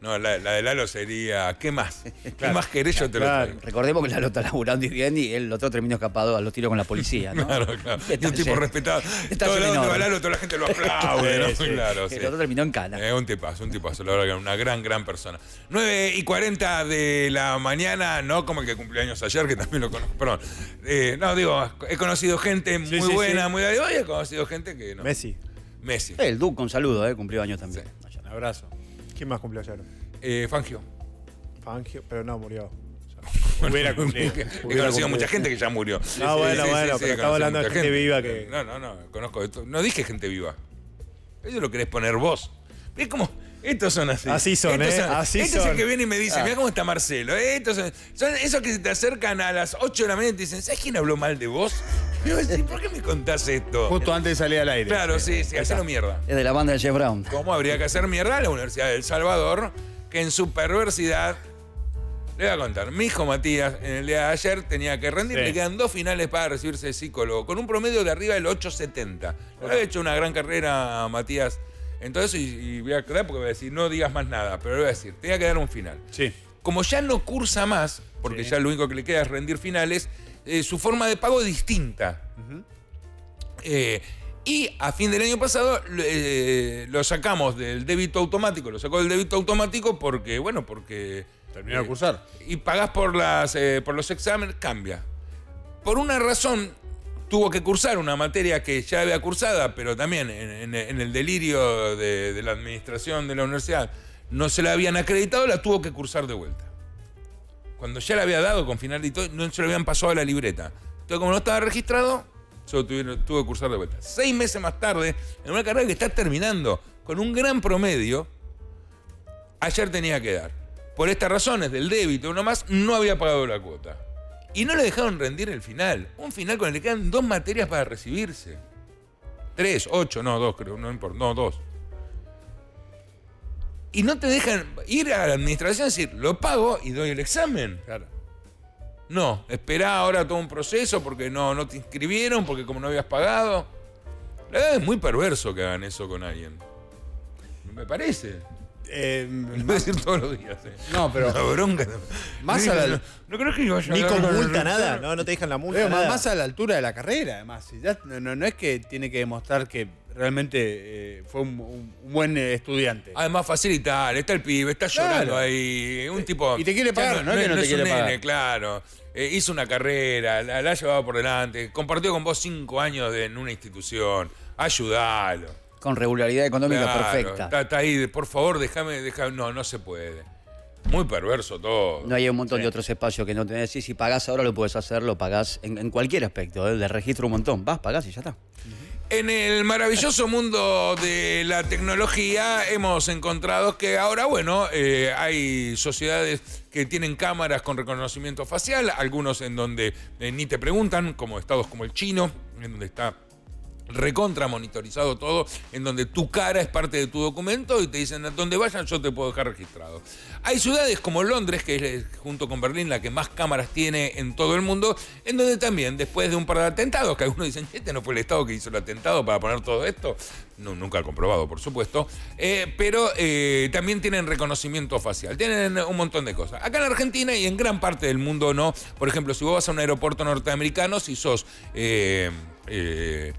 No, la, la de Lalo sería, ¿qué más? ¿Qué claro. más querés yo te claro. lo traigo? Recordemos que Lalo está laburando y bien y el otro terminó escapado a los tiros con la policía, ¿no? Claro, claro. Es un tipo respetado. Todo el lado de Lalo, toda la gente lo aplaude, ¿no? Sí, claro, sí. El otro terminó en cana. Eh, un tipazo, un tipazo. La verdad que una gran, gran persona. nueve y cuarenta de la mañana, no como el que cumplió años ayer, que también lo conozco. Perdón. Eh, no, digo, he conocido gente muy sí, sí, buena, sí. muy... Hoy he conocido gente que no. Messi. Messi. El Duque, un saludo, ¿eh? Cumplió años también. Sí. Un abrazo. ¿Quién más cumplió ayer? Eh, Fangio. Fangio, pero no, murió. Bueno, hubiera cumplido. He conocido cumplido. mucha gente que ya murió. No, sí, bueno, sí, bueno, sí, pero estaba hablando de gente, gente viva que... No, no, no, conozco esto. No dije gente viva. Eso lo querés poner vos. Es como... Estos son así. Así son, estos ¿eh? Son, así este son. Es el que viene y me dice, ah. mirá cómo está Marcelo. Estos son, son esos que se te acercan a las ocho de la mañana y te dicen, ¿sabes quién habló mal de vos? Y yo decía, ¿por qué me contás esto? Justo antes de salir al aire. Claro, eh, sí, sí, hacerlo mierda. Es de la banda de Jeff Brown. ¿Cómo habría que hacer mierda a la Universidad del Salvador? Que en su perversidad, le voy a contar, mi hijo Matías en el día de ayer tenía que rendir, sí. le quedan dos finales para recibirse de psicólogo, con un promedio de arriba del ocho setenta. Bueno. Había hecho una gran carrera Matías. Entonces, y, y voy a aclarar porque voy a decir, no digas más nada, pero voy a decir, te voy a quedar un final. Sí. Como ya no cursa más, porque sí. ya lo único que le queda es rendir finales, eh, su forma de pago es distinta. Uh-huh. eh, y a fin del año pasado eh, lo sacamos del débito automático, lo sacó del débito automático porque, bueno, porque... Terminó de eh, cursar. Y pagás por, las, eh, por los exámenes, cambia. Por una razón... Tuvo que cursar una materia que ya había cursada, pero también en, en, en el delirio de, de la administración de la universidad no se la habían acreditado, la tuvo que cursar de vuelta. Cuando ya la había dado con final y todo, no se lo habían pasado a la libreta. Entonces, como no estaba registrado, se lo tuvieron, tuvo que cursar de vuelta. Seis meses más tarde, en una carrera que está terminando con un gran promedio, ayer tenía que dar. Por estas razones del débito, uno más, no había pagado la cuota. Y no le dejaron rendir el final. Un final con el que quedan dos materias para recibirse. Tres, ocho, no, dos creo, no importa, no, dos. Y no te dejan ir a la administración y decir, lo pago y doy el examen. Claro. No, esperá ahora todo un proceso porque no, no te inscribieron, porque como no habías pagado. La verdad es muy perverso que hagan eso con alguien. Me parece. Eh, lo voy a decir todos los días. Eh. No, pero. La bronca. Más no, a la, no, no creo que vaya ni con multa, nada. No, no te dejan la multa. Nada. Más a la altura de la carrera, además. Ya, no, no, no es que tiene que demostrar que realmente eh, fue un, un buen estudiante. Además, facilitar. Está el pibe, está llorando claro. ahí. Un tipo. Y te quiere pagar, ya, ¿no? No, no, es que no, no te es quiere un pagar. Nene, claro. Eh, hizo una carrera, la, la ha llevado por delante. Compartió con vos cinco años de, en una institución. Ayudalo. Con regularidad económica claro, perfecta. Está, está ahí, por favor, déjame, déjame. No, no se puede. Muy perverso todo. No hay un montón sí. de otros espacios que no tenés. Sí, si pagás ahora lo puedes hacer, lo pagás en, en cualquier aspecto. ¿eh? Le registro un montón. Vas, pagás y ya está. En el maravilloso mundo de la tecnología hemos encontrado que ahora, bueno, eh, hay sociedades que tienen cámaras con reconocimiento facial, algunos en donde eh, ni te preguntan, como estados como el chino, en donde está recontra monitorizado todo, en donde tu cara es parte de tu documento y te dicen a dónde vayan yo te puedo dejar registrado. Hay ciudades como Londres, que es junto con Berlín la que más cámaras tiene en todo el mundo, en donde también después de un par de atentados, que algunos dicen, este no fue el Estado que hizo el atentado para poner todo esto, no, nunca lo he comprobado por supuesto, eh, pero eh, también tienen reconocimiento facial, tienen un montón de cosas. Acá en Argentina y en gran parte del mundo no, por ejemplo si vos vas a un aeropuerto norteamericano, si sos... Eh, eh,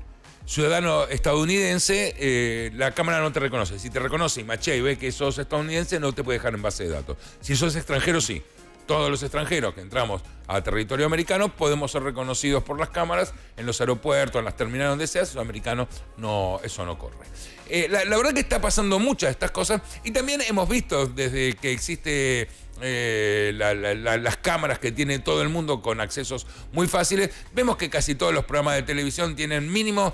ciudadano estadounidense, eh, la cámara no te reconoce. Si te reconoce y machea y ve que sos estadounidense, no te puede dejar en base de datos. Si sos extranjero, sí. Todos los extranjeros que entramos a territorio americano podemos ser reconocidos por las cámaras en los aeropuertos, en las terminales, donde sea. Los americanos, no, eso no corre. Eh, la, la verdad que está pasando muchas de estas cosas. Y también hemos visto desde que existe... Eh, la, la, la, las cámaras que tiene todo el mundo con accesos muy fáciles. Vemos que casi todos los programas de televisión tienen mínimo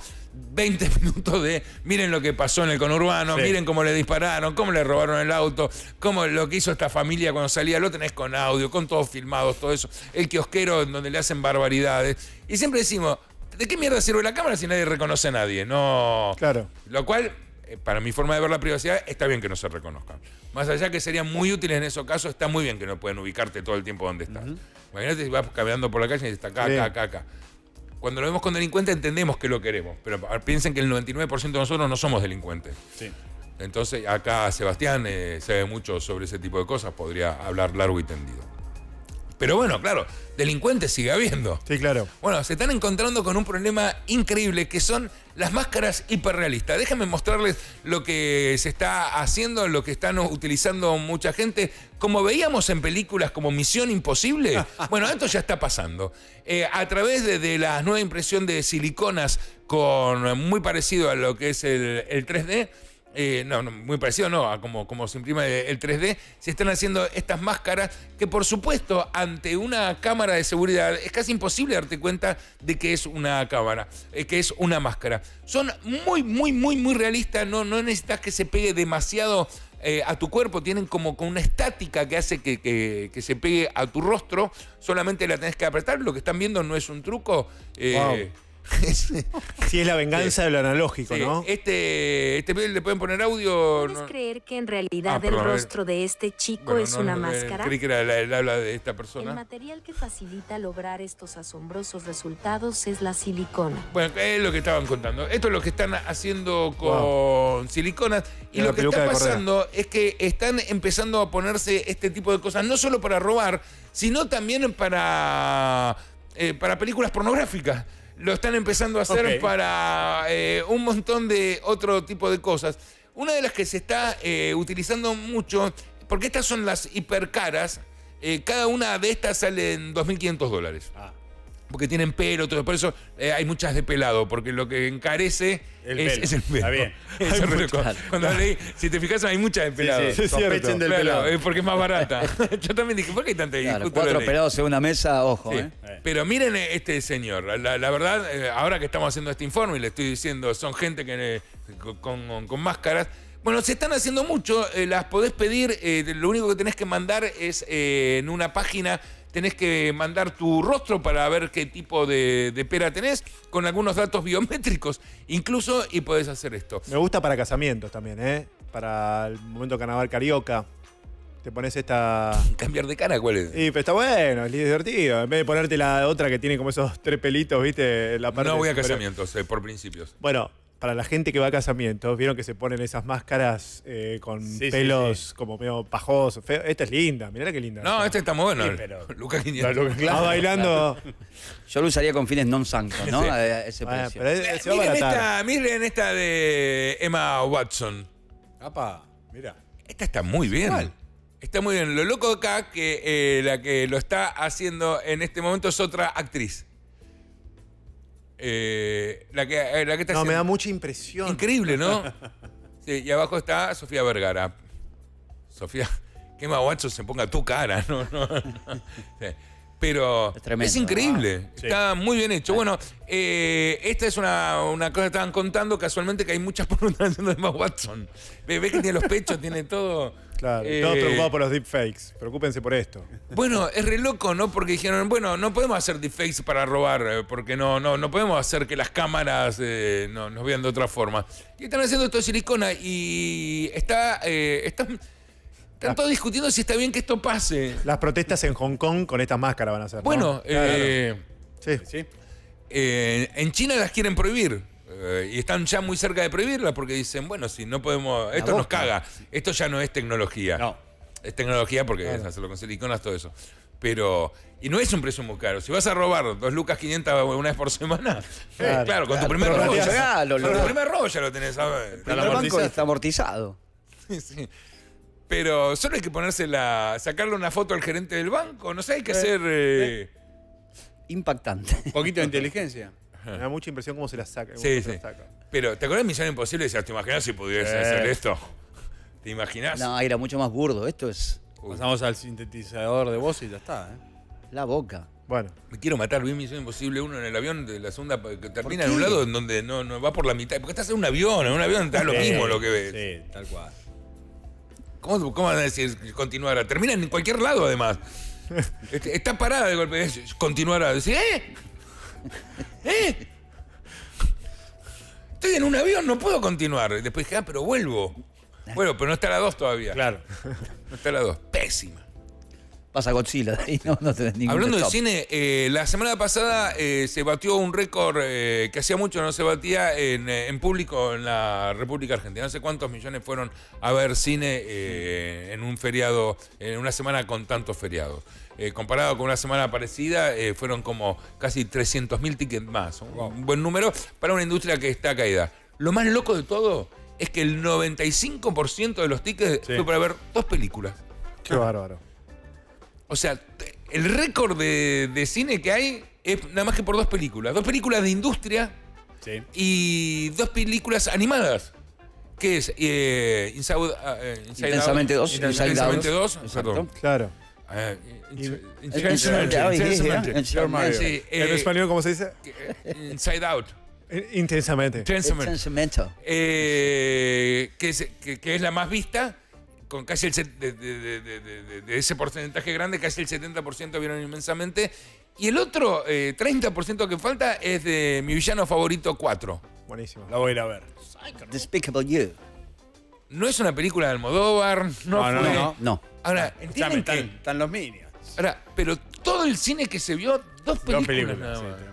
veinte minutos de miren lo que pasó en el conurbano, sí. miren cómo le dispararon, cómo le robaron el auto, cómo lo que hizo esta familia cuando salía, lo tenés con audio, con todos filmados, todo eso. El kiosquero en donde le hacen barbaridades. Y siempre decimos, ¿de qué mierda sirve la cámara si nadie reconoce a nadie? No. Claro. Lo cual... Para mi forma de ver la privacidad, está bien que no se reconozcan. Más allá que serían muy útiles en esos casos, está muy bien que no puedan ubicarte todo el tiempo donde estás. Uh-huh. Imagínate si vas caminando por la calle y está acá, bien. acá, acá, acá. Cuando lo vemos con delincuentes entendemos que lo queremos, pero piensen que el noventa y nueve por ciento de nosotros no somos delincuentes. Sí. Entonces, acá Sebastián eh, sabe mucho sobre ese tipo de cosas, podría hablar largo y tendido. Pero bueno, claro, delincuentes sigue habiendo. Sí, claro. Bueno, se están encontrando con un problema increíble que son las máscaras hiperrealistas. Déjenme mostrarles lo que se está haciendo, lo que están utilizando mucha gente. Como veíamos en películas como Misión Imposible, bueno, esto ya está pasando. Eh, a través de, de la nueva impresión de siliconas con muy parecido a lo que es el, el tres D, Eh, no, no, muy parecido no, a como, como se imprime el tres D, se están haciendo estas máscaras que por supuesto ante una cámara de seguridad es casi imposible darte cuenta de que es una cámara, eh, que es una máscara. Son muy, muy, muy, muy realistas, no, no necesitas que se pegue demasiado eh, a tu cuerpo, tienen como con una estática que hace que, que, que se pegue a tu rostro, solamente la tenés que apretar, lo que están viendo no es un truco. Eh, wow. Si sí, es la venganza sí. de lo analógico, sí. ¿no? Este, este le pueden poner audio. ¿Puedes no? creer que en realidad ah, perdón, el rostro de este chico bueno, es no, una no, máscara? Creí que era la, el habla de esta persona. El material que facilita lograr estos asombrosos resultados es la silicona. Bueno, es lo que estaban contando. Esto es lo que están haciendo con wow. siliconas. Y, y lo que está pasando es que están empezando a ponerse este tipo de cosas, no solo para robar, sino también para, eh, para películas pornográficas. Lo están empezando a hacer okay. para eh, un montón de otro tipo de cosas. Una de las que se está eh, utilizando mucho, porque estas son las hipercaras, eh, cada una de estas sale en dos mil quinientos dólares. Ah. Porque tienen pelo, todo. Por eso eh, hay muchas de pelado, porque lo que encarece el es, es el pelo. Está bien. Es el Cuando leí, si te fijas, hay muchas de pelado. Sí, sí, es cierto. Del claro, pelado. Eh, porque es más barata. Yo también dije, ¿por qué hay tanta? Claro, cuatro pelados en una mesa, ojo. Sí. Eh. Pero miren este señor. La, la verdad, eh, ahora que estamos haciendo este informe y le estoy diciendo, son gente que eh, con, con, con máscaras. Bueno, se están haciendo mucho. Eh, las podés pedir. Eh, lo único que tenés que mandar es eh, en una página... Tenés que mandar tu rostro para ver qué tipo de, de pera tenés, con algunos datos biométricos incluso, y podés hacer esto. Me gusta para casamientos también, ¿eh? Para el momento carnaval carioca. Te pones esta... ¿Cambiar de cara cuál es? Sí, pero está bueno, es divertido. En vez de ponerte la otra que tiene como esos tres pelitos, ¿viste? La parte no voy a casamientos, eh, por principios. Bueno... Para la gente que va a casamientos, vieron que se ponen esas máscaras eh, con sí, pelos sí, sí. como medio pajosos. Feo. Esta es linda, mirá que linda. No, esta está muy buena. Sí, pero... Lucas quinientos. No, Lucas, claro, ah, bailando. Claro. Yo lo usaría con fines non-sanctos, ¿no? Sí. A ese bueno, precio. Es, eh, miren, esta, miren esta de Emma Watson. Apa, mira. Esta está muy bien. Igual. Está muy bien. Lo loco acá que eh, la que lo está haciendo en este momento es otra actriz. Eh, la que, eh, la que está no, haciendo... me da mucha impresión. Increíble, ¿no? Sí, y abajo está Sofía Vergara. Sofía, que Maguacho se ponga tu cara, ¿no? no, no. Sí. Pero es, tremendo, es increíble, ¿no? Está sí. muy bien hecho. Bueno, eh, esta es una, una cosa que estaban contando casualmente, que hay muchas preguntas haciendo de Emma Watson. Ve que tiene los pechos, tiene todo. Claro, eh, todo preocupado por los deepfakes. Preocúpense por esto. Bueno, es re loco, ¿no? Porque dijeron, bueno, no podemos hacer deepfakes para robar, porque no, no, no podemos hacer que las cámaras eh, no, nos vean de otra forma. Y están haciendo esto de silicona y está... Eh, están, Están todos discutiendo si está bien que esto pase. Las protestas en Hong Kong con estas máscaras van a ser, ¿no? Bueno, eh, claro. sí. Eh, en China las quieren prohibir. Eh, y están ya muy cerca de prohibirlas porque dicen, bueno, si no podemos... Esto nos caga. Esto ya no es tecnología. No. Es tecnología porque claro. es hacerlo con siliconas, todo eso. Pero... Y no es un precio muy caro. Si vas a robar dos lucas quinientas una vez por semana, claro, eh, claro con claro, tu primer robo ya... Con tu primer robo ya lo tenés, ¿sabes? El primer banco está amortizado. Sí, sí. Pero solo hay que ponerse la, sacarle una foto al gerente del banco. No sé, hay que eh, ser... Eh, impactante. Un poquito de inteligencia. Me da mucha impresión cómo se la saca. Sí, sí. La saca. Pero, ¿te acordás de Misión Imposible? Decías, ¿te imaginás si pudieras eh. hacer esto? ¿Te imaginás? No, era mucho más burdo. Esto es... Uy. Pasamos al sintetizador de voz y ya está. ¿eh? La boca. Bueno. Me quiero matar. Vi Misión Imposible uno en el avión de la segunda... Que termina en un lado en donde no, no va por la mitad. Porque estás en un avión. En un avión está lo mismo lo que ves. Sí, tal cual. ¿Cómo, ¿Cómo van a decir continuará? Termina en cualquier lado, además. Está parada de golpe. Continuará. Decir, ¿eh? ¿Eh? Estoy en un avión, no puedo continuar. Después dije, ah, pero vuelvo. Bueno, pero no está la dos todavía. Claro. No está la dos. Pésima. Pasa Godzilla de ahí, no, no tenés ningún Hablando stop. de cine, eh, la semana pasada eh, se batió un récord eh, que hacía mucho no se batía en, en público en la República Argentina. No sé cuántos millones fueron a ver cine eh, en un feriado, en una semana con tantos feriados. Eh, comparado con una semana parecida, eh, fueron como casi trescientos mil tickets más. Un, un buen número para una industria que está caída. Lo más loco de todo es que el noventa y cinco por ciento de los tickets sí. fue para ver dos películas. Qué bárbaro. O sea, el récord de, de cine que hay es nada más que por dos películas. Dos películas de industria sí. y dos películas animadas. ¿Qué es? Eh, Inside, uh, Inside Intensamente Out. dos. Intensamente dos. Exacto. Claro. Intensamente. En español, ¿cómo se dice? Inside Out. Intensamente. Intensamente. Eh, que, es, que, que es la más vista. Con casi el de, de, de, de, de ese porcentaje grande, casi el setenta por ciento vieron Inmensamente. Y el otro eh, treinta por ciento que falta es de Mi Villano Favorito cuatro. Buenísimo. La voy a ir a ver. Despicable You. No es una película de Almodóvar. No, no, fue. no. no. Ahora, entienden que... Están los Minions. Ahora, pero todo el cine que se vio, dos películas. Dos películas, nada más. Sí,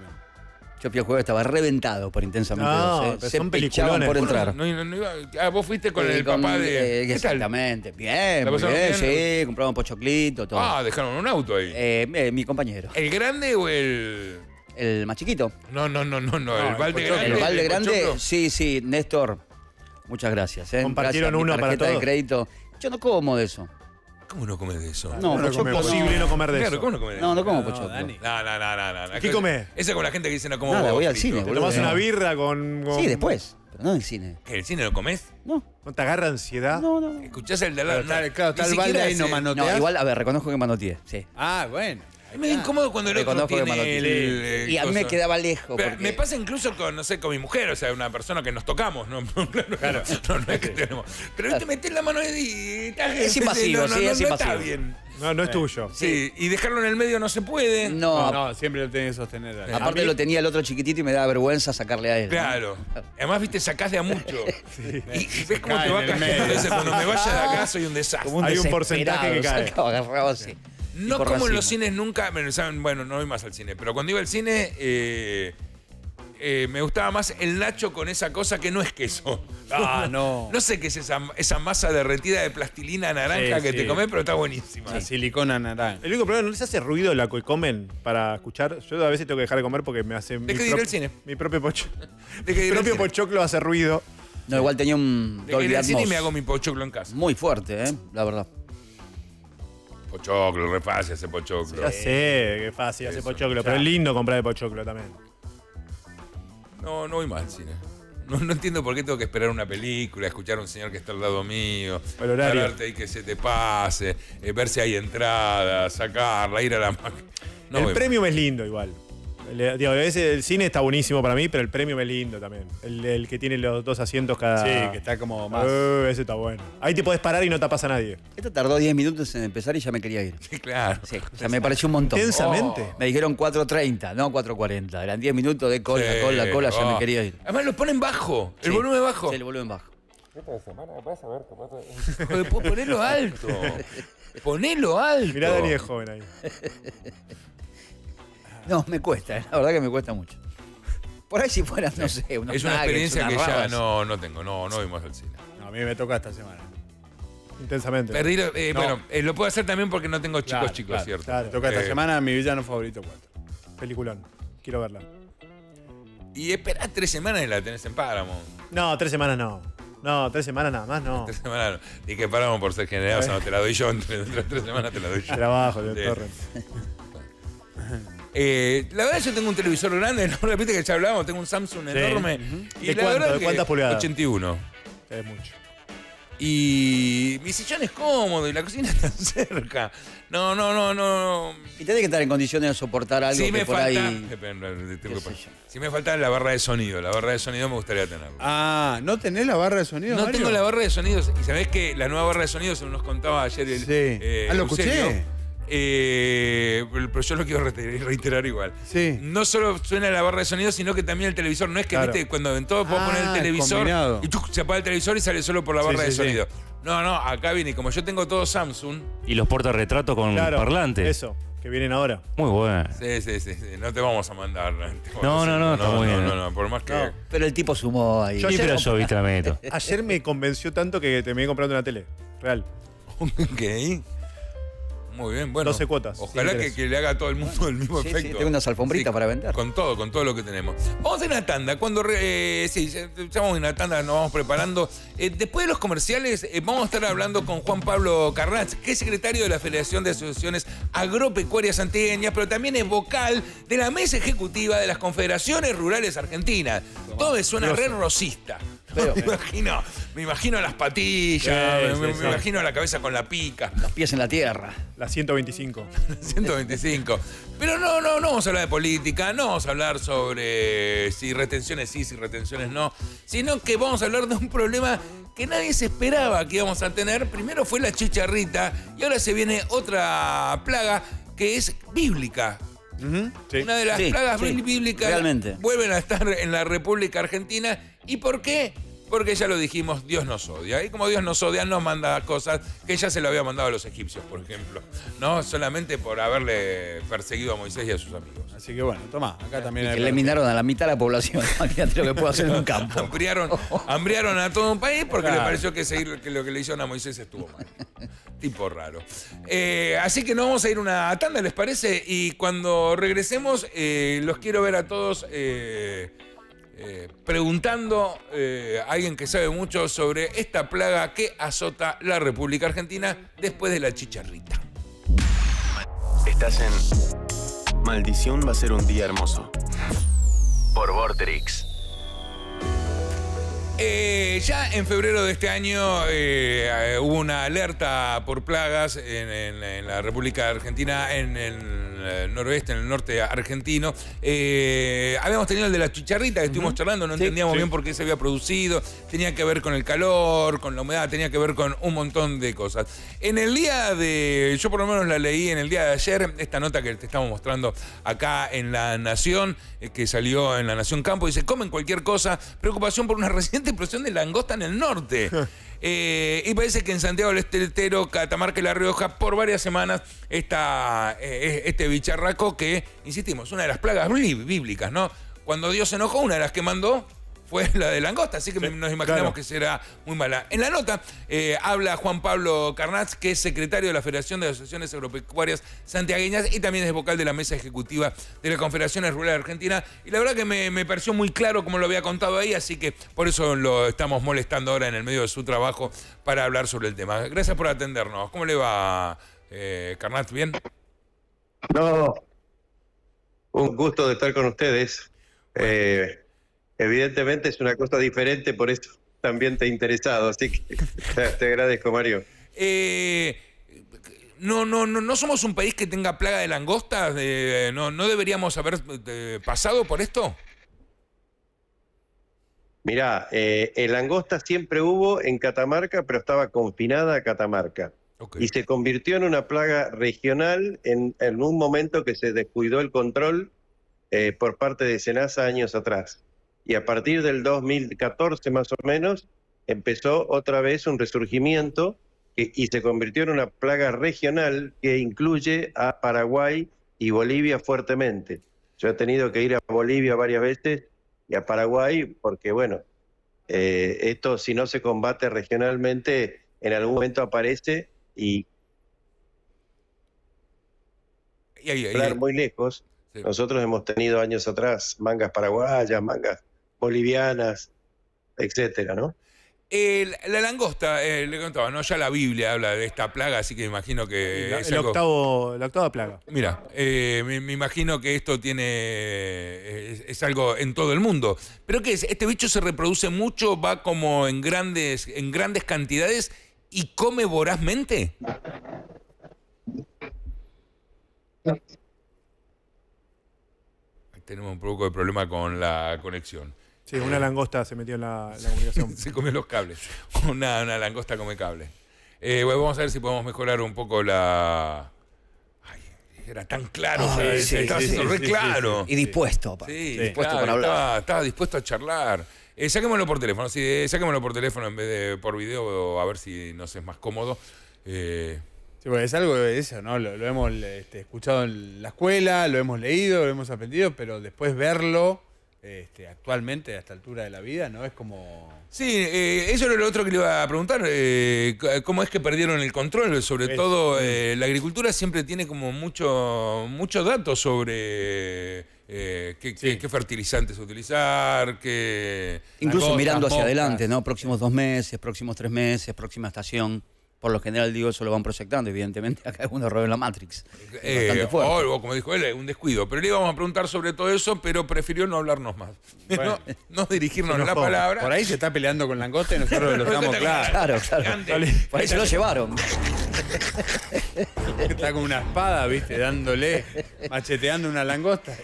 Yo Pío Juego estaba reventado por Intensamente. No, se son peliculones por entrar. No, no, no iba, ah, vos fuiste con sí, el con, papá de... Eh, ¿qué exactamente. Tal? Bien, muy bien, bien, sí. Compramos pochoclito, todo. Ah, dejaron un auto ahí. Eh, eh, mi compañero. ¿El grande o el...? El más chiquito. No, no, no, no. no. El balde grande. El balde grande, sí, sí. Néstor, muchas gracias. Eh. Compartieron gracias, uno para todos. De crédito. Yo no como de eso. ¿Cómo no comes de eso? No, no, no es posible no comer de claro, eso. ¿Cómo no comes de eso? No, no como no, pochoclo. Dani. No, no, no, no, no. ¿Qué comés? Esa es con la gente que dice no como Nada, vos, voy al cine. Te tomás una birra con, con... Sí, después. Pero no en el cine. ¿Qué, el cine lo comés? No. ¿No te agarra ansiedad? No, no. ¿Escuchás el de la... Claro, claro, tal balde ahí no manoteás. No, igual, a ver, reconozco que manoteé. Sí. Ah, bueno. Me da incómodo cuando el otro tiene el, el, y a mí me quedaba lejos. Porque... Me pasa incluso con, no sé, con mi mujer, o sea, una persona que nos tocamos, ¿no? Claro, no, no es que tenemos. Pero claro. te metes la mano y estás... Es invasivo, no, no, sí, no, es no invasivo. Está bien. No, no es tuyo. Sí. sí, y dejarlo en el medio no se puede. No, no, no siempre lo tenés que sostener. Ahí. Aparte mí... lo tenía el otro chiquitito y me daba vergüenza sacarle a él. Claro. ¿no? Además, viste, sacás de a mucho. sí. y, y ves cómo te va cayendo. Entonces, cuando me vaya de acá soy un desastre. Un Hay un porcentaje que cae. Agarrado así. No como racismo. En los cines nunca... Bueno, no voy más al cine. Pero cuando iba al cine, eh, eh, me gustaba más el nacho con esa cosa que no es queso. Ah, no. No sé qué es esa, esa masa derretida de plastilina naranja sí, que sí. te comés, pero está buenísima. Sí. La silicona naranja. El único problema, ¿no les hace ruido la que comen para escuchar? Yo a veces tengo que dejar de comer porque me hace... Deje de ir al cine. Mi propio pochoclo. Mi propio pochoclo hace ruido. No, igual tenía un... Deje de ir al cine y me hago mi pochoclo en casa. Muy fuerte, ¿eh? La verdad. Pochoclo, re fácil hacer pochoclo. Ya sé, que fácil hacer pochoclo, pero es lindo comprar de pochoclo también. No, no voy más al cine. No, no entiendo por qué tengo que esperar una película, escuchar a un señor que está al lado mío, pararte ahí que se te pase, eh, ver si hay entrada, sacarla, ir a la máquina. No, el premium es lindo igual. El, digo, ese, el cine está buenísimo para mí, pero el premium es lindo también. El, el que tiene los dos asientos cada... Sí, que está como más... Uh, ese está bueno. Ahí te podés parar y no tapas a nadie. Esto tardó diez minutos en empezar y ya me quería ir. Sí, claro. Sí, o sea, me pareció un montón. Intensamente. Oh. Me dijeron cuatro treinta, no cuatro cuarenta. Eran diez minutos de cola, sí, cola, cola, oh. ya me quería ir. Además lo ponen bajo, el sí, volumen bajo. Sí, el volumen bajo. De semana, vas a ver, vas a... Ponelo alto. Ponelo alto. Mirá, Dani es joven ahí. No, me cuesta, la verdad que me cuesta mucho. Por ahí si fuera, no sé, una Es una experiencia nuggets, que rabas. ya no, no tengo, no, no voy más al cine. No, a mí me toca esta semana. Intensamente. Perdí, eh, no. Bueno, eh, lo puedo hacer también porque no tengo chicos, claro, chicos, claro, ¿cierto? Claro, toca esta eh, semana Mi Villano Favorito cuatro. Peliculón, quiero verla. Y esperás tres semanas y la tenés en Paramount. No, tres semanas no. No, tres semanas nada más no. Tres semanas no. Y que Paramount por ser generoso, no te la doy yo, entre las tres semanas te la doy yo. Trabajo, de sí. torre. Eh, la verdad yo tengo un televisor grande, ¿no? Repite que ya hablábamos, tengo un Samsung sí. enorme. Uh-huh. y ¿De, la cuánto, verdad ¿de que cuántas pulgadas? ochenta y uno. Es mucho. Y mi sillón es cómodo y la cocina está cerca. No, no, no, no. Y tenés que estar en condiciones de soportar algo si que me por falta, ahí... Depende, tengo que si me falta la barra de sonido, la barra de sonido me gustaría tenerla. Ah, ¿no tenés la barra de sonido, No Mario? Tengo la barra de sonido. Y sabés que la nueva barra de sonido se nos contaba ayer el... Sí. Eh, ah, lo Lucerio, escuché. Eh, pero yo lo quiero reiterar igual. Sí. No solo suena la barra de sonido, sino que también el televisor. No es que claro. viste, cuando en todo puedo ah, poner el televisor combinado. y chuc, se apaga el televisor y sale solo por la barra sí, de sí, sonido. Sí. No, no, acá viene, como yo tengo todo Samsung. Y los portarretratos con claro, parlantes. Eso, que vienen ahora. Muy bueno. Sí, sí, sí, sí. No te vamos a mandar. No, no, no, no, está no, muy no, bien. no, no, no, por más que. No. Pero el tipo sumó ahí. Yo sí, ayer, pero yo viste la meto. Ayer me convenció tanto que terminé comprando una tele. Real. Ok. Muy bien, bueno. doce cuotas. Ojalá sí, que, que le haga a todo el mundo el mismo sí, efecto. Sí, tengo unas alfombritas sí, para vender. Con todo, con todo lo que tenemos. Vamos a una tanda. Cuando. Re, eh, sí, ya estamos en una tanda, nos vamos preparando. Eh, después de los comerciales, eh, vamos a estar hablando con Juan Pablo Carranz, que es secretario de la Federación de Asociaciones Agropecuarias Antigueñas, pero también es vocal de la mesa ejecutiva de las Confederaciones Rurales Argentinas. Tomá. Todo es una red rosista. Pero, me imagino, me imagino las patillas, sí, me, sí, me sí. imagino la cabeza con la pica. Los pies en la tierra. La ciento veinticinco. ciento veinticinco. Pero no, no, no vamos a hablar de política, no vamos a hablar sobre si retenciones sí, si retenciones no, sino que vamos a hablar de un problema que nadie se esperaba que íbamos a tener. Primero fue la chicharrita y ahora se viene otra plaga que es bíblica. Uh-huh. Sí. Una de las sí, plagas sí, bíblicas realmente. Vuelven a estar en la República Argentina. ¿Y por qué? Porque ya lo dijimos, Dios nos odia. Y como Dios nos odia, nos manda cosas que ya se lo había mandado a los egipcios, por ejemplo. No solamente por haberle perseguido a Moisés y a sus amigos. Así que bueno, tomá, acá también... Hay que eliminaron a la mitad de la población. Imagínate lo que puedo hacer en un campo. Hambriaron, hambriaron a todo un país porque claro, le pareció que, seguir, que lo que le hicieron a Moisés estuvo mal. Tipo raro. Eh, así que nos vamos a ir una tanda, ¿les parece? Y cuando regresemos, eh, los quiero ver a todos eh, eh, preguntando eh, a alguien que sabe mucho sobre esta plaga que azota la República Argentina después de la chicharrita. Estás en Maldición va a ser un día hermoso. Por Vorterix. Eh, ya en febrero de este año eh, hubo una alerta por plagas en, en, en la República Argentina, en el noroeste, en el norte argentino. Eh, habíamos tenido el de la chicharrita que estuvimos uh-huh. charlando, no sí, entendíamos sí. bien por qué se había producido. Tenía que ver con el calor, con la humedad, tenía que ver con un montón de cosas. En el día de... Yo por lo menos la leí en el día de ayer, esta nota que te estamos mostrando acá en La Nación, eh, que salió en La Nación Campo, dice, comen cualquier cosa, preocupación por una reciente explosión de langosta en el norte. eh, y parece que en Santiago del Estero, Catamarca y La Rioja, por varias semanas, está eh, este bicharraco que, insistimos, una de las plagas bíblicas, ¿no? Cuando Dios se enojó, una de las que mandó fue la de langosta, así que sí, nos imaginamos claro. que será muy mala. En la nota eh, habla Juan Pablo Carranz, que es secretario de la Federación de Asociaciones Agropecuarias Santiagueñas y también es vocal de la mesa ejecutiva de las Confederaciones Rurales Argentinas. Y la verdad que me, me pareció muy claro como lo había contado ahí, así que por eso lo estamos molestando ahora en el medio de su trabajo para hablar sobre el tema. Gracias por atendernos. ¿Cómo le va, eh, Carranz? ¿Bien? No, un gusto de estar con ustedes. Bueno. Eh... evidentemente es una cosa diferente, por eso también te he interesado, así que te agradezco, Mario. Eh... No, no, no, no somos un país que tenga plaga de langostas. Eh, no, ¿No deberíamos haber eh, pasado por esto? Mirá, eh, el langosta siempre hubo en Catamarca, pero estaba confinada a Catamarca. Okay. Y se convirtió en una plaga regional en, en un momento que se descuidó el control eh, por parte de Senasa años atrás. Y a partir del dos mil catorce más o menos empezó otra vez un resurgimiento y se convirtió en una plaga regional que incluye a Paraguay y Bolivia fuertemente. Yo he tenido que ir a Bolivia varias veces y a Paraguay porque, bueno, eh, esto si no se combate regionalmente, en algún momento aparece y... y, y, y hablar muy lejos. Sí. Nosotros hemos tenido años atrás mangas paraguayas, mangas bolivianas, etcétera, ¿no? Eh, la langosta, eh, le contaba, ¿no? Ya la Biblia habla de esta plaga, así que me imagino que... La, es el algo... octavo, la octava plaga. Mira, eh, me, me imagino que esto tiene es, es algo en todo el mundo. ¿Pero qué es? Este bicho se reproduce mucho, va como en grandes, en grandes cantidades y come vorazmente. Tenemos un poco de problema con la conexión. Sí, una langosta se metió en la, la comunicación. Se comió los cables. Una, una langosta come cables. Eh, bueno, vamos a ver si podemos mejorar un poco la... Ay, era tan claro. Oh, sí, sí, estaba sí, siendo sí, re sí, claro. Sí, sí. Y dispuesto. Pa. Sí, dispuesto claro, para hablar. Estaba, estaba dispuesto a charlar. Eh, saquémoslo por teléfono. Sí, eh, saquémoslo por teléfono en vez de por video, a ver si nos es más cómodo. Eh... Sí, porque es algo de eso, ¿no? Lo, lo hemos este, escuchado en la escuela, lo hemos leído, lo hemos aprendido, pero después verlo... Este, actualmente a esta altura de la vida, ¿no? Es como... Sí, eh, eso era lo otro que le iba a preguntar, eh, cómo es que perdieron el control, sobre es, todo eh, la agricultura siempre tiene como mucho, mucho datos sobre eh, qué, sí. qué, qué fertilizantes utilizar, qué... Incluso cosas, mirando hacia adelante, ¿no? Próximos dos meses, próximos tres meses, próxima estación... Por lo general, digo, eso lo van proyectando, evidentemente. Acá es un error en la Matrix. Eh, o, como dijo él, un descuido. Pero le íbamos a preguntar sobre todo eso, pero prefirió no hablarnos más. Bueno, no, no dirigirnos la joda. palabra. Por ahí se está peleando con langosta y nosotros lo estamos claro. Claro, claro. Dale. Por ahí se lo llevaron. Está con una espada, viste, dándole, macheteando una langosta.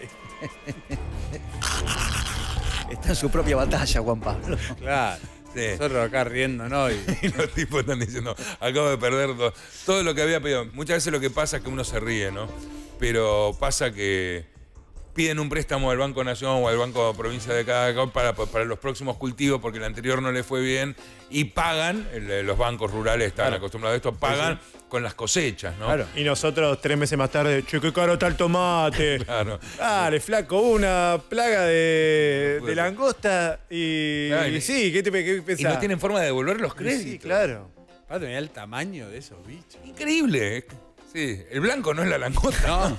Está en su propia batalla, Juan Pablo. Claro. Sí. Nosotros acá riendo, ¿no? Y, y los tipos están diciendo, acabo de perder todo, todo lo que había pedido. Muchas veces lo que pasa es que uno se ríe, ¿no? Pero pasa que piden un préstamo al Banco Nación o al Banco Provincia de acá para, para los próximos cultivos porque el anterior no le fue bien y pagan, los bancos rurales están claro. acostumbrados a esto, pagan sí, sí. con las cosechas, ¿no? Claro. Y nosotros tres meses más tarde, che, qué caro está el tomate. Claro. Dale, flaco, una plaga de, de langosta y, claro, y, y sí, ¿qué te qué pensás? Y no tienen forma de devolver los créditos. Y sí, claro. Para tener el tamaño de esos bichos. Increíble. Sí, el blanco no es la langosta. No.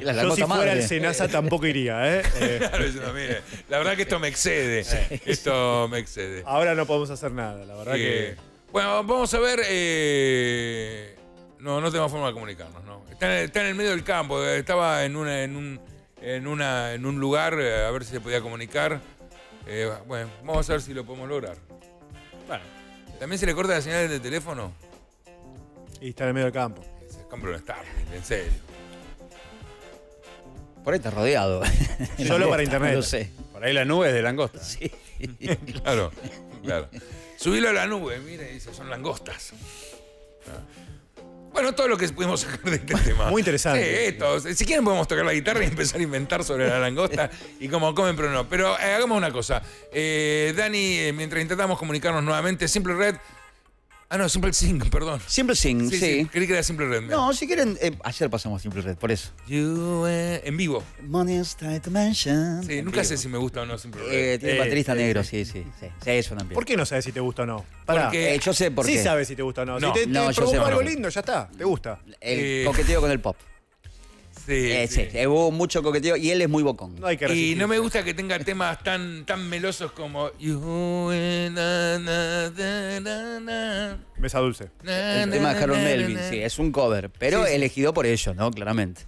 La langosta yo si fuera madre. El Senasa tampoco iría, ¿eh? eh. Claro, yo, mire, la verdad que esto me excede. Sí. Esto me excede. Ahora no podemos hacer nada, la verdad sí. que... Bueno, vamos a ver... Eh... No, no tenemos forma de comunicarnos, ¿no? Está, está en el medio del campo. Estaba en, una, en, un, en, una, en un lugar a ver si se podía comunicar. Eh, bueno, vamos a ver si lo podemos lograr. Bueno. ¿También se le corta la señal de teléfono? Y está en el medio del campo. Compro una Starlink, en serio. Por ahí está rodeado. Solo para internet. No sé. Por ahí la nube es de langosta. Sí. Claro, claro. Subilo a la nube, mire, dice, son langostas. Bueno, todo lo que pudimos sacar de este tema. Muy interesante. Sí, esto. Si quieren podemos tocar la guitarra y empezar a inventar sobre la langosta y cómo comen, pero no. Pero eh, hagamos una cosa. Eh, Dani, mientras intentamos comunicarnos nuevamente, Simple Red... Ah, no, Simple Sync, perdón. Simple Sync, sí. sí. sí. Creí que era Simple Red. No, si quieren... Eh, ayer pasamos Simple Red, por eso. You, eh, en vivo. Money's Try to Mention. Sí, en nunca vivo. Sé si me gusta o no Simple Red. Eh, tiene eh, un baterista eh, negro, eh, sí, sí. sí, sí eso también. ¿Por qué no sabes si te gusta o no? Pará. Porque eh, yo sé por qué. Sí sabes si te gusta o no. no. Si te, te no, provoca algo no. lindo, ya está. Te gusta. El eh. coqueteo con el pop. Sí, eh, sí. sí. Hubo mucho coqueteo y él es muy bocón. No hay que y no me gusta que tenga temas tan, tan melosos como Mesa Dulce. El tema de Harold Melvin, sí, es un cover, pero sí, sí. elegido por ellos, ¿no? Claramente.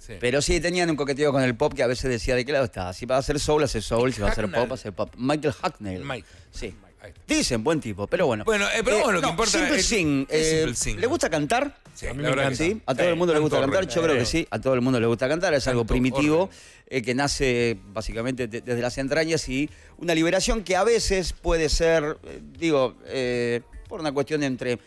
Sí. Pero sí tenían un coqueteo con el pop que a veces decía, ¿de qué lado está? Si va a hacer soul, hace soul, si va a hacer pop, hace pop. Michael Hucknall. Michael. Sí. Dicen buen tipo, pero bueno. Bueno, eh, pero eh, bueno, lo no, que importa Simple es, Sing. Eh, Simple Sing. ¿Le gusta cantar? Sí, a, mí me encanta. ¿Sí? A todo eh, el mundo le gusta cantar. Yo eh, creo que sí, a todo el mundo le gusta cantar. Es algo primitivo eh, que nace básicamente de, desde las entrañas y una liberación que a veces puede ser, eh, digo, eh, por una cuestión entre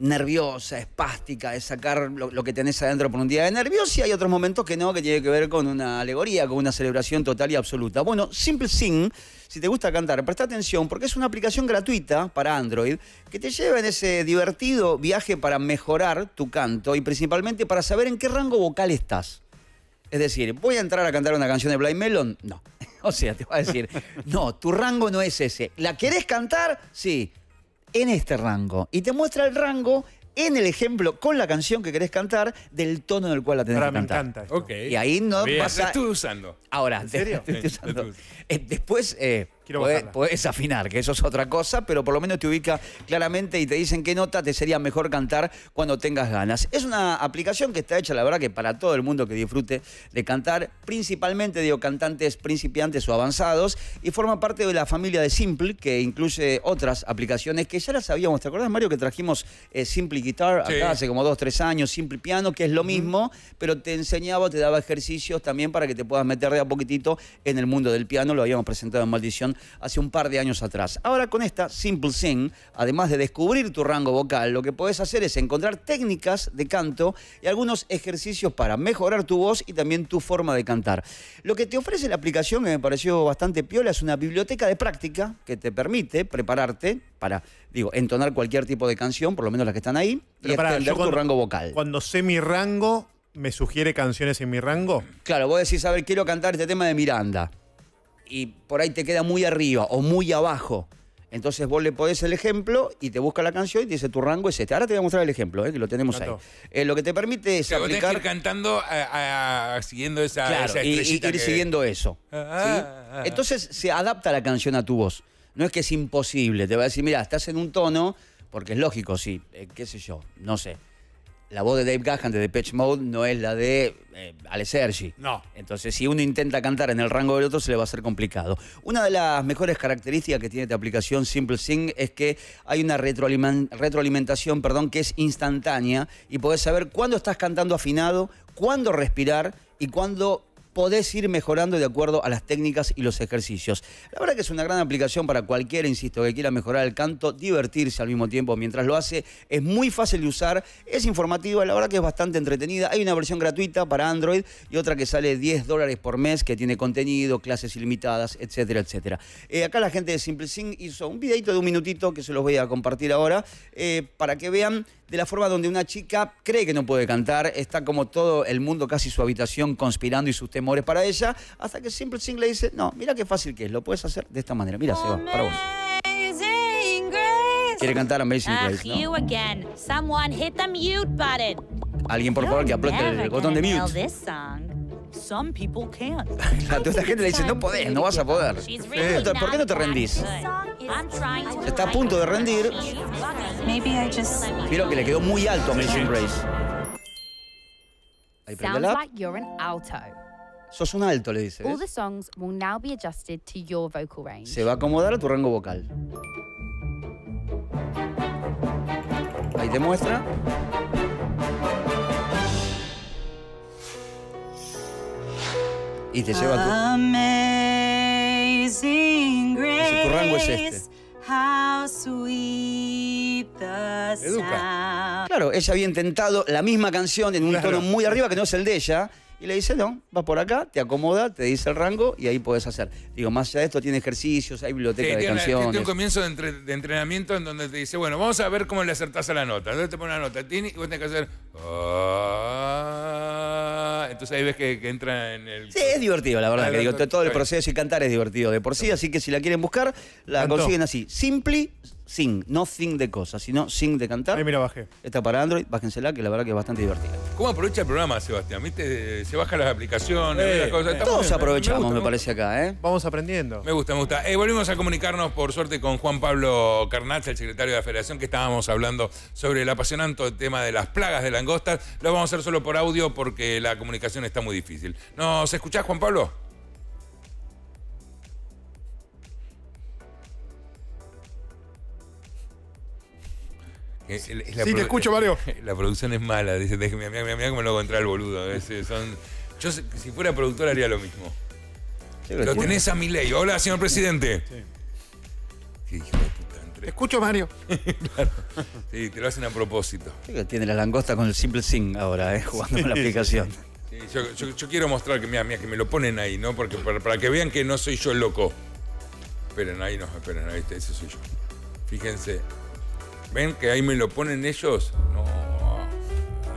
nerviosa, espástica, de sacar lo, lo que tenés adentro por un día de nervios, y hay otros momentos que no, que tiene que ver con una alegoría, con una celebración total y absoluta. Bueno, Simple Sing, si te gusta cantar, presta atención porque es una aplicación gratuita para Android que te lleva en ese divertido viaje para mejorar tu canto y principalmente para saber en qué rango vocal estás. Es decir, ¿voy a entrar a cantar una canción de Blind Melon? No. O sea, te va a decir, no, tu rango no es ese. ¿La querés cantar? Sí. En este rango. Y te muestra el rango en el ejemplo con la canción que querés cantar del tono en el cual la tenés Ahora que cantar. Me encanta. Okay. Y ahí no Bien, pasa... La estoy usando. Ahora, ¿en serio? Te, te estoy usando. Eh, después eh, podés, podés afinar, que eso es otra cosa, pero por lo menos te ubica claramente y te dicen qué nota te sería mejor cantar cuando tengas ganas. Es una aplicación que está hecha, la verdad, que para todo el mundo que disfrute de cantar, principalmente, digo, cantantes principiantes o avanzados, y forma parte de la familia de Simple, que incluye otras aplicaciones que ya las habíamos. ¿Te acordás, Mario, que trajimos eh, Simple Guitar acá sí. hace como dos, tres años, Simple Piano, que es lo mismo, uh-huh. pero te enseñaba, te daba ejercicios también para que te puedas meter de a poquitito en el mundo del piano? Lo habíamos presentado en Maldición hace un par de años atrás. Ahora con esta Simple Sing, además de descubrir tu rango vocal, lo que podés hacer es encontrar técnicas de canto y algunos ejercicios para mejorar tu voz y también tu forma de cantar. Lo que te ofrece la aplicación, que me pareció bastante piola, es una biblioteca de práctica que te permite prepararte para, digo, entonar cualquier tipo de canción, por lo menos las que están ahí, pero y para, extender cuando, tu rango vocal. Cuando sé mi rango, ¿me sugiere canciones en mi rango? Claro, vos decís, a ver, quiero cantar este tema de Miranda. Y por ahí te queda muy arriba o muy abajo. Entonces vos le podés el ejemplo y te busca la canción y te dice tu rango es este. Ahora te voy a mostrar el ejemplo, ¿eh? Que lo tenemos ahí. Eh, lo que te permite es o sea, aplicar... Vos tenés que ir cantando a, a, siguiendo esa, claro, esa estrellita y, y ir que... siguiendo eso. Ah, ¿sí? Entonces se adapta la canción a tu voz. No es que es imposible. Te va a decir, mira, estás en un tono, porque es lógico, sí. Eh, qué sé yo, no sé. La voz de Dave Gahan de Depeche Mode no es la de eh, Ale Sergi. No. Entonces, si uno intenta cantar en el rango del otro, se le va a hacer complicado. Una de las mejores características que tiene esta aplicación Simple Sing es que hay una retroaliment retroalimentación perdón, que es instantánea y podés saber cuándo estás cantando afinado, cuándo respirar y cuándo podés ir mejorando de acuerdo a las técnicas y los ejercicios. La verdad que es una gran aplicación para cualquiera, insisto, que quiera mejorar el canto, divertirse al mismo tiempo mientras lo hace. Es muy fácil de usar, es informativa, la verdad que es bastante entretenida. Hay una versión gratuita para Android y otra que sale diez dólares por mes, que tiene contenido, clases ilimitadas, etcétera, etcétera. Eh, acá la gente de Simple Sing hizo un videito de un minutito que se los voy a compartir ahora eh, para que vean de la forma donde una chica cree que no puede cantar, está como todo el mundo, casi su habitación, conspirando y sus temas para ella, hasta que Simple Sing le dice, no, mira qué fácil que es, lo puedes hacer de esta manera. Mira, Seba, para vos. Quiere cantar Amazing Grace, ¿no? Alguien, por favor, que apriete el botón de mute. A toda esta gente le dice, no podés, no vas a poder. ¿Por qué no te rendís? Se está a punto de rendir. Vieron que le quedó muy alto Amazing Grace. Ahí prende la app. Sos un alto, le dice. All the songs will now be adjusted to your vocal range. Se va a acomodar a tu rango vocal. Ahí te muestra. Y te lleva a tu... Amazing Grace. Dice, tu rango es este. How sweet the sound. Educa. Claro, ella había intentado la misma canción en un claro. tono muy arriba que no es el de ella. Y le dice, no, vas por acá, te acomoda, te dice el rango y ahí podés hacer. Digo, más allá de esto, tiene ejercicios, hay biblioteca sí, de tiene canciones. Tiene un comienzo de, entre, de entrenamiento en donde te dice, bueno, vamos a ver cómo le acertás a la nota. Entonces te pone una nota, y vos tenés que hacer... Entonces ahí ves que, que entra en el... Sí, es divertido, la verdad. Ah, que digo, todo el proceso y cantar es divertido de por sí, así que si la quieren buscar, la Cantó. consiguen así. Simply Sing, no Sing de cosas, sino Sing de cantar. Ahí mira, bajé. Está para Android, bájensela, que la verdad que es bastante divertida. ¿Cómo aprovecha el programa, Sebastián? ¿Viste? Se bajan las aplicaciones, eh, las cosas. Eh. Todos aprovechamos, me, gusta, me parece, acá, ¿eh? Vamos aprendiendo. Me gusta, me gusta. Eh, volvimos a comunicarnos, por suerte, con Juan Pablo Carnazza, el secretario de la Federación, que estábamos hablando sobre el apasionante tema de las plagas de langostas. Lo vamos a hacer solo por audio porque la comunicación comunicación está muy difícil. ¿Nos escuchás, Juan Pablo? Sí, te escucho, Mario. La producción es mala. Dice, mira, mira, mira cómo lo encontré al boludo. Es, son, yo, si fuera productor, haría lo mismo. Lo tenés a Milei. Hola, señor presidente. Sí. Qué hijo de puta. Te escucho, Mario. Claro. Sí, te lo hacen a propósito. Sí, tiene la langosta con el Simple Sing ahora, ¿eh? Jugando sí, con la aplicación. Sí, yo, yo, yo quiero mostrar que, mira, mira, que me lo ponen ahí, ¿no? Porque para, para que vean que no soy yo el loco. Esperen, ahí no, esperen, ahí está, ese soy yo. Fíjense. ¿Ven que ahí me lo ponen ellos? No.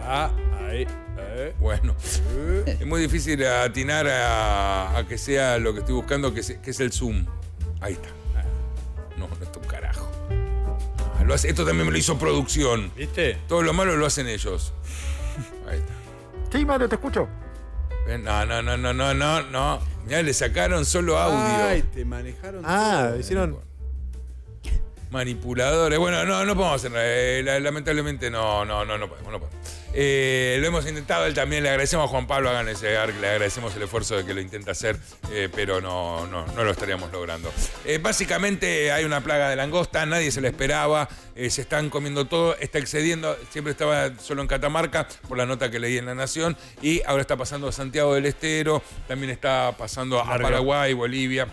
Ah, ahí. Eh. Bueno. Eh. Es muy difícil atinar a, a que sea lo que estoy buscando, que, se, que es el zoom. Ahí está. No, no está un carajo. Ah, lo hace, esto también me lo hizo producción. ¿Viste? Todo lo malo lo hacen ellos. Ahí está. Sí, Mario, te escucho. ¿Ven? No, no, no, no, no, no, no. Mirá, le sacaron solo audio. Ay, te manejaron. Ah, todo. Hicieron... manipuladores. Bueno, no, no podemos hacer nada. Eh, lamentablemente no, no, no, no podemos. No podemos. Eh, lo hemos intentado, él también. Le agradecemos a Juan Pablo, hagan ese, le agradecemos el esfuerzo de que lo intenta hacer, eh, pero no, no, no lo estaríamos logrando. Eh, básicamente hay una plaga de langosta, nadie se la esperaba, eh, se están comiendo todo, está excediendo, siempre estaba solo en Catamarca, por la nota que leí en La Nación, y ahora está pasando a Santiago del Estero, también está pasando a Paraguay, Bolivia,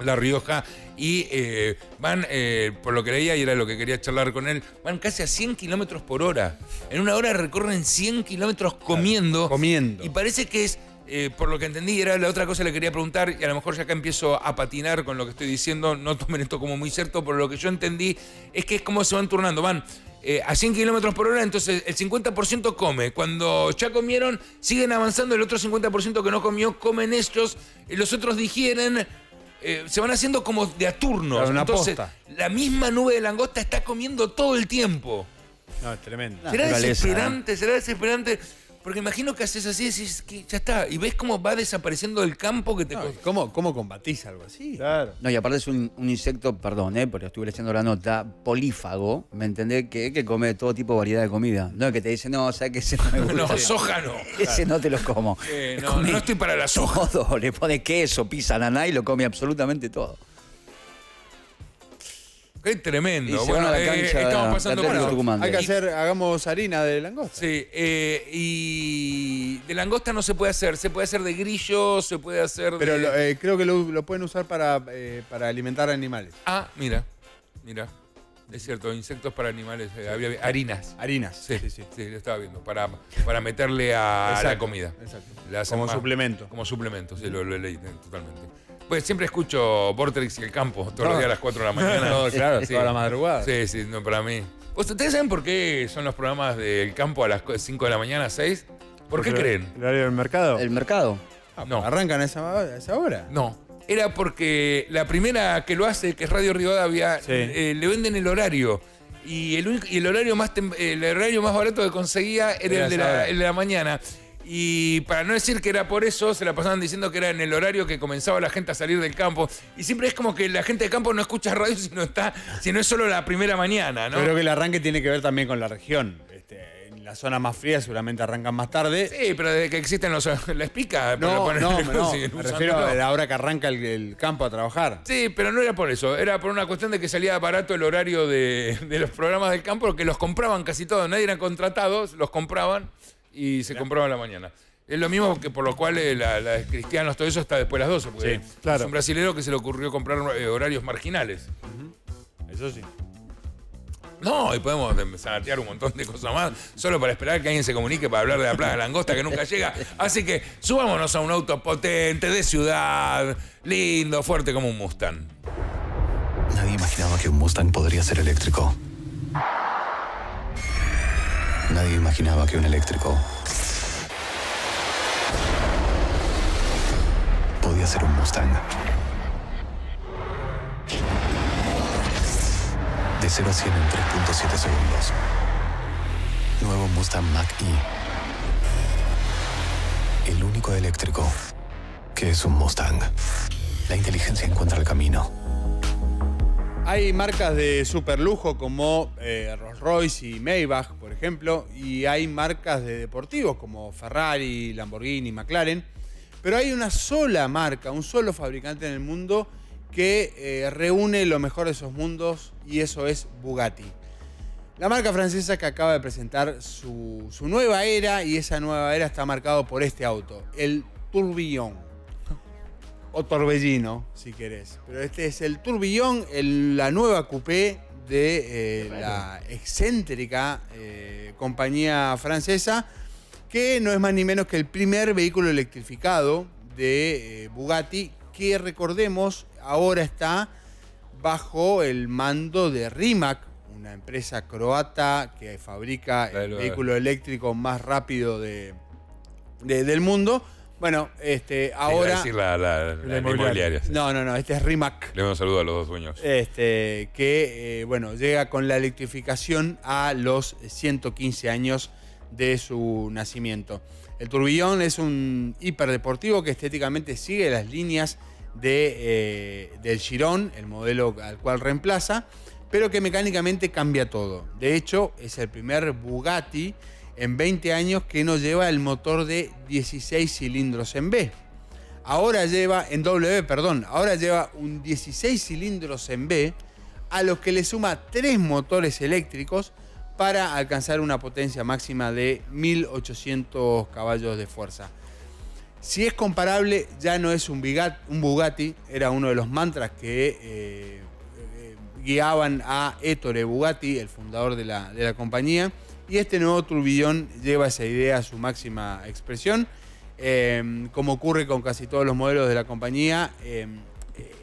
La Rioja, y eh, van, eh, por lo que leía y era lo que quería charlar con él, van casi a cien kilómetros por hora. En una hora recorren cien kilómetros comiendo. Claro, comiendo. Y parece que es, eh, por lo que entendí, era la otra cosa que le quería preguntar, y a lo mejor ya acá empiezo a patinar con lo que estoy diciendo, no tomen esto como muy cierto, pero lo que yo entendí es que es como se van turnando, van... Eh, a cien kilómetros por hora, entonces el cincuenta por ciento come. Cuando ya comieron, siguen avanzando, el otro cincuenta por ciento que no comió, comen ellos, eh, los otros digieren... Eh, se van haciendo como de a turnos. Claro, entonces, posta. La misma nube de langosta está comiendo todo el tiempo. No, es tremendo. Será no, desesperante, ¿eh? será desesperante. Porque imagino que haces así y decís que ya está. Y ves cómo va desapareciendo el campo que te... No, ¿cómo, ¿Cómo combatís algo así? Claro. No, y aparte es un, un insecto, perdón, eh, pero estuve leyendo la nota, polífago, ¿me entendés? Que, que come todo tipo de variedad de comida. No, que te dice, no, o sea, que ese no me gusta. No, soja no. Ese no te los como. Eh, no, no estoy para la soja. Todo, le pone queso, pizza, naná y lo come absolutamente todo. Es tremendo. Bueno, la cancha, eh, estamos pasando la por bueno, hay que hacer, hagamos harina de langosta. Sí, eh, y de langosta no se puede hacer. Se puede hacer de grillo, se puede hacer de... Pero lo, eh, creo que lo, lo pueden usar para, eh, para alimentar animales. Ah, mira, mira. Es cierto, insectos para animales. Eh, sí. había, harinas. Harinas. Sí, sí, sí. Sí, lo estaba viendo. Para, para meterle a exacto, la comida. Exacto. Como más, suplemento. Como suplemento, sí, lo, lo leí totalmente. Pues siempre escucho Vortex y El Campo, todos no. los días a las cuatro de la mañana. No, claro, sí. Toda la madrugada. Sí, sí, no, para mí. ¿Ustedes saben por qué son los programas del Campo a las cinco de la mañana, seis? ¿Por Porque qué creen? ¿El horario del mercado? ¿El mercado? Ah, no. ¿Arrancan a esa, esa hora? No. Era porque la primera que lo hace, que es Radio Rivadavia, sí. eh, le venden el horario. Y el, único, y el, horario, más tem, el horario más barato que conseguía era, era el, de la, el de la mañana. Y para no decir que era por eso, se la pasaban diciendo que era en el horario que comenzaba la gente a salir del campo. Y siempre es como que la gente de campo no escucha radio si no está, si no es solo la primera mañana, ¿no? Yo creo que el arranque tiene que ver también con la región. Este, en las zonas más frías seguramente arrancan más tarde. Sí, pero desde que existen los... La espica. No, la no, no. Me refiero a la hora que arranca el, el campo a trabajar. Sí, pero no era por eso. Era por una cuestión de que salía barato el horario de, de los programas del campo, porque los compraban casi todos. Nadie eran contratados, los compraban. Y se compraba en la mañana. Es lo mismo que por lo cual eh, la, la de Cristianos, todo eso está después de las doce. Porque sí, claro. Es un brasilero que se le ocurrió comprar eh, horarios marginales. Uh-huh. Eso sí. No, y podemos santear un montón de cosas más, solo para esperar que alguien se comunique para hablar de la plaga de langosta que nunca llega. Así que subámonos a un auto potente, de ciudad, lindo, fuerte como un Mustang. Nadie imaginaba que un Mustang podría ser eléctrico. Nadie imaginaba que un eléctrico podía ser un Mustang. De cero a cien en tres punto siete segundos. Nuevo Mustang Mach-E. El único eléctrico que es un Mustang. La inteligencia encuentra el camino. Hay marcas de super lujo como eh, Rolls Royce y Maybach, por ejemplo, y hay marcas de deportivos como Ferrari, Lamborghini, McLaren, pero hay una sola marca, un solo fabricante en el mundo que eh, reúne lo mejor de esos mundos, y eso es Bugatti. La marca francesa que acaba de presentar su, su nueva era, y esa nueva era está marcado por este auto, el Tourbillon, o Torbellino, si querés. Pero este es el Tourbillon, el, la nueva coupé de eh, la excéntrica eh, compañía francesa, que no es más ni menos que el primer vehículo electrificado de eh, Bugatti, que recordemos ahora está bajo el mando de Rimac, una empresa croata que fabrica el vehículo eléctrico más rápido de, de, del mundo. Bueno, este, ahora... Sí, la, la, la, la inmobiliaria. Sí. No, no, no, este es Rimac. Le doy un saludo a los dos dueños. Este, que, eh, bueno, llega con la electrificación a los ciento quince años de su nacimiento. El Tourbillon es un hiperdeportivo que estéticamente sigue las líneas de, eh, del Chiron, el modelo al cual reemplaza, pero que mecánicamente cambia todo. De hecho, es el primer Bugatti en veinte años que no lleva el motor de dieciséis cilindros en B. Ahora lleva, en W, perdón, ahora lleva un dieciséis cilindros en B, a los que le suma tres motores eléctricos para alcanzar una potencia máxima de mil ochocientos caballos de fuerza. Si es comparable, ya no es un Bugatti, era uno de los mantras que... Eh, guiaban a Ettore Bugatti, el fundador de la, de la compañía, y este nuevo Tourbillon lleva esa idea a su máxima expresión. Eh, como ocurre con casi todos los modelos de la compañía, eh,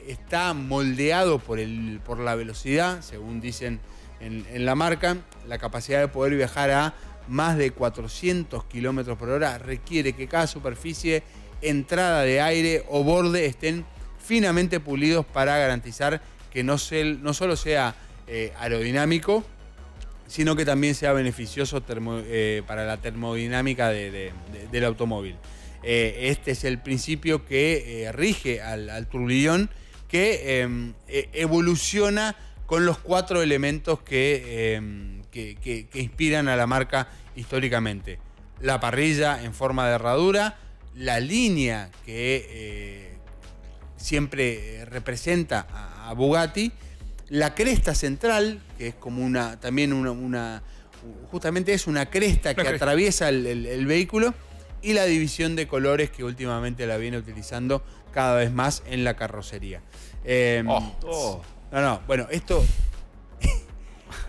está moldeado por, el, por la velocidad, según dicen en, en la marca. La capacidad de poder viajar a más de cuatrocientos kilómetros por hora requiere que cada superficie, entrada de aire o borde estén finamente pulidos para garantizar que no, se, no solo sea eh, aerodinámico, sino que también sea beneficioso termo, eh, para la termodinámica de, de, de, del automóvil. Eh, este es el principio que eh, rige al, al Tourbillon, que eh, evoluciona con los cuatro elementos que, eh, que, que, que inspiran a la marca históricamente. La parrilla en forma de herradura, la línea que... Eh, siempre representa a Bugatti, la cresta central, que es como una, también una, una justamente es una cresta la que cresta. atraviesa el, el, el vehículo, y la división de colores que últimamente la viene utilizando cada vez más en la carrocería. Eh, oh, oh. No, no, bueno, esto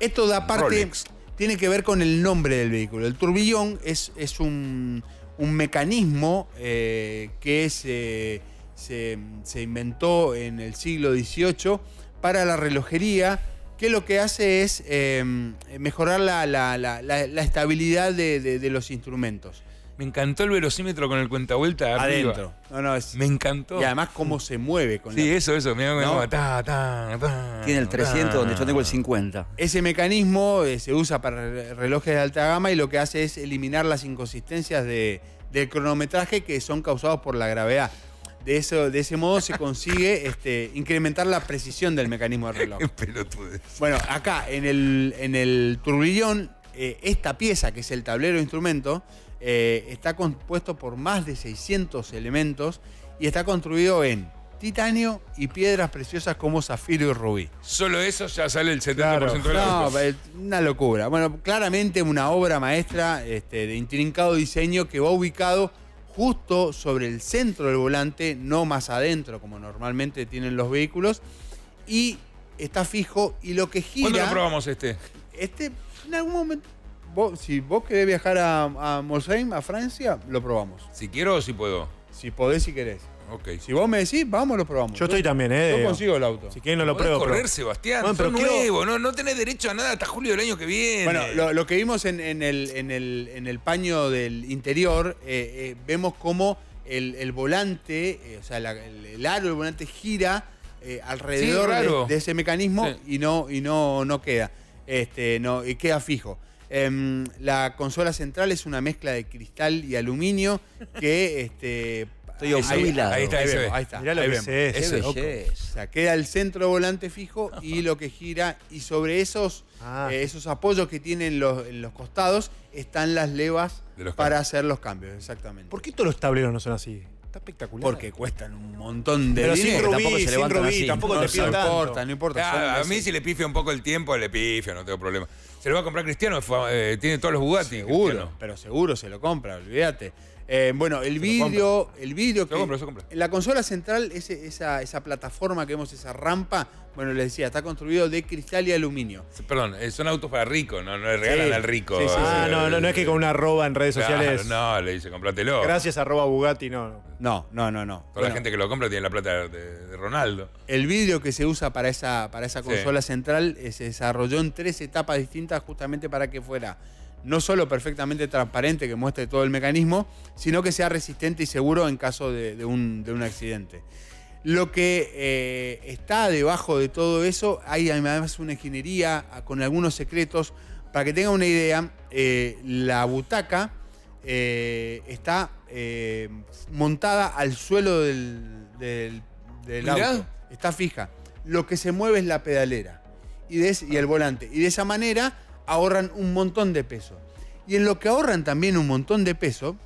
esto da parte, Rolex. Tiene que ver con el nombre del vehículo. El Tourbillon es, es un, un mecanismo eh, que es... Eh, Se, se inventó en el siglo dieciocho para la relojería, que lo que hace es eh, mejorar la, la, la, la, la estabilidad de, de, de los instrumentos. Me encantó el velocímetro con el cuentavuelta arriba. Adentro. No, no, es... Me encantó. Y además cómo se mueve. Con sí, la... eso, eso. Mirá, ¿no? Como, ta, ta, ta, tiene el trescientos, ta, donde yo tengo el cincuenta. Ese mecanismo eh, se usa para relojes de alta gama, y lo que hace es eliminar las inconsistencias de, del cronometraje que son causados por la gravedad. De, eso, de ese modo se consigue este, incrementar la precisión del mecanismo del reloj. Qué pelotudes. Bueno, acá en el, en el Tourbillon, eh, esta pieza, que es el tablero de instrumento, eh, está compuesto por más de seiscientos elementos y está construido en titanio y piedras preciosas como zafiro y rubí. Solo eso ya sale el setenta por ciento claro. de la No, es una locura. Bueno, claramente una obra maestra este, de intrincado diseño que va ubicado justo sobre el centro del volante, no más adentro, como normalmente tienen los vehículos. Y está fijo, y lo que gira... ¿Cuándo lo probamos este? Este, en algún momento... Vos, si vos querés viajar a, a Molsheim, a Francia, lo probamos. ¿Si quiero o si puedo? Si podés, si querés. Okay. Si vos me decís, vamos, lo probamos. Yo estoy también, ¿eh? Yo consigo el auto. Si quieren, no lo pruebo. Podés correr, Sebastián. Bueno, pero nuevo, no, no tenés derecho a nada hasta julio del año que viene. Bueno, lo, lo que vimos en, en, el, en, el, en el paño del interior, eh, eh, vemos cómo el, el volante, eh, o sea, la, el, el aro del volante gira eh, alrededor sí, de, de ese mecanismo sí. y no, y no, no queda. Este, no, y queda fijo. Eh, la consola central es una mezcla de cristal y aluminio que... este, Estoy obnubilado. Ahí, ahí está, ahí, ahí se ve. Ahí está. Mirá lo ahí que se es. Qué belleza. O sea, queda el centro volante fijo y lo que gira. Y sobre esos, ah. eh, esos apoyos que tienen los, en los costados están las levas para hacer los cambios. Exactamente. ¿Por qué todos los tableros no son así? Está espectacular. Porque cuestan un montón de pero dinero. Pero sin rubí, que tampoco sin rubí, así. Tampoco no, te piden tanto. No importa, no importa. Ah, a mí si le pifio un poco el tiempo, le pifio, no tengo problema. Se lo va a comprar Cristiano, eh, tiene todos los Bugatti. Seguro, Cristiano. Pero seguro se lo compra, olvídate. Eh, bueno, el vidrio, el vidrio que... Se lo compra, se compra. La consola central, ese, esa, esa plataforma que vemos, esa rampa, bueno, les decía, está construido de cristal y aluminio. Perdón, son autos para ricos, no, no le regalan sí. al rico. Sí, sí, ah, sí, no, no, no es que con una arroba en redes claro, sociales... No, le dice, comprátelo. Gracias, arroba Bugatti, no. No, no, no, no. no. Toda bueno, la gente que lo compra tiene la plata de, de Ronaldo. El vidrio que se usa para esa, para esa consola sí. central eh, se desarrolló en tres etapas distintas justamente para que fuera... no solo perfectamente transparente, que muestre todo el mecanismo, sino que sea resistente y seguro en caso de, de, un, de un accidente. Lo que eh, está debajo de todo eso, hay además una ingeniería con algunos secretos. Para que tengan una idea, eh, la butaca eh, está eh, montada al suelo del, del, del auto. Está fija. Lo que se mueve es la pedalera y, de, y el volante. Y de esa manera... ahorran un montón de peso. Y en lo que ahorran también un montón de peso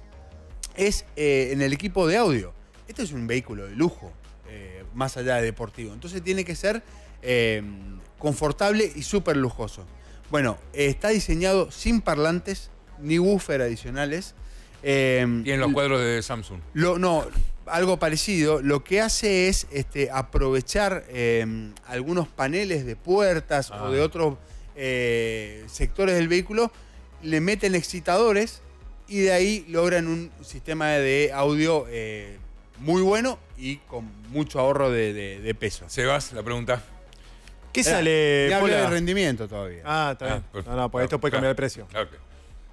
es eh, en el equipo de audio. Este es un vehículo de lujo, eh, más allá de deportivo. Entonces tiene que ser eh, confortable y súper lujoso. Bueno, eh, está diseñado sin parlantes ni woofer adicionales. Eh, y en los cuadros de Samsung. Lo, no, algo parecido. Lo que hace es este, aprovechar eh, algunos paneles de puertas ah. o de otros... Eh, sectores del vehículo, le meten excitadores y de ahí logran un sistema de audio eh, muy bueno y con mucho ahorro de, de, de peso. Sebas, la pregunta. ¿Qué eh, sale? Ya habla de rendimiento todavía. Ah, está bien. Ah, pues, no, no, pues esto puede claro, cambiar el precio. Claro que.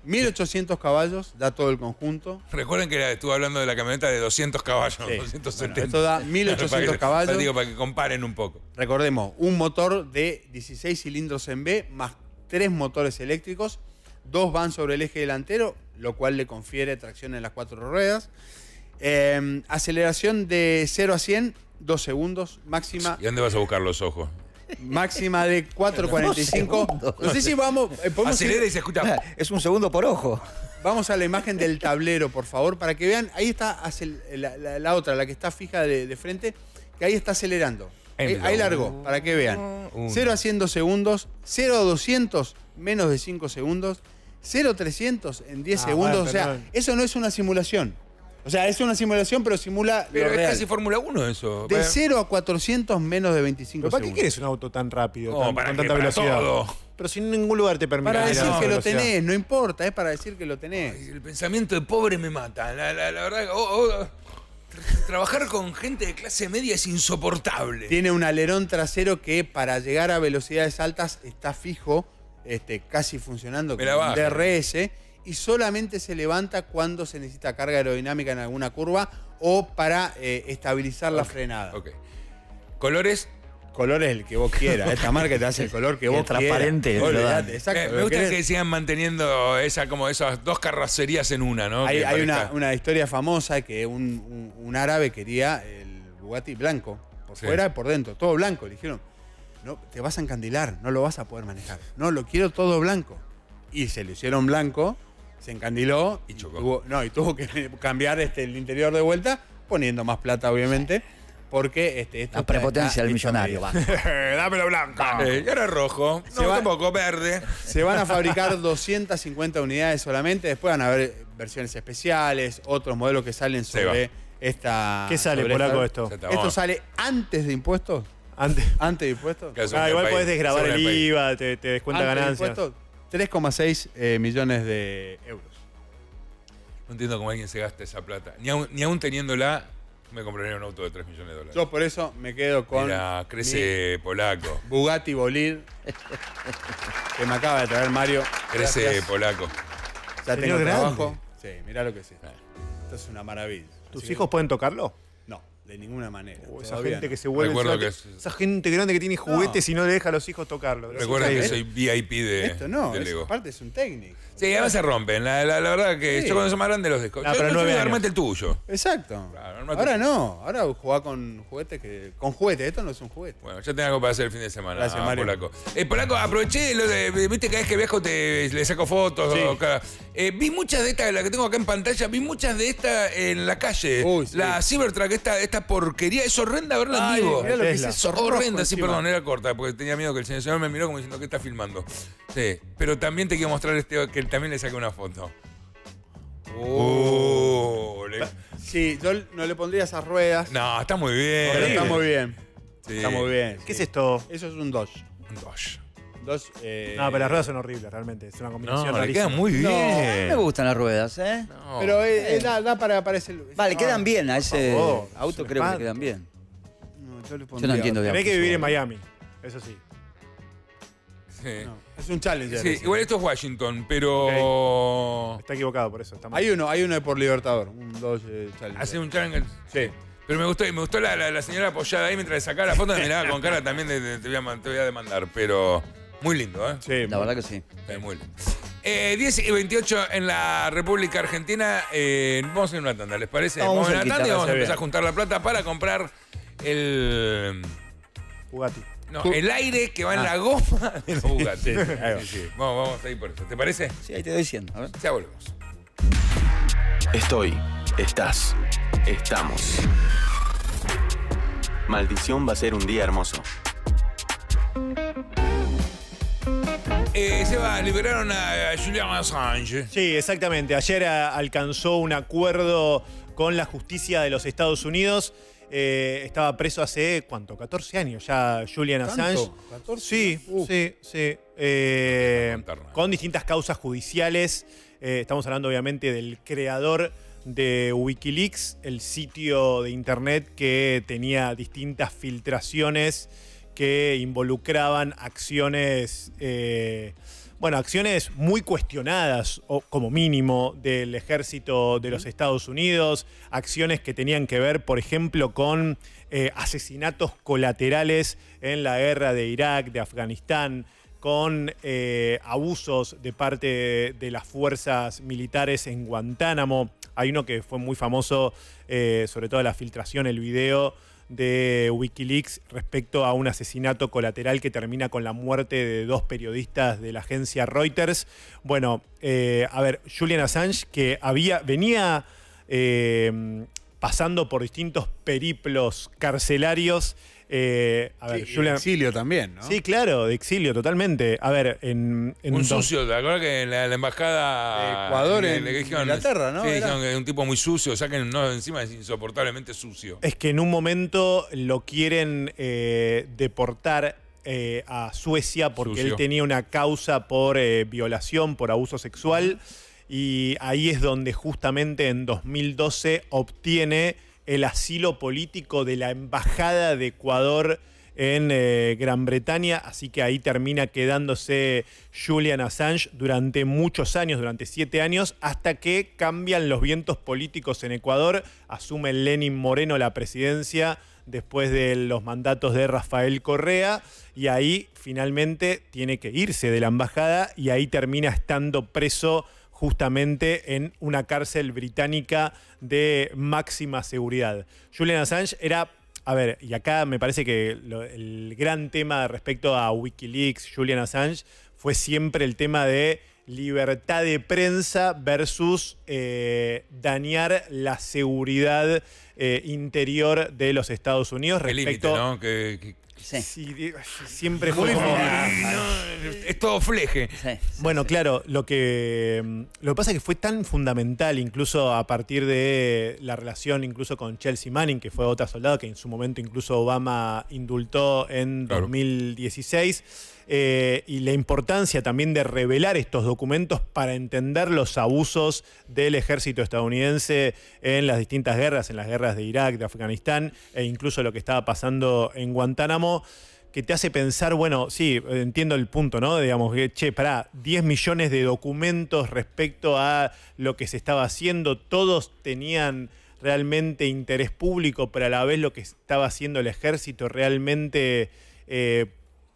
mil ochocientos caballos, da todo el conjunto. Recuerden que estuve hablando de la camioneta de doscientos caballos, sí. doscientos setenta. Bueno, esto da mil ochocientos caballos. Digo, para que comparen un poco. Recordemos, un motor de dieciséis cilindros en B, más tres motores eléctricos, dos van sobre el eje delantero, lo cual le confiere tracción en las cuatro ruedas. Eh, aceleración de cero a cien, dos segundos, máxima. ¿Y dónde vas a buscar los ojos? Máxima de cuatro cuarenta y cinco. No sé si vamos... Acelera y se escucha. Es un segundo por ojo. Vamos a la imagen del tablero, por favor, para que vean. Ahí está la, la, la otra, la que está fija de, de frente, que ahí está acelerando. Ahí, ahí largó, para que vean. cero a cien dos segundos, cero a doscientos menos de cinco segundos, cero a trescientos en diez ah, segundos. Vale, o sea, perdón. Eso no es una simulación. O sea, es una simulación, pero simula pero lo real. Es casi Fórmula uno eso. De cero a cuatrocientos menos de veinticinco segundos. ¿Para qué quieres un auto tan rápido, no, tan, para con qué, tanta para velocidad? Todo. Pero sin ningún lugar te permite. Para decir no, que velocidad. Lo tenés, no importa, es para decir que lo tenés. Ay, el pensamiento de pobre me mata. La, la, la verdad, oh, oh, trabajar con gente de clase media es insoportable. Tiene un alerón trasero que para llegar a velocidades altas está fijo, este, casi funcionando con un D R S. Y solamente se levanta cuando se necesita carga aerodinámica en alguna curva o para eh, estabilizar okay. la frenada. Okay. ¿Colores? Colores el que vos quieras. Esta marca te hace el color que vos quieras. Transparente. Exacto. Eh, me gusta que, que sigan manteniendo esa, como esas dos carrocerías en una, ¿no? Hay, hay una, una historia famosa que un, un, un árabe quería el Bugatti blanco, por sí. fuera y por dentro, todo blanco. Le dijeron, no, te vas a encandilar, no lo vas a poder manejar. No, lo quiero todo blanco. Y se lo hicieron blanco. Se encandiló y chocó. Tuvo, no, y tuvo que cambiar este, el interior de vuelta, poniendo más plata, obviamente, porque... Este, esto la prepotencia del millonario, va. Dámelo blanco. Eh, y ahora rojo. No, va, tampoco, verde. Se van a fabricar doscientas cincuenta unidades solamente. Después van a haber versiones especiales, otros modelos que salen sobre esta... ¿Qué sale, polaco, esto? Esto, esto sale antes de impuestos. ¿Antes, antes de impuestos? Ah, igual podés desgravar el I V A, te, te descuenta ganancias. tres coma seis eh, millones de euros. No entiendo cómo alguien se gasta esa plata. Ni aún, ni aún teniéndola, me compraría un auto de tres millones de dólares. Yo por eso me quedo con... Mira, crece polaco. Bugatti Bolid, que me acaba de traer Mario. Crece gracias. Polaco. Ya tengo grande. Trabajo. Sí, mirá lo que es esto. Esto es una maravilla. ¿Tus Así hijos que... pueden tocarlo? No. de ninguna manera. O esa Todavía gente no. que se vuelve. Recuerdo que es... Esa gente grande que tiene juguetes no. y no le deja a los hijos tocarlo. Recuerda que soy V I P de. Esto no, eso parte es un técnico. Sí, además se rompen. La, la, la verdad que sí. yo cuando soy más grande los descubrí. No, pero no me armaste el tuyo. Exacto. Claro, ahora no, ahora jugá con juguetes que. Con juguetes, esto no es un juguete. Bueno, ya tengo algo para hacer el fin de semana. Gracias, ah, Mario. Polaco. Eh, Polaco, aproveché, lo de, viste, cada vez que viajo te le saco fotos. Sí. O cada, eh, vi muchas de estas, la que tengo acá en pantalla, vi muchas de estas en la calle. Uy, sí. La Cybertruck, esta, esta porquería, es horrenda verla en vivo. Es horrenda, sí, encima. Perdón, era corta, porque tenía miedo que el señor me miró como diciendo que está filmando. Sí, pero también te quiero mostrar este, que también le saqué una foto. Oh, le... Sí, yo no le pondría esas ruedas. No, está muy bien. Pero está muy bien. Sí. Está muy bien. ¿Qué sí. es esto? Eso es un Dodge. Un Dodge. Dos, eh... No, pero las ruedas son horribles, realmente. Es una combinación. No, le quedan muy bien. No, a mí me gustan las ruedas, ¿eh? No. Pero eh, eh, da, da para, para ese. Vale, no, quedan bien a ese favor, auto, creo espanto. que quedan bien. No, yo, le yo no entiendo bien. Tenés que vivir en Miami, eso sí. Sí. No, es un challenge. Sí, igual esto es Washington, pero. Okay. Está equivocado por eso. Está mal. Hay uno, hay uno de por Libertador, un Dodge Challenger. Hace un challenge. Sí. Pero me gustó, me gustó la, la, la señora apoyada ahí mientras le sacaba la foto, me miraba con cara también de, de, te, voy a, te voy a demandar, pero. Muy lindo, ¿eh? Sí. La verdad que sí. Eh, muy lindo. Eh, diez y veintiocho en la República Argentina. Eh, vamos a ir a una tanda, ¿les parece? No, vamos a ir a una tanda y vamos a empezar a juntar la plata para comprar el... Bugatti. No, el aire que va ah. en la goma de los Bugatti. Sí, sí, sí, sí. Vamos, vamos a ir por eso. ¿Te parece? Sí, ahí te doy cien. A ver. Ya volvemos. Estoy, estás, estamos. Maldición va a ser un día hermoso. Eh, Seba, liberaron a, a Julian Assange. Sí, exactamente. Ayer a, alcanzó un acuerdo con la justicia de los Estados Unidos. Eh, estaba preso hace, ¿cuánto? catorce años ya Julian ¿Tanto? Assange. ¿catorce? Sí, uh. sí, sí. Eh, con distintas causas judiciales. Eh, estamos hablando, obviamente, del creador de Wikileaks, el sitio de internet que tenía distintas filtraciones que involucraban acciones, eh, bueno, acciones muy cuestionadas, o como mínimo, del ejército de los Estados Unidos, acciones que tenían que ver, por ejemplo, con eh, asesinatos colaterales en la guerra de Irak, de Afganistán, con eh, abusos de parte de, de las fuerzas militares en Guantánamo. Hay uno que fue muy famoso, eh, sobre todo la filtración, el video de Wikileaks respecto a un asesinato colateral que termina con la muerte de dos periodistas de la agencia Reuters. Bueno, eh, a ver, Julian Assange, que había, venía eh, pasando por distintos periplos carcelarios. Eh, a ver, sí, Julian, de exilio también, ¿no? Sí, claro, de exilio, totalmente. A ver, en... en un dos, sucio, ¿te acuerdas que en la, la embajada... de Ecuador en, en, en dijeron, Inglaterra, ¿no? Sí, dijeron que es un tipo muy sucio, o sea que no, encima es insoportablemente sucio. Es que en un momento lo quieren eh, deportar eh, a Suecia porque sucio. él tenía una causa por eh, violación, por abuso sexual, y ahí es donde justamente en dos mil doce obtiene... el asilo político de la Embajada de Ecuador en eh, Gran Bretaña, así que ahí termina quedándose Julian Assange durante muchos años, durante siete años, hasta que cambian los vientos políticos en Ecuador, asume Lenín Moreno la presidencia después de los mandatos de Rafael Correa, y ahí finalmente tiene que irse de la embajada y ahí termina estando preso justamente en una cárcel británica de máxima seguridad. Julian Assange era, a ver, y acá me parece que lo, el gran tema respecto a Wikileaks, Julian Assange, fue siempre el tema de libertad de prensa versus eh, dañar la seguridad eh, interior de los Estados Unidos. El respecto límite, ¿no? Que, que... Sí. Sí, siempre fue como... Es todo fleje. Sí, sí, bueno, sí. claro, lo que, lo que pasa es que fue tan fundamental, incluso a partir de la relación incluso con Chelsea Manning, que fue otra soldado que en su momento incluso Obama indultó en claro. dos mil dieciséis, eh, y la importancia también de revelar estos documentos para entender los abusos del ejército estadounidense en las distintas guerras, en las guerras de Irak, de Afganistán, e incluso lo que estaba pasando en Guantánamo, que te hace pensar, bueno, sí, entiendo el punto, ¿no? Digamos, que, che, pará, diez millones de documentos respecto a lo que se estaba haciendo, todos tenían realmente interés público, pero a la vez lo que estaba haciendo el ejército realmente, eh,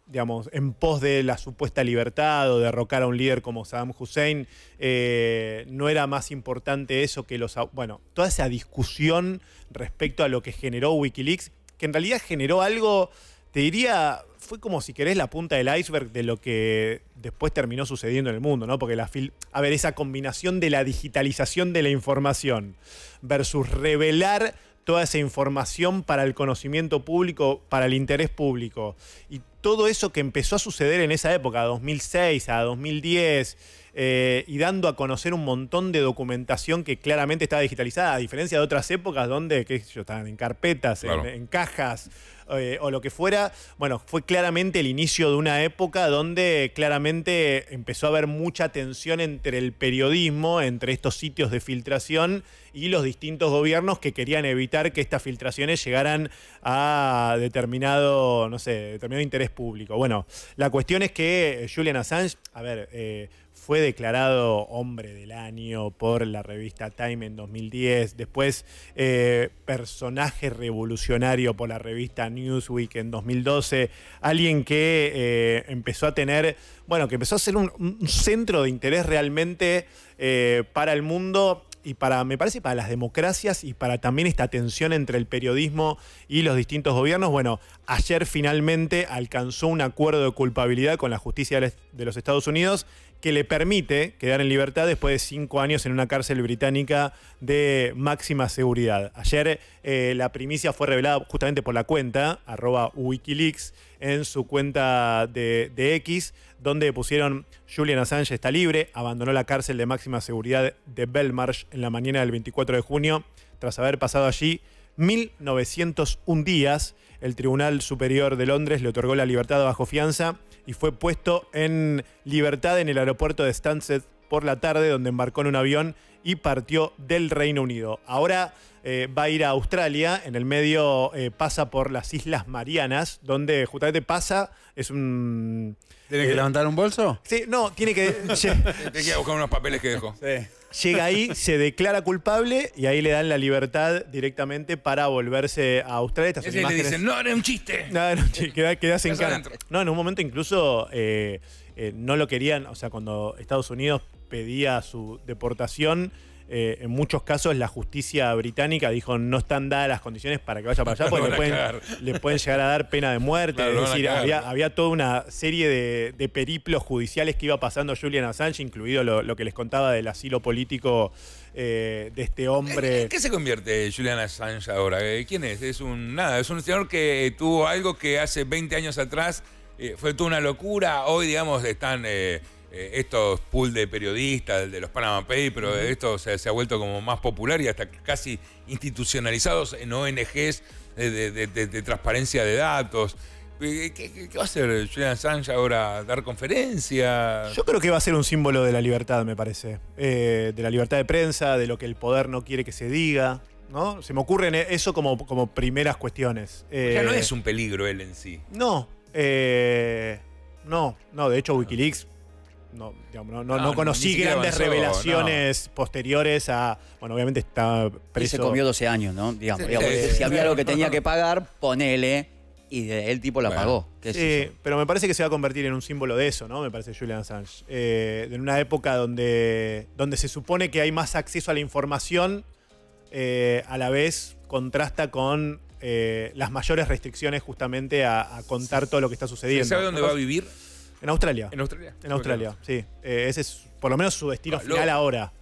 digamos, en pos de la supuesta libertad o derrocar a un líder como Saddam Hussein, eh, no era más importante eso que los... Bueno, toda esa discusión respecto a lo que generó Wikileaks, que en realidad generó algo, te diría, fue como si querés la punta del iceberg de lo que después terminó sucediendo en el mundo, ¿no? Porque la fil a ver, esa combinación de la digitalización de la información versus revelar toda esa información para el conocimiento público, para el interés público. Y todo eso que empezó a suceder en esa época, dos mil seis a dos mil diez, eh, y dando a conocer un montón de documentación que claramente estaba digitalizada, a diferencia de otras épocas donde, qué sé yo, estaban en carpetas, claro, en, en cajas, eh, o lo que fuera. Bueno, fue claramente el inicio de una época donde claramente empezó a haber mucha tensión entre el periodismo, entre estos sitios de filtración y los distintos gobiernos que querían evitar que estas filtraciones llegaran a determinado, no sé, determinado interés público. Bueno, la cuestión es que Julian Assange, a ver, eh, fue declarado hombre del año por la revista Time en dos mil diez, después eh, personaje revolucionario por la revista Newsweek en dos mil doce, alguien que eh, empezó a tener, bueno, que empezó a ser un, un centro de interés realmente eh, para el mundo y para, me parece, para las democracias y para también esta tensión entre el periodismo y los distintos gobiernos. Bueno, ayer finalmente alcanzó un acuerdo de culpabilidad con la justicia de los Estados Unidos que le permite quedar en libertad después de cinco años en una cárcel británica de máxima seguridad. Ayer eh, la primicia fue revelada justamente por la cuenta, arroba Wikileaks, en su cuenta de, de X, donde pusieron: Julian Assange está libre, abandonó la cárcel de máxima seguridad de Belmarsh en la mañana del veinticuatro de junio, tras haber pasado allí mil novecientos uno días. El Tribunal Superior de Londres le otorgó la libertad bajo fianza y fue puesto en libertad en el aeropuerto de Stansted por la tarde, donde embarcó en un avión y partió del Reino Unido. Ahora eh, va a ir a Australia, en el medio eh, pasa por las Islas Marianas, donde justamente pasa, es un... ¿Tiene eh, que levantar un bolso? Sí, no, tiene que... Tiene que ir a buscar unos papeles que dejó. Sí. Llega ahí, se declara culpable y ahí le dan la libertad directamente para volverse a Australia. Estas son imágenes. Le dicen, no, era un chiste. No, era un chiste, quedás, quedás en cara. No, en un momento incluso eh, eh, no lo querían, o sea, cuando Estados Unidos pedía su deportación, eh, en muchos casos la justicia británica dijo no están dadas las condiciones para que vaya para allá porque le pueden, le pueden llegar a dar pena de muerte. Claro, es decir, había, había toda una serie de, de periplos judiciales que iba pasando Julian Assange, incluido lo, lo que les contaba del asilo político eh, de este hombre. ¿En qué se convierte Julian Assange ahora? ¿Quién es? Es un nada, es un señor que tuvo algo que hace veinte años atrás eh, fue toda una locura. Hoy, digamos, están... Eh, Eh, estos pool de periodistas, de los Panama Papers, pero esto o sea, se ha vuelto como más popular y hasta casi institucionalizados en O N Ges de, de, de, de, de transparencia de datos. ¿Qué, qué, ¿Qué va a hacer Julian Assange ahora? ¿Dar conferencias? Yo creo que va a ser un símbolo de la libertad, me parece. Eh, de la libertad de prensa, de lo que el poder no quiere que se diga, ¿no? Se me ocurren eso como, como primeras cuestiones. Eh, ya no es un peligro él en sí. No. Eh, no, no. De hecho, Wikileaks... No, digamos, no, no, no, no conocí grandes avanzó, revelaciones no. posteriores a... Bueno, obviamente está preso. Y se comió doce años, ¿no? Digamos, sí, digamos, sí, si había algo que tenía que pagar, ponele, y el tipo la bueno, pagó. ¿Qué sí, es pero me parece que se va a convertir en un símbolo de eso, ¿no? Me parece Julian Assange. Eh, en una época donde, donde se supone que hay más acceso a la información, eh, a la vez contrasta con eh, las mayores restricciones justamente a, a contar sí. todo lo que está sucediendo. ¿Sabe dónde ¿no? va a vivir? En Australia. En Australia. En Australia, sí. Eh, ese es por lo menos su destino calor. final ahora.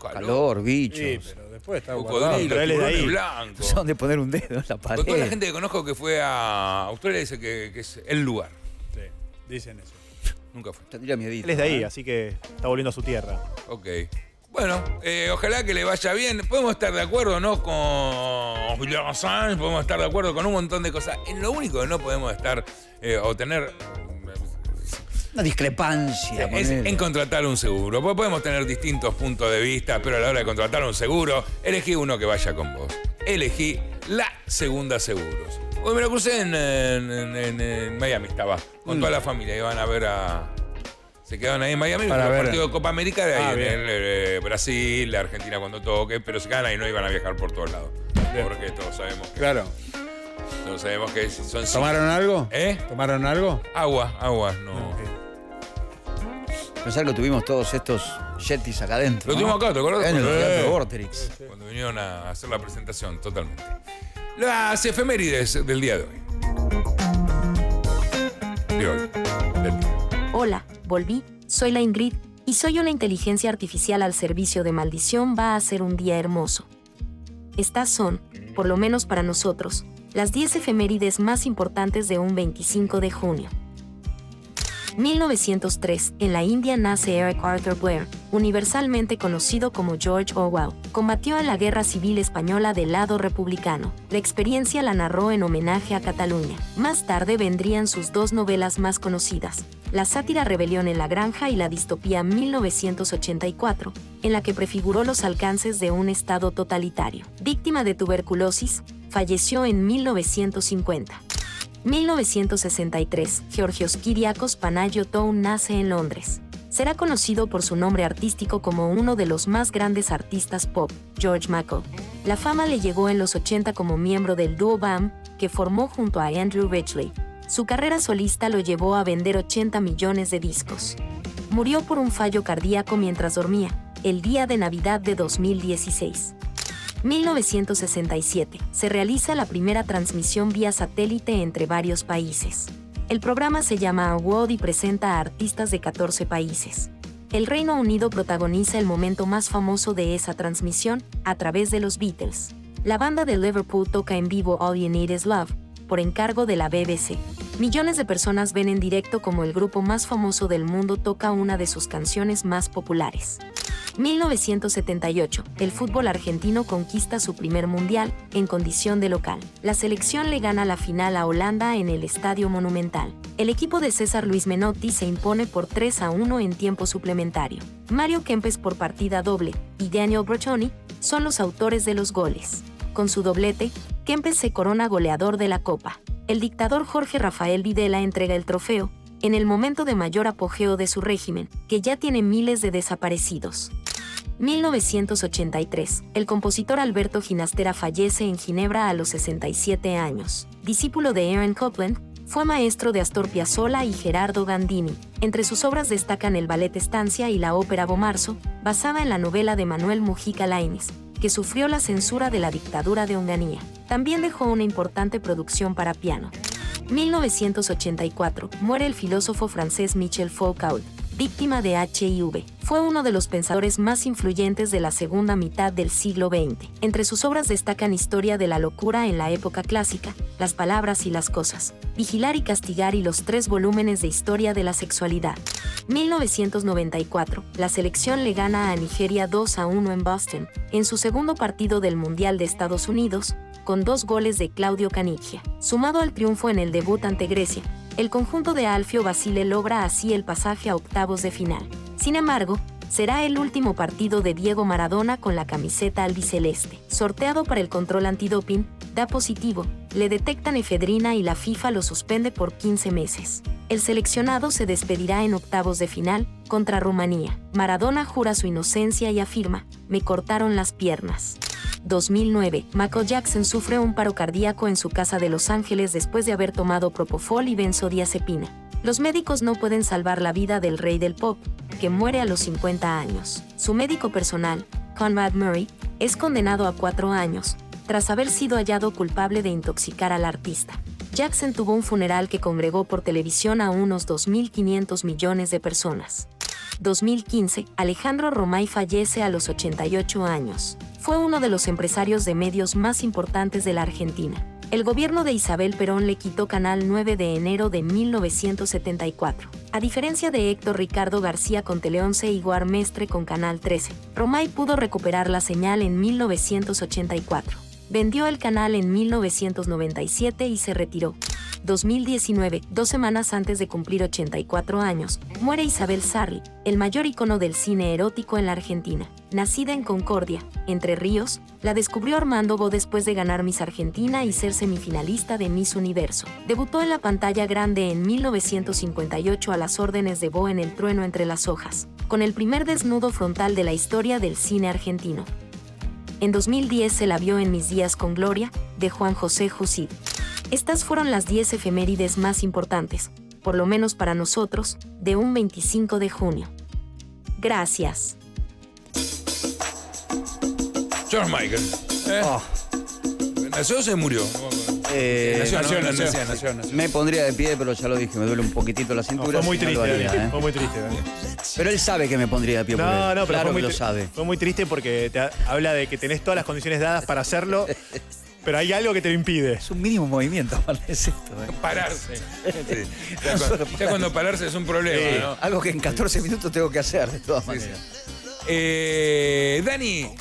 Calor, calor bichos. Sí, pero después está guardado. Pero él es de ahí. Blanco. Son de poner un dedo en la pared. Toda la gente que conozco que fue a Australia dice que, que es el lugar. Sí, dicen eso. Nunca fue. Tendría miedito. Él es de ahí, así que está volviendo a su tierra. Ok. Bueno, eh, ojalá que le vaya bien. Podemos estar de acuerdo, ¿no? Con Julian Assange, podemos estar de acuerdo con un montón de cosas. En lo único que no podemos estar eh, o tener... Una discrepancia. Es en contratar un seguro. Podemos tener distintos puntos de vista, pero a la hora de contratar un seguro, elegí uno que vaya con vos. Elegí la Segunda Seguros. Hoy me lo crucé en, en, en, en Miami, estaba con mm. toda la familia. Iban a ver a Se quedaron ahí en Miami para ver el partido de Copa América de ahí, ah, en, en, en, en Brasil, la Argentina cuando toque, pero se quedaron ahí, no iban a viajar por todos lados. Bien. Porque todos sabemos que, claro. Todos sabemos que son... ¿Tomaron algo? ¿Eh? ¿Tomaron algo? Agua, agua, no. Okay. Pensá que lo tuvimos todos estos yetis acá adentro. Lo ¿no? tuvimos acá, ¿te acordás? En el teatro de Vorterix. Cuando vinieron a hacer la presentación, totalmente. Las efemérides del día de hoy. De hoy. Del día. Hola. Volví, soy la Ingrid, y soy una inteligencia artificial al servicio de maldición. Va a ser un día hermoso. Estas son, por lo menos para nosotros, las diez efemérides más importantes de un veinticinco de junio. mil novecientos tres, en la India nace Eric Arthur Blair, universalmente conocido como George Orwell. Combatió en la Guerra Civil Española del lado republicano. La experiencia la narró en homenaje a Cataluña. Más tarde vendrían sus dos novelas más conocidas, la sátira Rebelión en la Granja y la distopía mil novecientos ochenta y cuatro, en la que prefiguró los alcances de un estado totalitario. Víctima de tuberculosis, falleció en mil novecientos cincuenta. mil novecientos sesenta y tres, Georgios Kyriakos Panayotou nace en Londres. Será conocido por su nombre artístico como uno de los más grandes artistas pop, George Michael. La fama le llegó en los ochenta como miembro del dúo B A M, que formó junto a Andrew Ridgeley. Su carrera solista lo llevó a vender ochenta millones de discos. Murió por un fallo cardíaco mientras dormía, el día de Navidad de dos mil dieciséis. mil novecientos sesenta y siete, se realiza la primera transmisión vía satélite entre varios países. El programa se llama A World y presenta a artistas de catorce países. El Reino Unido protagoniza el momento más famoso de esa transmisión, a través de los Beatles. La banda de Liverpool toca en vivo All You Need Is Love, por encargo de la B B C. Millones de personas ven en directo como el grupo más famoso del mundo toca una de sus canciones más populares. mil novecientos setenta y ocho, el fútbol argentino conquista su primer mundial, en condición de local. La selección le gana la final a Holanda en el Estadio Monumental. El equipo de César Luis Menotti se impone por tres a uno en tiempo suplementario. Mario Kempes por partida doble y Daniel Broccioni son los autores de los goles. Con su doblete, Kempes se corona goleador de la Copa. El dictador Jorge Rafael Videla entrega el trofeo, en el momento de mayor apogeo de su régimen, que ya tiene miles de desaparecidos. mil novecientos ochenta y tres, el compositor Alberto Ginastera fallece en Ginebra a los sesenta y siete años. Discípulo de Aaron Copland, fue maestro de Astor Piazzolla y Gerardo Gandini. Entre sus obras destacan el ballet Estancia y la ópera Bomarzo, basada en la novela de Manuel Mujica Lainez, que sufrió la censura de la dictadura de Onganía. También dejó una importante producción para piano. mil novecientos ochenta y cuatro, muere el filósofo francés Michel Foucault, víctima de H I V. Fue uno de los pensadores más influyentes de la segunda mitad del siglo veinte. Entre sus obras destacan Historia de la locura en la época clásica, Las palabras y las cosas, Vigilar y castigar y los tres volúmenes de Historia de la sexualidad. mil novecientos noventa y cuatro, la selección le gana a Nigeria dos a uno en Boston, en su segundo partido del Mundial de Estados Unidos, con dos goles de Claudio Caniggia. Sumado al triunfo en el debut ante Grecia, el conjunto de Alfio Basile logra así el pasaje a octavos de final. Sin embargo, será el último partido de Diego Maradona con la camiseta albiceleste. Sorteado para el control antidoping, da positivo, le detectan efedrina y la FIFA lo suspende por quince meses. El seleccionado se despedirá en octavos de final, contra Rumanía. Maradona jura su inocencia y afirma, me cortaron las piernas. dos mil nueve, Michael Jackson sufre un paro cardíaco en su casa de Los Ángeles después de haber tomado propofol y benzodiazepina. Los médicos no pueden salvar la vida del rey del pop, que muere a los cincuenta años. Su médico personal, Conrad Murray, es condenado a cuatro años, tras haber sido hallado culpable de intoxicar al artista. Jackson tuvo un funeral que congregó por televisión a unos dos mil quinientos millones de personas. dos mil quince, Alejandro Romay fallece a los ochenta y ocho años. Fue uno de los empresarios de medios más importantes de la Argentina. El gobierno de Isabel Perón le quitó Canal nueve de enero de mil novecientos setenta y cuatro. A diferencia de Héctor Ricardo García con Tele once y Guar Mestre con Canal trece, Romay pudo recuperar la señal en mil novecientos ochenta y cuatro. Vendió el canal en mil novecientos noventa y siete y se retiró. dos mil diecinueve, dos semanas antes de cumplir ochenta y cuatro años, muere Isabel Sarli, el mayor ícono del cine erótico en la Argentina. Nacida en Concordia, Entre Ríos, la descubrió Armando Bo después de ganar Miss Argentina y ser semifinalista de Miss Universo. Debutó en la pantalla grande en mil novecientos cincuenta y ocho a las órdenes de Bo en El trueno entre las hojas, con el primer desnudo frontal de la historia del cine argentino. En dos mil diez se la vio en Mis días con Gloria, de Juan José Jusid. Estas fueron las diez efemérides más importantes, por lo menos para nosotros, de un veinticinco de junio. Gracias. George Michael. ¿Eh? Oh. ¿Nació o se murió? Eh, nació, nació, no, nació, nació, nació, nació, nació. Me pondría de pie, pero ya lo dije, me duele un poquitito la cintura. No, fue muy triste, Dani, ¿eh? Fue muy triste, Dani. Pero él sabe que me pondría de pie. No, por él. No, pero claro que lo sabe. Fue muy triste porque te habla de que tenés todas las condiciones dadas para hacerlo. Pero hay algo que te lo impide. Es un mínimo movimiento, es esto, ¿eh? Pararse. Sí. Ya, no cuando, pararse. Ya cuando pararse es un problema, sí, ¿no? Algo que en catorce minutos tengo que hacer, de todas maneras. Sí, sí. Eh, Dani, eh,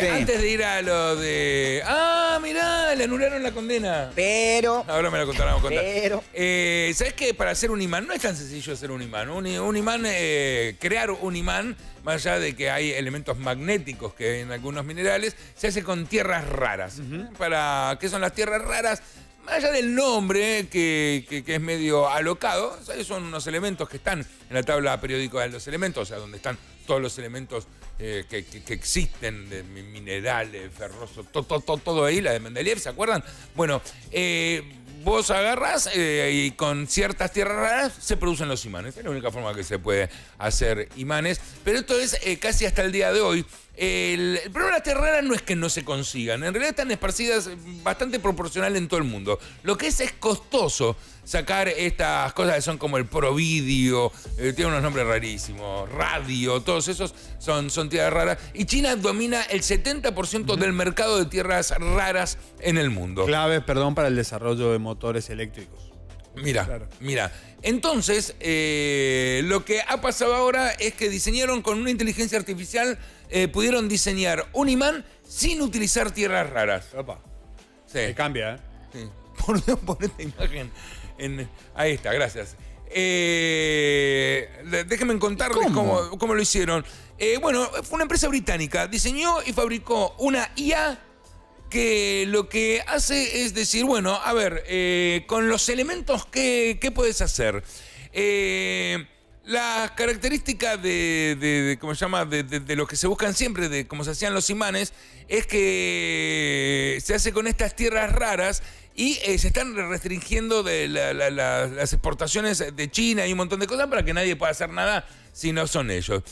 sí. Antes de ir a lo de... Ah, mirá, le anularon la condena. Pero... Ahora me la contarán. Pero... Eh, ¿sabés que para hacer un imán no es tan sencillo hacer un imán? Un, un imán, eh, crear un imán... Más allá de que hay elementos magnéticos que hay en algunos minerales, se hace con tierras raras. Uh-huh. Para, ¿qué son las tierras raras? Más allá del nombre, que, que, que es medio alocado, ¿sabes? Son unos elementos que están en la tabla periódica de los elementos, o sea, donde están todos los elementos eh, que, que, que existen, de minerales, ferroso, todo, todo, todo, todo ahí, la de Mendeleev, ¿se acuerdan? Bueno, eh... vos agarras eh, y con ciertas tierras raras se producen los imanes. Es la única forma que se puede hacer imanes. Pero esto es eh, casi hasta el día de hoy. El, el problema de las tierras raras no es que no se consigan. En realidad están esparcidas bastante proporcional en todo el mundo. Lo que es es costoso sacar estas cosas que son como el providio, eh, tiene unos nombres rarísimos, radio, todos esos son, son tierras raras. Y China domina el setenta por ciento del mercado de tierras raras en el mundo. Clave, perdón, para el desarrollo de motores eléctricos. Mira, claro. Mira. Entonces, eh, lo que ha pasado ahora es que diseñaron con una inteligencia artificial, eh, pudieron diseñar un imán sin utilizar tierras raras. Opa. Sí. Se cambia, ¿eh? Sí. Por Dios, pon esta imagen. En, ahí está, gracias. Eh, déjenme contarles cómo, cómo, cómo lo hicieron. Eh, bueno, fue una empresa británica. Diseñó y fabricó una I A que lo que hace es decir, bueno, a ver, eh, con los elementos, ¿qué, qué puedes hacer? Eh, las características de, de, de, ¿cómo se llama? De, de, de lo que se buscan siempre, de cómo se hacían los imanes, es que se hace con estas tierras raras. Y eh, se están restringiendo de la, la, la, las exportaciones de China y un montón de cosas para que nadie pueda hacer nada si no son ellos.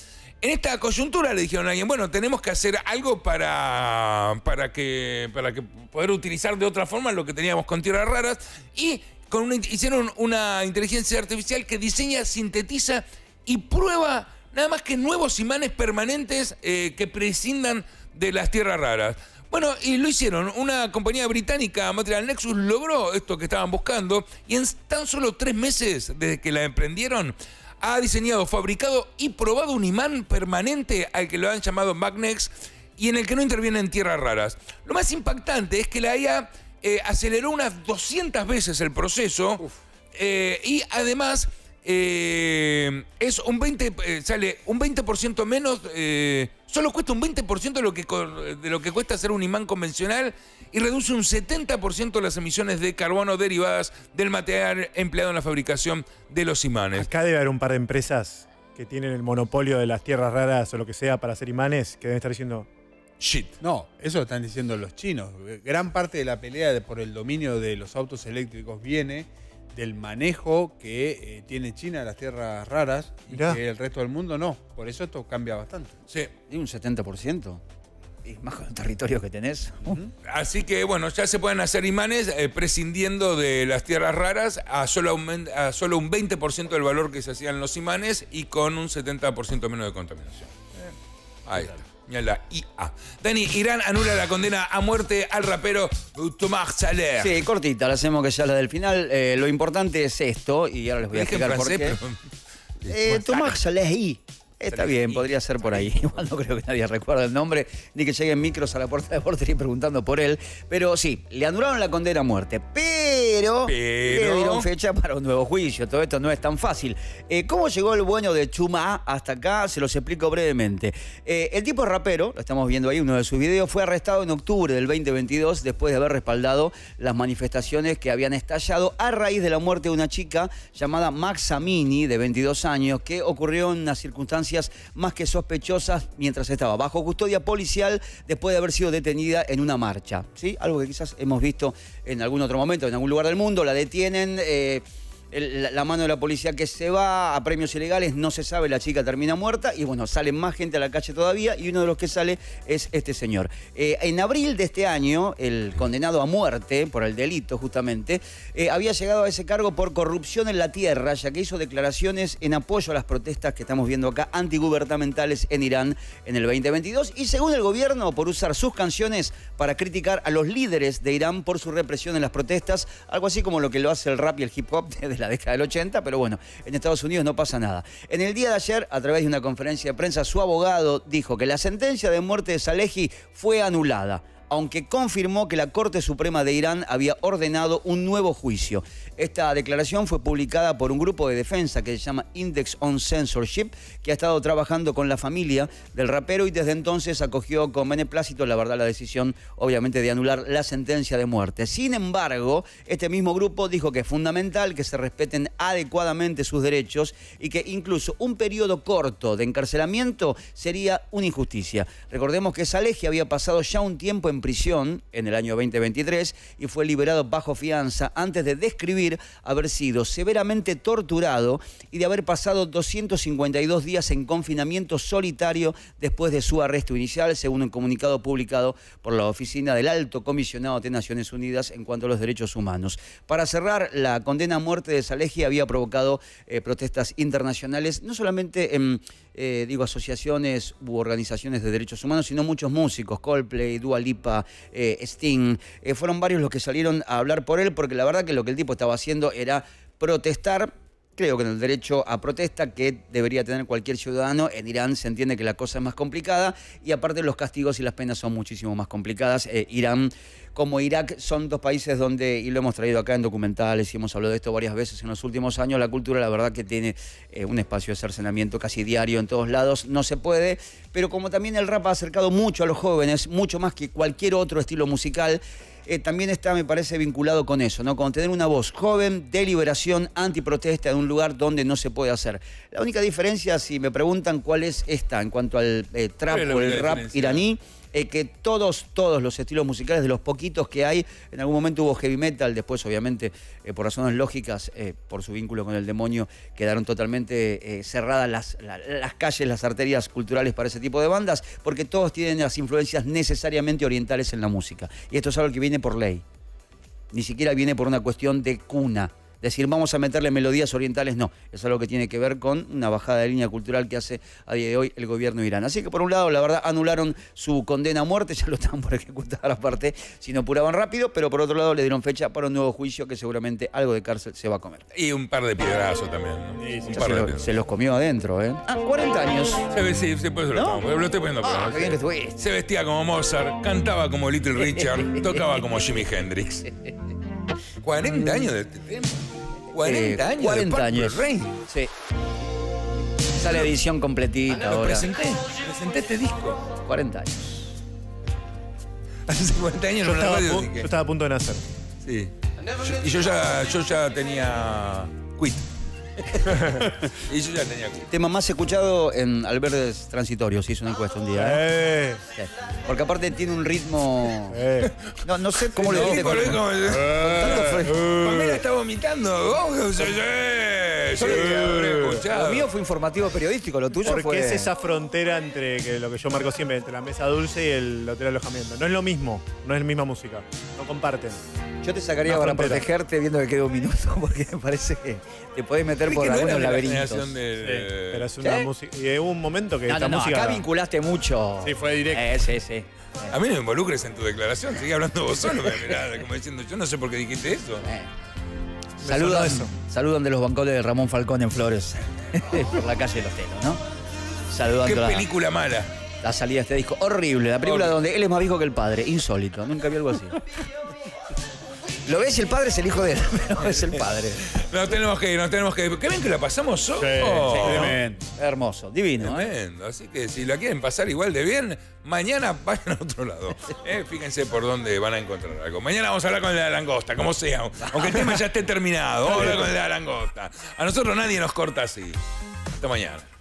En esta coyuntura le dijeron a alguien, bueno, tenemos que hacer algo para, para, que, para que poder utilizar de otra forma lo que teníamos con tierras raras. Y con una, hicieron una inteligencia artificial que diseña, sintetiza y prueba nada más que nuevos imanes permanentes eh, que prescindan de las tierras raras. Bueno, y lo hicieron. Una compañía británica, Material Nexus, logró esto que estaban buscando y en tan solo tres meses desde que la emprendieron, ha diseñado, fabricado y probado un imán permanente al que lo han llamado Magnex y en el que no intervienen tierras raras. Lo más impactante es que la I A eh, aceleró unas doscientas veces el proceso eh, y además eh, es un veinte, eh, sale un veinte por ciento menos... Eh, Solo cuesta un veinte por ciento de lo, que, de lo que cuesta hacer un imán convencional y reduce un setenta por ciento las emisiones de carbono derivadas del material empleado en la fabricación de los imanes. Acá debe haber un par de empresas que tienen el monopolio de las tierras raras o lo que sea para hacer imanes que deben estar diciendo... Shit. No, eso lo están diciendo los chinos. Gran parte de la pelea de, por el dominio de los autos eléctricos viene del manejo que eh, tiene China de las tierras raras y Mirá. que el resto del mundo no. Por eso esto cambia bastante. Sí. Y un setenta por ciento. Y más con el territorio que tenés. Uh-huh. Así que, bueno, ya se pueden hacer imanes eh, prescindiendo de las tierras raras a solo, a solo un veinte por ciento del valor que se hacían los imanes y con un setenta por ciento menos de contaminación. Eh, Ahí está. Y a la I A. Dani, Irán anula la condena a muerte al rapero Tomás Saler. Sí, cortita, la hacemos que ya es la del final. Eh, lo importante es esto, y ahora les voy a explicar por qué. Eh, Tomás Saler, Está bien, podría ser por ahí. Igual no creo que nadie recuerde el nombre, ni que lleguen micros a la puerta de Porter y preguntando por él. Pero sí, le anularon la condena a muerte, pero, pero... le dieron fecha para un nuevo juicio. Todo esto no es tan fácil. Eh, ¿Cómo llegó el bueno de Chuma hasta acá? Se los explico brevemente. Eh, el tipo rapero, lo estamos viendo ahí, uno de sus videos, fue arrestado en octubre del veinte veintidós después de haber respaldado las manifestaciones que habían estallado a raíz de la muerte de una chica llamada Maxamini, de veintidós años, que ocurrió en una circunstancia más que sospechosas mientras estaba bajo custodia policial después de haber sido detenida en una marcha, ¿sí? Algo que quizás hemos visto en algún otro momento, en algún lugar del mundo. La detienen, eh, el, la mano de la policía que se va a premios ilegales, no se sabe, la chica termina muerta y bueno, sale más gente a la calle todavía y uno de los que sale es este señor. Eh, en abril de este año, el condenado a muerte por el delito justamente, eh, había llegado a ese cargo por corrupción en la tierra, ya que hizo declaraciones en apoyo a las protestas que estamos viendo acá, antigubernamentales en Irán en el veinte veintidós, y según el gobierno, por usar sus canciones para criticar a los líderes de Irán por su represión en las protestas, algo así como lo que lo hace el rap y el hip hop de la década del ochenta, pero bueno, en Estados Unidos no pasa nada. En el día de ayer, a través de una conferencia de prensa, su abogado dijo que la sentencia de muerte de Salehi fue anulada, aunque confirmó que la Corte Suprema de Irán había ordenado un nuevo juicio. Esta declaración fue publicada por un grupo de defensa que se llama Index on Censorship, que ha estado trabajando con la familia del rapero y desde entonces acogió con beneplácito, la verdad, la decisión, obviamente, de anular la sentencia de muerte. Sin embargo, este mismo grupo dijo que es fundamental que se respeten adecuadamente sus derechos y que incluso un periodo corto de encarcelamiento sería una injusticia. Recordemos que Salehi había pasado ya un tiempo en en prisión en el año veinte veintitrés y fue liberado bajo fianza antes de describir haber sido severamente torturado y de haber pasado doscientos cincuenta y dos días en confinamiento solitario después de su arresto inicial, según un comunicado publicado por la oficina del Alto Comisionado de Naciones Unidas en cuanto a los derechos humanos. Para cerrar, la condena a muerte de Salehi había provocado eh, protestas internacionales, no solamente en eh, digo, asociaciones u organizaciones de derechos humanos, sino muchos músicos, Coldplay, Dua Lipa, Eh, Sting, eh, fueron varios los que salieron a hablar por él, porque la verdad que lo que el tipo estaba haciendo era protestar. Creo que en el derecho a protesta que debería tener cualquier ciudadano, en Irán se entiende que la cosa es más complicada y aparte los castigos y las penas son muchísimo más complicadas. Eh, Irán como Irak son dos países donde, y lo hemos traído acá en documentales y hemos hablado de esto varias veces en los últimos años, la cultura la verdad que tiene eh, un espacio de cercenamiento casi diario en todos lados, no se puede, pero como también el rap ha acercado mucho a los jóvenes, mucho más que cualquier otro estilo musical, Eh, también está, me parece, vinculado con eso, ¿no? Con tener una voz joven de liberación, antiprotesta en un lugar donde no se puede hacer. La única diferencia, si me preguntan cuál es esta en cuanto al eh, trap o el rap iraní, eh, que todos, todos los estilos musicales, de los poquitos que hay, en algún momento hubo heavy metal, después obviamente, eh, por razones lógicas, eh, por su vínculo con el demonio, quedaron totalmente eh, cerradas las, la, las calles, las arterias culturales para ese tipo de bandas, porque todos tienen las influencias necesariamente orientales en la música. Y esto es algo que viene por ley, ni siquiera viene por una cuestión de cuna. Decir, vamos a meterle melodías orientales, no. Eso es algo que tiene que ver con una bajada de línea cultural que hace a día de hoy el gobierno de Irán. Así que, por un lado, la verdad, anularon su condena a muerte, ya lo están por ejecutar aparte, si no apuraban rápido, pero por otro lado le dieron fecha para un nuevo juicio que seguramente algo de cárcel se va a comer. Y un par de piedrazos también, ¿no? Sí, sí, un par se, de lo, se los comió adentro, ¿eh? Ah, cuarenta años. Se, sí, sí, por eso ¿no? lo, lo estoy poniendo ah, por eso. Que se vestía como Mozart, cantaba como Little Richard, tocaba como Jimi Hendrix. cuarenta años de este tema. cuarenta años. cuarenta años. Rey. Sí. Sale edición completita. Ah, no, ahora. Presenté. Presenté este disco. cuarenta años. Hace cincuenta años yo en la radio. Pu- que... Yo estaba a punto de nacer. Sí. Y yo ya, yo ya tenía quit. Y yo ya tenía quit. Tema más escuchado en Alberdes Transitorios. Hizo una encuesta un día. ¿Eh? Sí. Porque aparte tiene un ritmo. Eh. No, no sé cómo sí, lo dice. Con... Pamela está vomitando. Oh, sí, sí, sí, sí. Lo mío fue informativo periodístico, lo tuyo porque fue. Porque es esa frontera entre que lo que yo marco siempre, entre la mesa dulce y el hotel alojamiento. No es lo mismo, no es la misma música. No comparten. Yo te sacaría no, para frontera. Protegerte viendo que queda un minuto, porque me parece que te podés meter por algunos laberintos. La de... sí, pero es una música. Y hubo un momento que no, esta no, no, música. Acá vinculaste mucho. Sí, fue directo. Eh, sí, sí. A mí no me involucres en tu declaración, sigue hablando vos solo, mirá, como diciendo, yo no sé por qué dijiste eso. Eh. Saludan, eso. Saludan de los bancoles de Ramón Falcón en Flores, por la calle de los Telos, ¿no? saludando. Qué la, película mala. La salida de este disco. Horrible. La película Horrible. donde él es más viejo que el padre. Insólito. Nunca vi algo así. Lo ves y el padre es el hijo de él. No es el padre. No tenemos que ir, no tenemos que ir. Qué bien que la pasamos solo. Sí, sí, tremendo. Hermoso, divino. Tremendo. ¿Eh? Así que si la quieren pasar igual de bien, mañana vayan a otro lado. ¿Eh? Fíjense por dónde van a encontrar algo. Mañana vamos a hablar con la langosta, como sea. Aunque el tema ya esté terminado, vamos a hablar con la langosta. A nosotros nadie nos corta así. Hasta mañana.